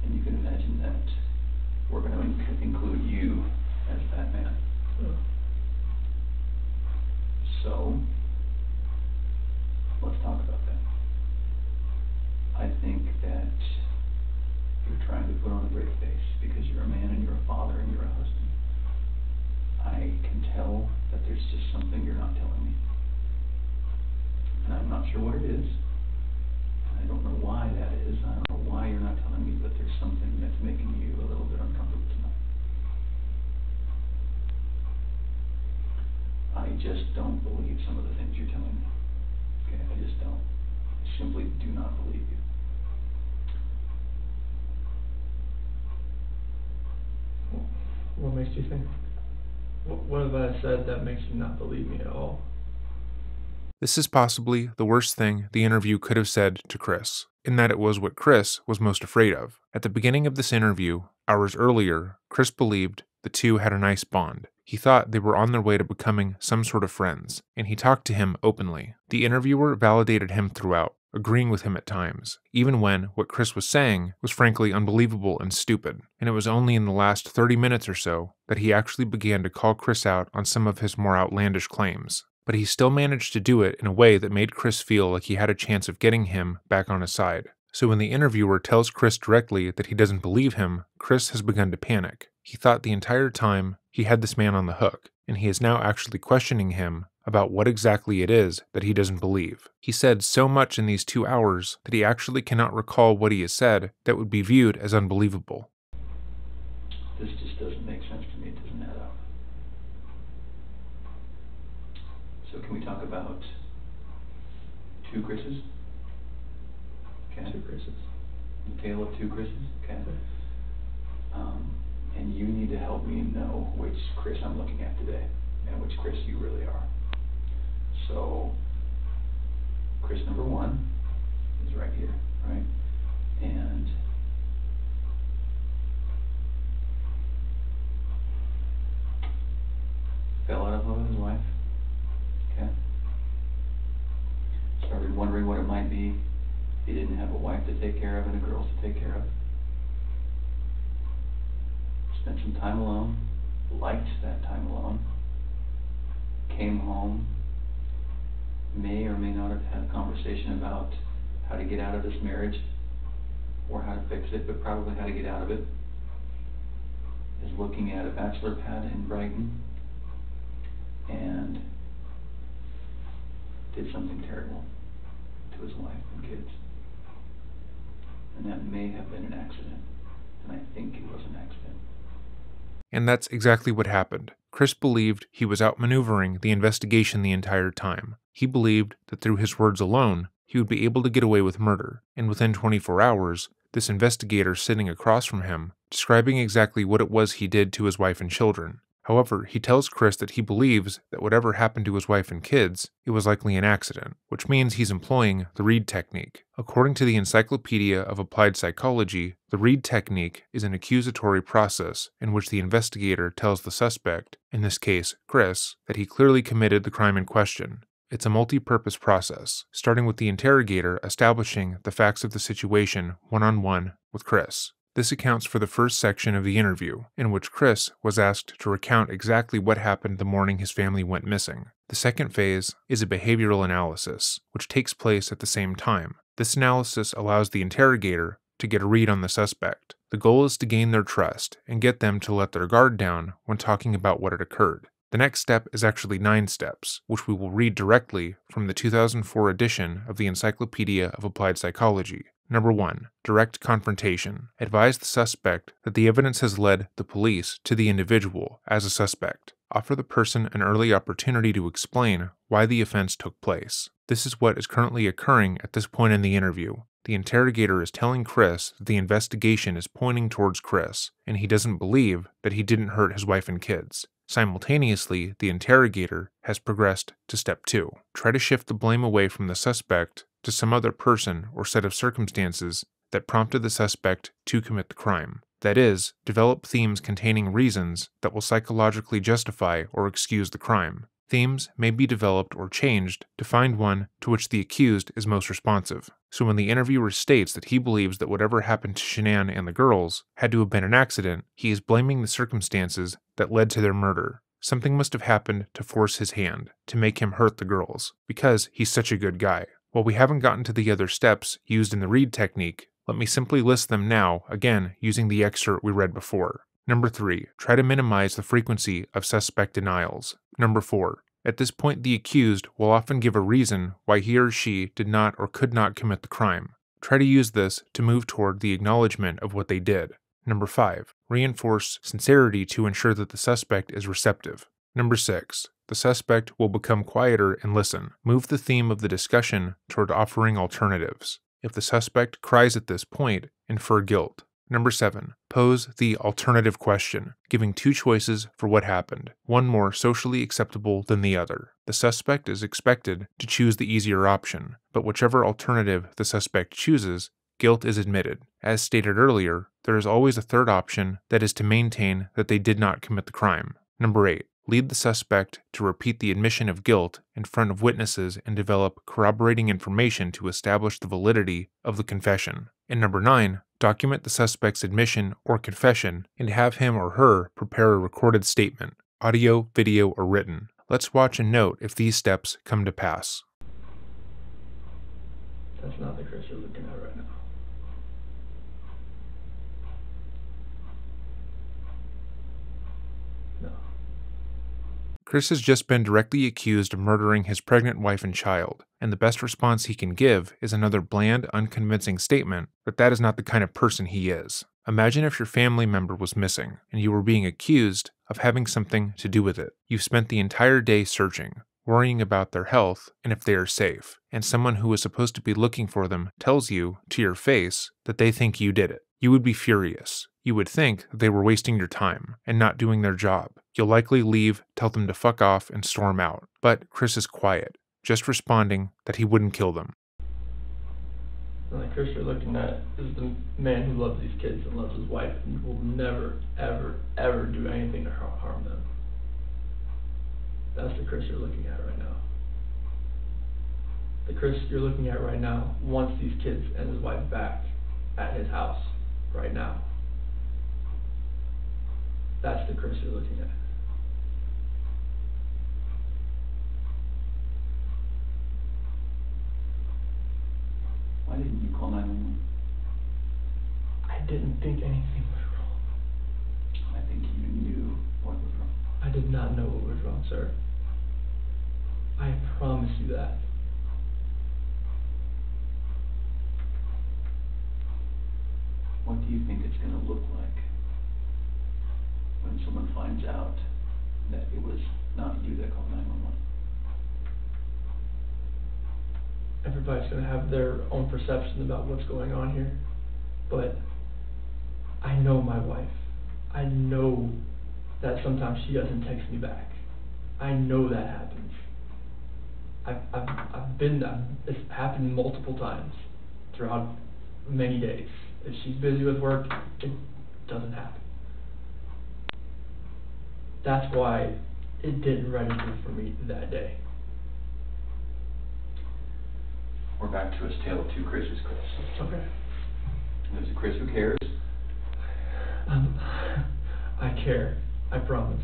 And you can imagine that we're going to include you as that man. Oh. So, let's talk about that. I think that you're trying to put on a brave face because you're a man and you're a father and you're a husband. I can tell that there's just something you're not telling me. And I'm not sure what it is. I don't know why that is. I don't know why you're not telling me, but there's something that's making you a little bit uncomfortable tonight. I just don't believe some of the things you're telling me. Okay, I just don't. I simply do not believe you. What makes you think? What have I said that makes you not believe me at all? This is possibly the worst thing the interview could have said to Chris, in that it was what Chris was most afraid of. At the beginning of this interview, hours earlier, Chris believed the two had a nice bond. He thought they were on their way to becoming some sort of friends, and he talked to him openly. The interviewer validated him throughout, agreeing with him at times, even when what Chris was saying was frankly unbelievable and stupid, and it was only in the last 30 minutes or so that he actually began to call Chris out on some of his more outlandish claims. But he still managed to do it in a way that made Chris feel like he had a chance of getting him back on his side. So when the interviewer tells Chris directly that he doesn't believe him, Chris has begun to panic. He thought the entire time he had this man on the hook, and he is now actually questioning him about what exactly it is that he doesn't believe. He said so much in these 2 hours that he actually cannot recall what he has said that would be viewed as unbelievable. This just doesn't make sense to me. It doesn't add up. So can we talk about two Chris's? Okay. Two Chris's. The tale of two Chris's? Okay. And you need to help me know which Chris I'm looking at today and which Chris you really are. So, Chris number one is right here, right? And fell out of love with his wife, okay? Started wondering what it might be. He didn't have a wife to take care of and the girls to take care of. Spent some time alone, liked that time alone, came home, may or may not have had a conversation about how to get out of this marriage or how to fix it, but probably how to get out of it, is looking at a bachelor pad in Brighton and did something terrible to his wife and kids. And that may have been an accident, and I think it was an accident. And that's exactly what happened. Chris believed he was outmaneuvering the investigation the entire time. He believed that through his words alone, he would be able to get away with murder. And within 24 hours, this investigator sitting across from him, describing exactly what it was he did to his wife and children. However, he tells Chris that he believes that whatever happened to his wife and kids, it was likely an accident, which means he's employing the Reid technique. According to the Encyclopedia of Applied Psychology, the Reid technique is an accusatory process in which the investigator tells the suspect, in this case, Chris, that he clearly committed the crime in question. It's a multi-purpose process, starting with the interrogator establishing the facts of the situation one-on-one with Chris. This accounts for the first section of the interview, in which Chris was asked to recount exactly what happened the morning his family went missing. The second phase is a behavioral analysis, which takes place at the same time. This analysis allows the interrogator to get a read on the suspect. The goal is to gain their trust and get them to let their guard down when talking about what had occurred. The next step is actually 9 steps, which we will read directly from the 2004 edition of the Encyclopedia of Applied Psychology. Number 1. Direct confrontation. Advise the suspect that the evidence has led the police to the individual as a suspect. Offer the person an early opportunity to explain why the offense took place. This is what is currently occurring at this point in the interview. The interrogator is telling Chris that the investigation is pointing towards Chris, and he doesn't believe that he didn't hurt his wife and kids. Simultaneously, the interrogator has progressed to step 2. Try to shift the blame away from the suspect to some other person or set of circumstances that prompted the suspect to commit the crime. That is, develop themes containing reasons that will psychologically justify or excuse the crime. Themes may be developed or changed to find one to which the accused is most responsive. So when the interviewer states that he believes that whatever happened to Shanann and the girls had to have been an accident, he is blaming the circumstances that led to their murder. Something must have happened to force his hand, to make him hurt the girls, because he's such a good guy. While we haven't gotten to the other steps used in the Reid technique, let me simply list them now, again using the excerpt we read before. Number 3. Try to minimize the frequency of suspect denials. Number 4. At this point, the accused will often give a reason why he or she did not or could not commit the crime. Try to use this to move toward the acknowledgement of what they did. Number 5. Reinforce sincerity to ensure that the suspect is receptive. Number 6. The suspect will become quieter and listen. Move the theme of the discussion toward offering alternatives. If the suspect cries at this point, infer guilt. Number 7. Pose the alternative question, giving two choices for what happened, one more socially acceptable than the other. The suspect is expected to choose the easier option, but whichever alternative the suspect chooses, guilt is admitted. As stated earlier, there is always a third option that is to maintain that they did not commit the crime. Number 8. Lead the suspect to repeat the admission of guilt in front of witnesses and develop corroborating information to establish the validity of the confession. And number 9, document the suspect's admission or confession and have him or her prepare a recorded statement, audio, video, or written. Let's watch and note if these steps come to pass. That's not the Chris you're looking at right now. Chris has just been directly accused of murdering his pregnant wife and child, and the best response he can give is another bland, unconvincing statement, but that is not the kind of person he is. Imagine if your family member was missing, and you were being accused of having something to do with it. You've spent the entire day searching, worrying about their health and if they are safe, and someone who is supposed to be looking for them tells you, to your face, that they think you did it. You would be furious. You would think they were wasting your time and not doing their job. You'll likely leave, tell them to fuck off, and storm out. But Chris is quiet, just responding that he wouldn't kill them. The Chris you're looking at is the man who loves these kids and loves his wife and will never, ever, ever do anything to harm them. That's the Chris you're looking at right now. The Chris you're looking at right now wants these kids and his wife back at his house right now. That's the Chris you're looking at. Why didn't you call 911? I didn't think anything was wrong. I think you knew what was wrong. I did not know what was wrong, sir. I promise you that. What do you think it's going to look like when someone finds out that it was not you that called 911? Everybody's going to have their own perception about what's going on here, but I know my wife. I know that sometimes she doesn't text me back. I know that happens. It's happened multiple times throughout many days. If she's busy with work, it doesn't happen. That's why it didn't register for me that day. We're back to his tale of two Chris's, Chris. Okay. There's a Chris who cares. I care. I promise.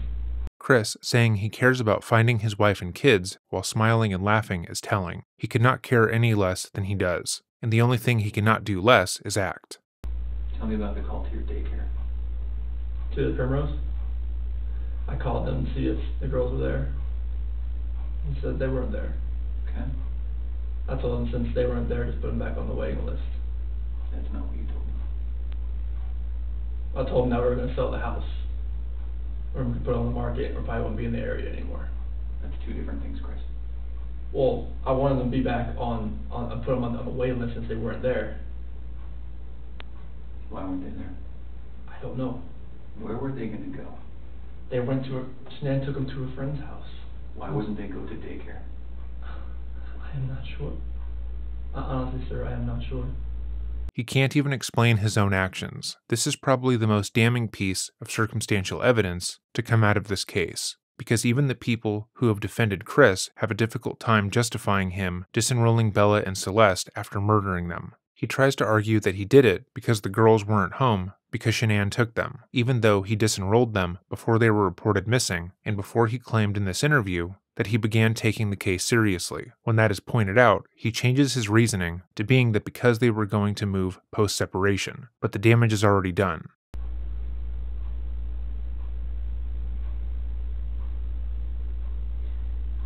Chris saying he cares about finding his wife and kids while smiling and laughing is telling. He could not care any less than he does, and the only thing he cannot do less is act. Tell me about the call to your daycare. To the Primrose? I called them to see if the girls were there, and said they weren't there. Okay. I told them since they weren't there, just put them back on the waiting list. That's not what you told them. I told them that we were going to sell the house, or we could put it on the market, or probably wouldn't be in the area anymore. That's two different things, Chris. Well, I wanted them to be back on put them on the waiting list since they weren't there. Why weren't they there? I don't know. Where were they going to go? They went to Shanann took them to a friend's house. Why wouldn't they go to daycare? I am not sure. Honestly, sir, I am not sure. He can't even explain his own actions. This is probably the most damning piece of circumstantial evidence to come out of this case, because even the people who have defended Chris have a difficult time justifying him disenrolling Bella and Celeste after murdering them. He tries to argue that he did it because the girls weren't home, because Shanann took them, even though he disenrolled them before they were reported missing and before he claimed in this interview that he began taking the case seriously. When that is pointed out, he changes his reasoning to being that because they were going to move post-separation, but the damage is already done.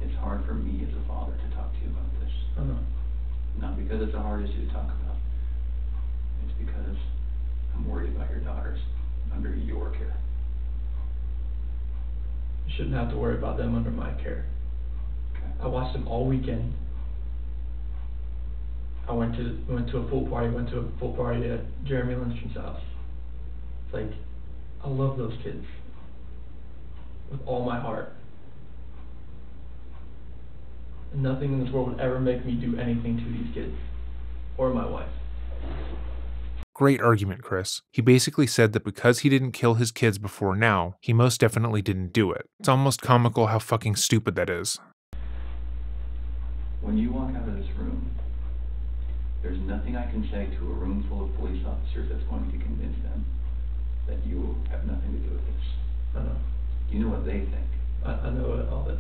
It's hard for me as a father to talk to you about this. I know. Not because it's a hard issue to talk about. It's because I'm worried about your daughters under your care. You shouldn't have to worry about them under my care. Okay. I watched them all weekend. I went to a pool party at Jeremy Lindstrom's house. Like, I love those kids with all my heart. And nothing in this world would ever make me do anything to these kids or my wife. Great argument, Chris. He basically said that because he didn't kill his kids before now, he most definitely didn't do it. It's almost comical how fucking stupid that is. When you walk out of this room, there's nothing I can say to a room full of police officers that's going to convince them that you have nothing to do with this. I know. You know what they think. I know all that.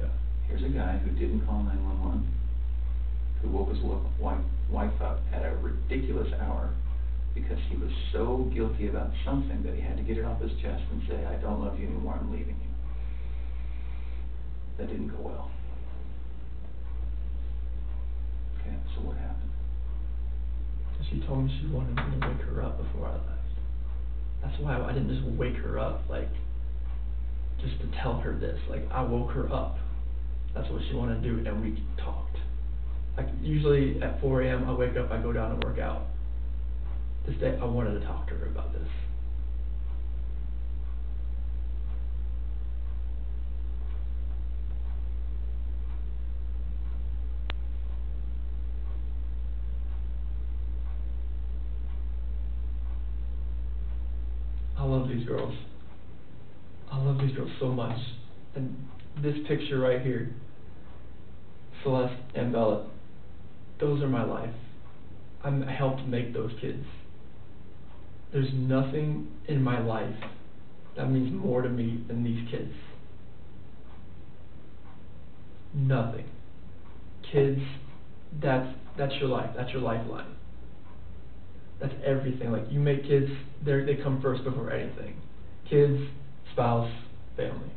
Yeah. Here's a guy who didn't call 911, who woke his wife up at a ridiculous hour because he was so guilty about something that he had to get it off his chest and say, I don't love you anymore, I'm leaving you. That didn't go well. Okay, so what happened? She told me she wanted me to wake her up before I left. That's why I didn't just wake her up, like, just to tell her this. Like, I woke her up. That's what she wanted to do, and we talked. Like, usually at 4 a.m., I wake up, I go down and work out. This day, I wanted to talk to her about this. Girls. I love these girls so much. And this picture right here, Celeste and Bella, those are my life. I helped make those kids. There's nothing in my life that means more to me than these kids. Nothing. Kids, that's your life. That's your lifeline. That's everything. Like, you make kids, they come first before anything. Kids, spouse, family.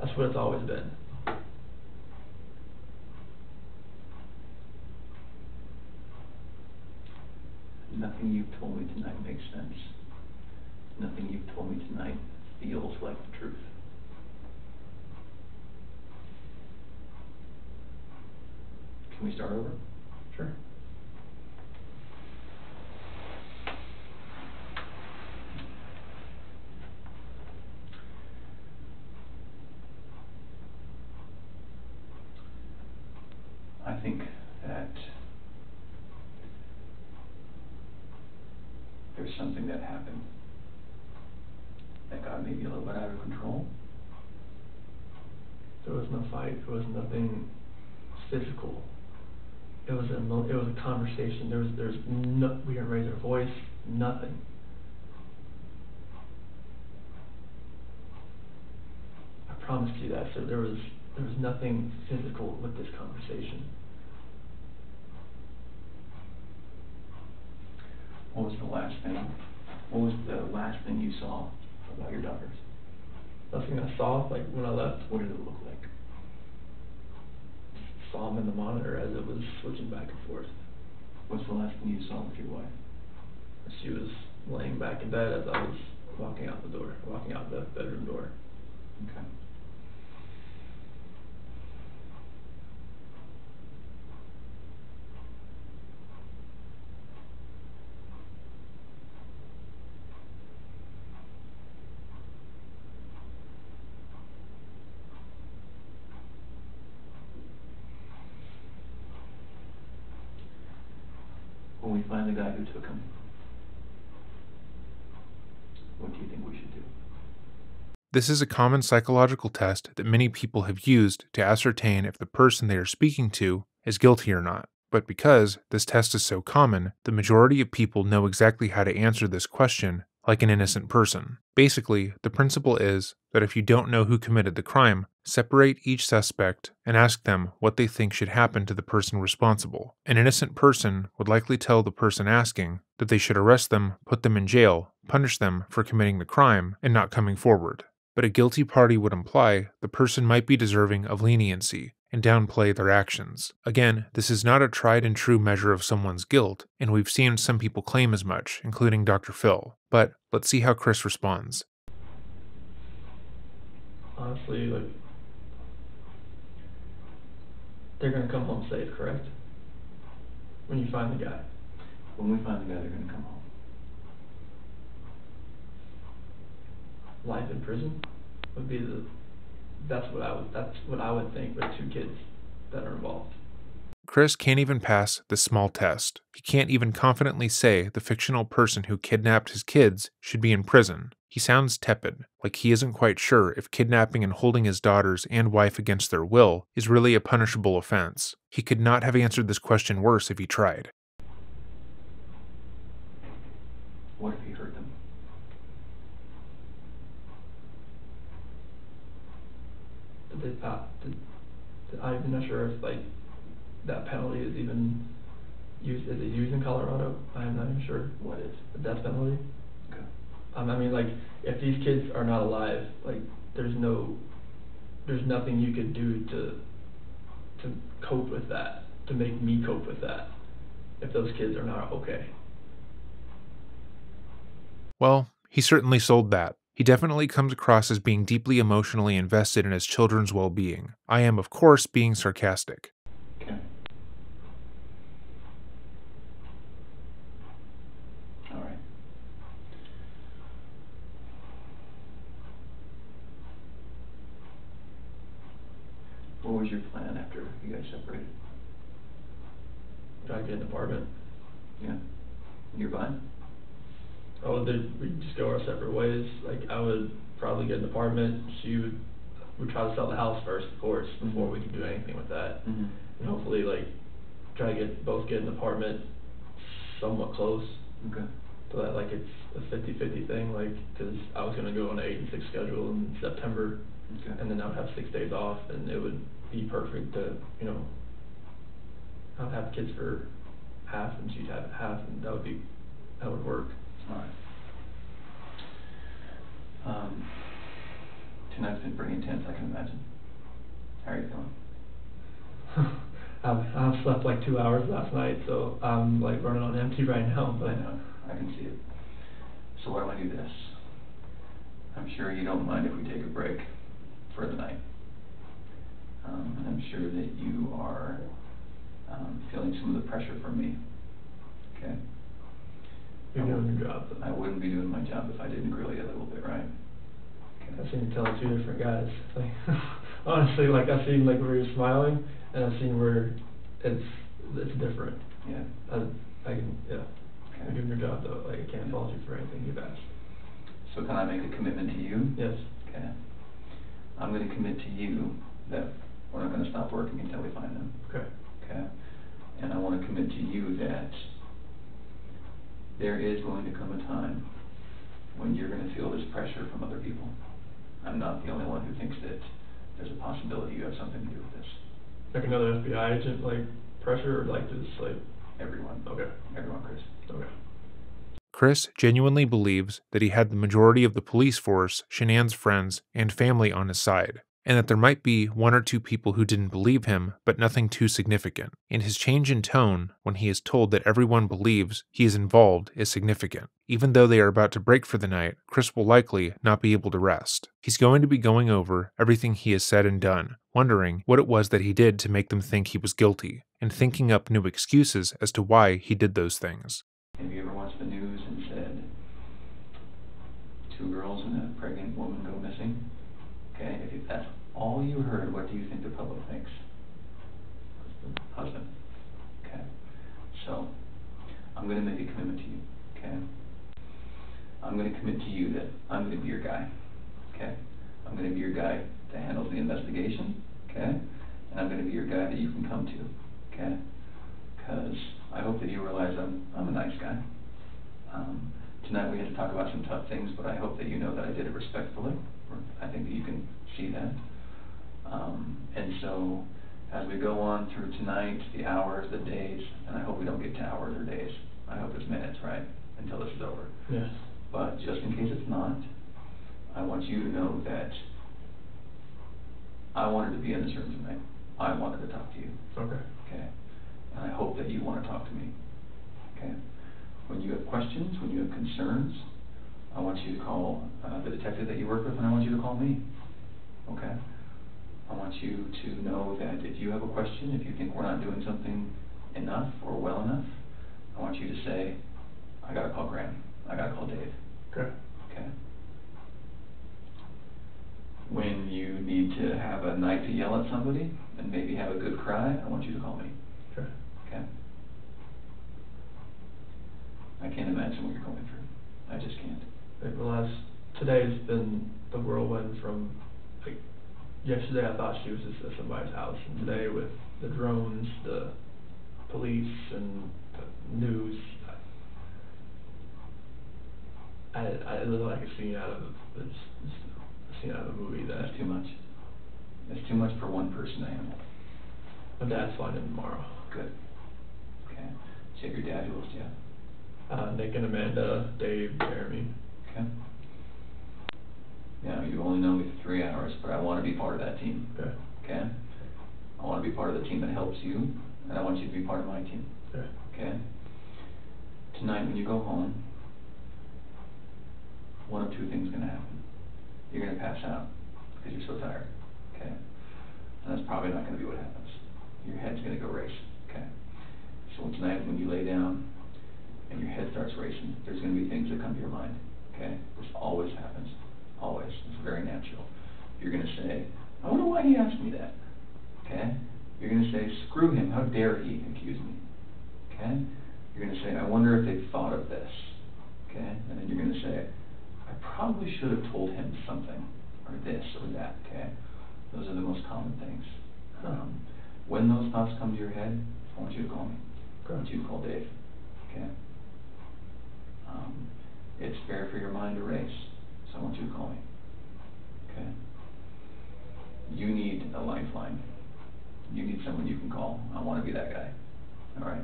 That's what it's always been. Nothing you've told me tonight makes sense. Nothing you've told me tonight feels like the truth. Can we start over? Sure. I think that there's something that happened that got maybe a little bit out of control. There was no fight. There was nothing physical. It was a conversation. We didn't raise our voice. Nothing. I promised you that. So there was nothing physical with this conversation. What was the last thing? What was the last thing you saw about your daughters? Nothing I saw, like when I left. What did it look like? Saw them in the monitor as it was switching back and forth. What's the last thing you saw with your wife? She was laying back in bed as I was walking out the bedroom door. Okay. Find the guy who took him. What do you think we should do? This is a common psychological test that many people have used to ascertain if the person they are speaking to is guilty or not. But because this test is so common, the majority of people know exactly how to answer this question like an innocent person. Basically, the principle is that if you don't know who committed the crime, separate each suspect and ask them what they think should happen to the person responsible. An innocent person would likely tell the person asking that they should arrest them, put them in jail, punish them for committing the crime, and not coming forward. But a guilty party would imply the person might be deserving of leniency and downplay their actions. Again, this is not a tried and true measure of someone's guilt, and we've seen some people claim as much, including Dr. Phil. But let's see how Chris responds. Honestly, like, they're going to come home safe, correct? When you find the guy. When we find the guy, they're going to come home. life in prison would be the, that's what I would think with two kids that are involved. Chris can't even pass the small test. He can't even confidently say the fictional person who kidnapped his kids should be in prison. He sounds tepid, like he isn't quite sure if kidnapping and holding his daughters and wife against their will is really a punishable offense. He could not have answered this question worse if he tried. What if he hurt them? I'm not sure if that penalty is even used. Is it used in Colorado? I'm not even sure what is the death penalty. Okay. I mean, if these kids are not alive, there's nothing you could do to cope with that, to make me cope with that, if those kids are not okay. Well, he certainly sold that. He definitely comes across as being deeply emotionally invested in his children's well-being. I am, of course, being sarcastic. Okay. All right. What was your plan after you guys separated? Try to get an apartment. Yeah. Nearby? Oh, we'd just go our separate ways. I would probably get an apartment. She would try to sell the house first, of course, before we could do anything with that. Mm-hmm. And hopefully, try to both get an apartment somewhat close. Okay. So that, it's a 50-50 thing, because I was going to go on an 8 and 6 schedule in September. Okay. And then I would have 6 days off, and it would be perfect to, I'd have kids for half, and she'd have half, and that would work. All right. Tonight's been pretty intense, I can imagine. How are you feeling? I've slept 2 hours last night, so I'm running on empty right now. But I know, I can see it. So why don't we do this? I'm sure you don't mind if we take a break for the night. And I'm sure that you are feeling some of the pressure from me. Okay. You're doing your job. I wouldn't be doing my job if I didn't grill you a little bit, right? Okay. I've seen you tell two different guys. Honestly, I've seen where you're smiling, and I've seen where it's different. Yeah. Yeah. Okay. You're doing your job though. I can't fault you for anything you've asked. So can I make a commitment to you? Yes. Okay. I'm going to commit to you that we're not going to stop working until we find them. Okay. Okay. And I want to commit to you that there is going to come a time when you're going to feel this pressure from other people. I'm not the only one who thinks that there's a possibility you have something to do with this. Like another FBI agent, pressure, or just everyone. Okay. Everyone, Chris. Okay. Chris genuinely believes that he had the majority of the police force, Shanann's friends, and family on his side, and that there might be 1 or 2 people who didn't believe him, but nothing too significant. And his change in tone when he is told that everyone believes he is involved is significant. Even though they are about to break for the night, Chris will likely not be able to rest. He's going to be going over everything he has said and done, wondering what it was that he did to make them think he was guilty, and thinking up new excuses as to why he did those things. Have you ever watched the news and said, 2 girls and a pregnant woman go missing? Okay, if that's all you heard, what do you think the public thinks? Husband. Okay. So, I'm going to make a commitment to you. Okay. I'm going to commit to you that I'm going to be your guy. Okay. I'm going to be your guy that handles the investigation. Okay. And I'm going to be your guy that you can come to. Okay. Because I hope that you realize I'm a nice guy. Tonight we had to talk about some tough things, but I hope that you know that I did it respectfully. I think that you can see that. And so, as we go on through tonight, the hours, the days, and I hope we don't get to hours or days. I hope it's minutes, right? Until this is over. Yes. But just in case it's not, I want you to know that I wanted to be in this room tonight. I wanted to talk to you. Okay. Okay. And I hope that you want to talk to me. Okay. When you have questions, when you have concerns, I want you to call the detective that you work with, and I want you to call me. Okay? I want you to know that if you have a question, if you think we're not doing something enough or well enough, I want you to say, I gotta call Graham. I gotta call Dave. Okay. Okay? to have a night to yell at somebody and maybe have a good cry, I want you to call me. Sure. Okay? I can't imagine what you're going through. I just can't. Right, well, today's been the whirlwind from, like, yesterday I thought she was just at somebody's house, and today with the drones, the police, and the news, I look like a scene out of a movie. That's too much. It's too much for one person to handle. My dad's flying in tomorrow. Good. Okay. Check your dad. Who else do you have? Nick and Amanda, Dave, Jeremy. Okay. Now, you only know me for 3 hours, but I want to be part of that team. Okay. Okay? I want to be part of the team that helps you, and I want you to be part of my team. Okay. Okay? Tonight, when you go home, one of two things is going to happen. You're going to pass out because you're so tired. Okay? And that's probably not going to be what happens. Your head's going to go race. Okay? So tonight, when you lay down and your head starts racing, there's going to be things that come to your mind. Okay? This always happens. Always. It's very natural. You're going to say, I wonder why he asked me that. Okay? You're going to say, screw him. How dare he accuse me? Okay? You're going to say, I wonder if they've thought of this. Okay? And then you're going to say, I probably should have told him something, or this, or that, okay? Those are the most common things. When those thoughts come to your head, I want you to call me. I want you to call Dave, okay? It's fair for your mind to race, so I want you to call me, okay? You need a lifeline. You need someone you can call. I want to be that guy, all right?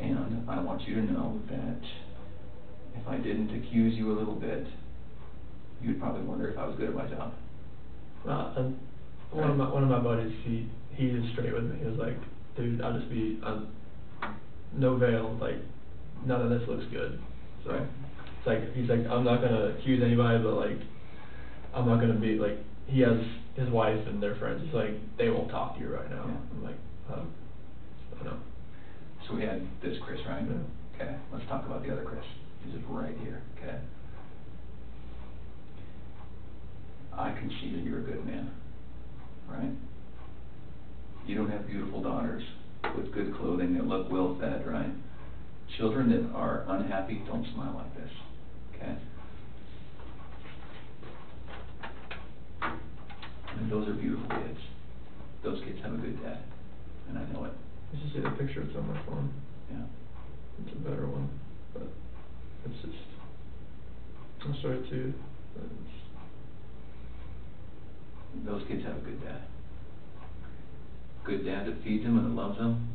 And I want you to know that if I didn't accuse you a little bit, you'd probably wonder if I was good at my job. One of my buddies, he is straight with me. He was like, dude, I'll just be no veil, like none of this looks good. So right. It's like he's like, I'm not gonna accuse anybody, but like I'm not gonna be like he has his wife and their friends. It's like they won't talk to you right now. Yeah. I'm like, I don't know. So we had this Chris, right? Yeah. Okay, let's talk about the other Chris. He's right here, okay? I can see that you're a good man, right? You don't have beautiful daughters with good clothing that look well fed, right? Children that are unhappy don't smile like this, okay? And those are beautiful kids. Those kids have a good dad, and I know it. I just see the picture, it's on my phone. Yeah. It's a better one, but it's just, I'm sorry too. Those kids have a good dad. Good dad that feeds them and that loves them.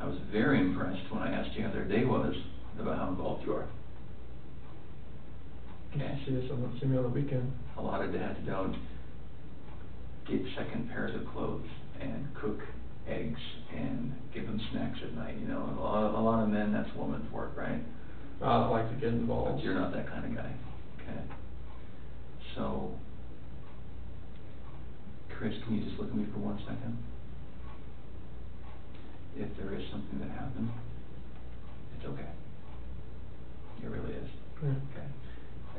I was very impressed when I asked you how their day was about how involved you are. Okay. See me on the weekend. A lot of dads don't get second pairs of clothes and cook eggs and give them snacks at night, you know. A lot of men, that's woman's work, right? I like to get involved. But you're not that kind of guy, okay? So, Chris, can you just look at me for 1 second? If there is something that happened, it's okay. It really is, yeah. Okay?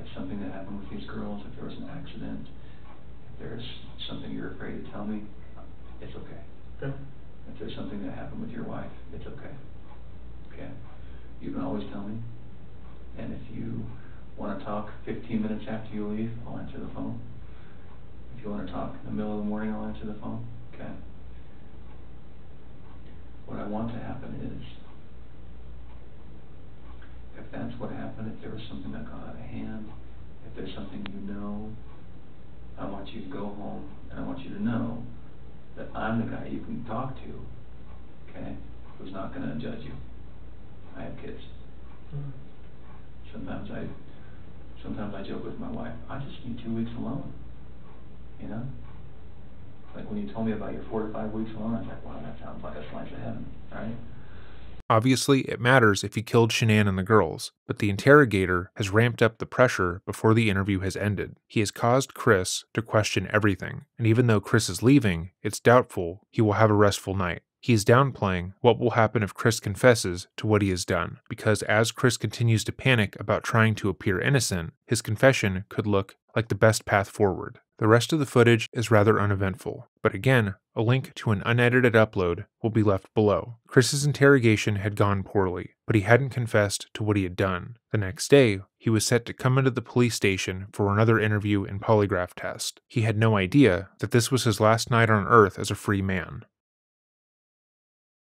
If something that happened with these girls, if there was an accident, if there's something you're afraid to tell me, it's okay. Okay. If there's something that happened with your wife, it's okay. Okay? You can always tell me. And if you want to talk 15 minutes after you leave, I'll answer the phone. If you want to talk in the middle of the morning, I'll answer the phone. Okay? What I want to happen is, if that's what happened, if there was something that got out of hand, if there's something you know, I want you to go home and I want you to know that I'm the guy you can talk to, okay, who's not going to judge you. I have kids. Mm. Sometimes I joke with my wife, I just need 2 weeks alone, you know? Like when you told me about your 4 to 5 weeks alone, I was like, wow, that sounds like a slice of heaven, right? Obviously, it matters if he killed Shanann and the girls, but the interrogator has ramped up the pressure before the interview has ended. He has caused Chris to question everything, and even though Chris is leaving, it's doubtful he will have a restful night. He is downplaying what will happen if Chris confesses to what he has done, because as Chris continues to panic about trying to appear innocent, his confession could look like the best path forward. The rest of the footage is rather uneventful, but again, a link to an unedited upload will be left below. Chris's interrogation had gone poorly, but he hadn't confessed to what he had done. The next day, he was set to come into the police station for another interview and polygraph test. He had no idea that this was his last night on Earth as a free man.